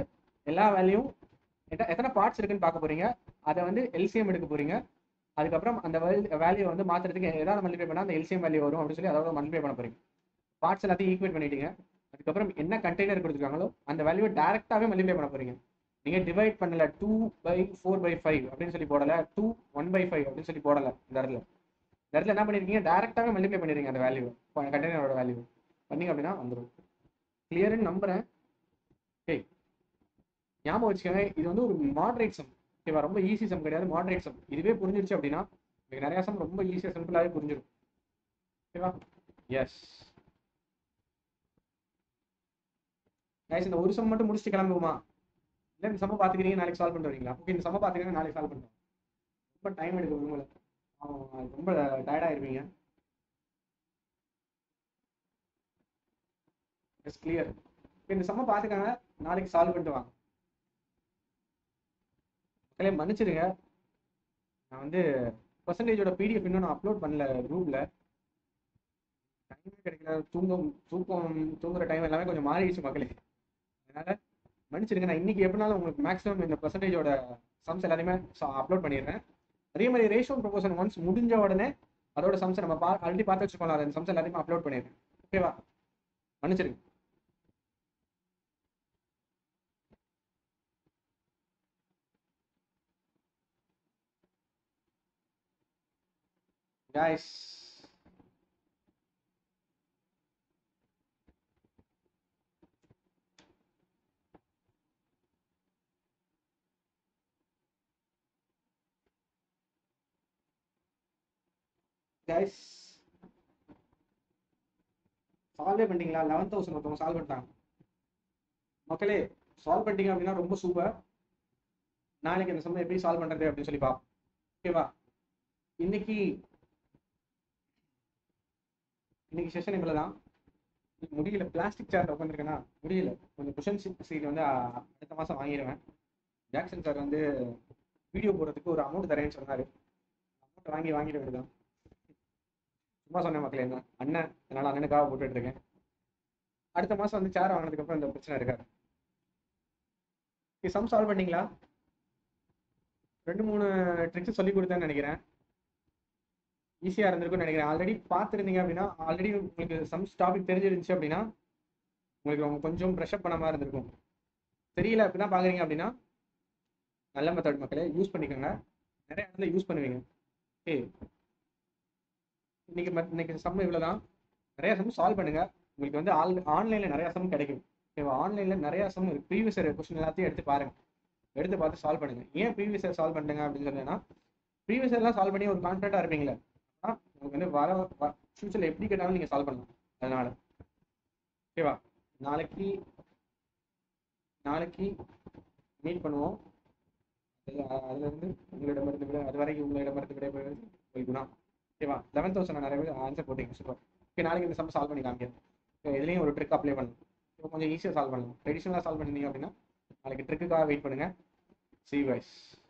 எல்லா வேல்யூவும் எத்தனை பார்ட்ஸ் இருக்குன்னு பார்க்க போறீங்க அதை வந்து LCM எடுக்க போறீங்க அதுக்கு அப்புறம் அந்த வேல்யூ வந்து மாத்திரத்துக்கு ஏதாவது மல்டிப்ளை பண்ணா அந்த LCM வேல்யூ வரும் அப்படி சொல்லி அதோட மல்டிப்ளை பண்ண போறீங்க parts எல்லாத்தையும் ஈக்குவேட் பண்ணிட்டீங்க அதுக்கு அப்புறம் என்ன கண்டெய்னர் கொடுத்துருக்காங்களோ அந்த வேல்யூவை டைரக்டாவே மல்டிப்ளை பண்ண போறீங்க நீங்க டிவைட் பண்ணல 2/4/5 அப்படினு சொல்லி போடல 2/1/5 அப்படினு சொல்லி போடல இந்த இடத்துல என்ன பண்ணிருக்கீங்க டைரக்டாவே மல்டிப்ளை பண்ணிருக்கீங்க அந்த வேல்யூவை கண்டெய்னரோட வேல்யூ பண்ணீங்க அப்படினா வந்துரும் கிளியரா நம்புறேன் ஓகே ஞாபகம் வச்சுக்கோங்க இது வந்து ஒரு மாடரேட் சம் ஓகேவா ரொம்ப ஈஸி சம் கிடையாது மாடரேட் சம் இதுவே புரிஞ்சிருச்சு அப்படினா உங்களுக்கு நிறைய சம் ரொம்ப ஈஸியா சிம்பிளாவே புரிஞ்சிரும் ஓகேவா எஸ் गाइस இந்த ஒரு சம் மட்டும் முடிச்சிட்டு கிளம்புவோமா இல்ல இந்த சம் பாத்துக்கிறீங்க நாளைக்கு சால்வ் பண்ணிட்டு வரீங்களா ஓகே இந்த சம் பாத்துக்கிறீங்க நாளைக்கு சால்வ் பண்ணுவோம் ரொம்ப டைம் எடுக்கும் உங்களுக்கு ரொம்ப டயர்டா இருப்பீங்க இஸ் கிளியர் இந்த சம் பாத்துக்கங்க நாளைக்கு சால்வ் பண்ணிட்டு வாங்க களே மன்னிச்சிடுங்க நான் வந்து परसेंटेजோட PDF இன்னும் நான் அப்லோட் பண்ணல குரூப்ல டைம் கிடைக்கல தூங்குற டைம் எல்லாமே கொஞ்சம் மாறிடுச்சு மக்களே அதனால மன்னிச்சிடுங்க நான் இன்னைக்கு எப்படினாலும் உங்களுக்கு மேக்ஸிமம் இந்த பர்சன்டேஜோட சம்ஸ் எல்லாத்தையுமே அப்லோட் பண்ணிடுறேன் அதே மாதிரி ரேஷியோ ப்ரொபோஷன் ஒன்ஸ் முடிஞ்ச உடனே அதோட சம்ஸை நம்ம ஆல்ரெடி பார்த்து வச்சுக்கோங்களா அந்த சம்ஸ் எல்லாத்தையுமே அப்லோட் பண்ணிடுறேன் ஓகேவா மன்னிச்சிடுங்க guys guys solve பண்ணிட்டீங்களா 11000 மொத்தம் solve பண்ணிட்டாங்க மக்களே solve பண்ணிட்டீங்க அப்படினா ரொம்ப சூப்பர் நாளைக்கு இந்த சம் எப்படி solve பண்றது அப்படி சொல்லி பாப்போம் ஓகேவா இன்னைக்கு செஷன் இவ்வளவுதான் முடியல, பிளாஸ்டிக் சேர் உட்காந்துருக்கேன்னா முடியல. கொஞ்சம் குஷன் சீட் வந்து அடுத்த மாதம் வாங்கிடுவேன். ஜாக்சன் சார் வந்து வீடியோ போடுறதுக்கு ஒரு அமௌண்ட் தரேன்னு சொன்னார். அமௌண்ட் வாங்கிட வேண்டியதான். சும்மா சொன்னேன் மக்களே, என்ன அண்ணன், அதனால் அண்ணனுக்காக போட்டுட்டு இருக்கேன். அடுத்த மாதம் வந்து சேர் வாங்கினதுக்கப்புறம் இந்த பிரச்சனை இருக்காது. இது சம் சால்வ் பண்ணிங்களா? 2-3 ட்ரிக்ஸ் சொல்லி கொடுத்தேன்னு நினைக்கிறேன். ஈஸியாக இருந்திருக்குன்னு நினைக்கிறேன். ஆல்ரெடி பார்த்துருந்தீங்க அப்படின்னா, ஆல்ரெடி உங்களுக்கு சம்ஸ் டாபிக் தெரிஞ்சிருந்துச்சு அப்படின்னா உங்களுக்கு அவங்க கொஞ்சம் ப்ரெஷ்அப் பண்ண மாதிரி இருந்திருக்கும். தெரியல அப்படின்னா பார்க்குறீங்க அப்படின்னா நல்ல மெத்தட் மக்களே, யூஸ் பண்ணிக்கோங்க. நிறைய இடத்துல யூஸ் பண்ணுவீங்க. இன்னைக்கு சம் இவ்வளோதான். நிறையா சம் சால்வ் பண்ணுங்கள். உங்களுக்கு வந்து ஆன்லைனில் நிறையா சம் கிடைக்கும். இப்போ ஆன்லைனில் நிறையா சம் ப்ரீவியஸ் இயர் கொஸ்டின் எல்லாத்தையும் எடுத்து பாருங்கள். எடுத்து பார்த்து சால்வ் பண்ணுங்கள். ஏன் ப்ரீவியஸ் இயர் சால்வ் பண்ணுங்க அப்படின்னு சொன்னீங்கன்னா, ப்ரீவியஸ் இயர்லாம் சால்வ் பண்ணி ஒரு கான்ஃபிடென்ட்டாக இருப்பீங்களே, உங்களுக்கு வந்து வர ஃபியூச்சரில் எப்படி கேட்டாலும் நீங்கள் சால்வ் பண்ணலாம். அதனால் ஓகேவா, நாளைக்கு மீட் பண்ணுவோம். அதுலேருந்து உங்களிடமிருந்து விட அது வரைக்கும் உங்களிடமிருந்து விட போய்க்குண்ணா ஓகேவா. 11,000 நிறைய பேர் ஆன்சர் போட்டிங்க. சூப்பர். ஓகே, நாளைக்கு இந்த சம் சால்வ் பண்ணி காமிக்க. இதுலேயும் ஒரு ட்ரிக் அப்ளை பண்ணலாம். இப்போ கொஞ்சம் ஈஸியாக சால்வ் பண்ணலாம். ட்ரெடிஷ்னலாக சால்வ் பண்ணிருந்தீங்க அப்படின்னா நாளைக்கு ட்ரிக்குக்காக வெயிட் பண்ணுங்கள். See you guys.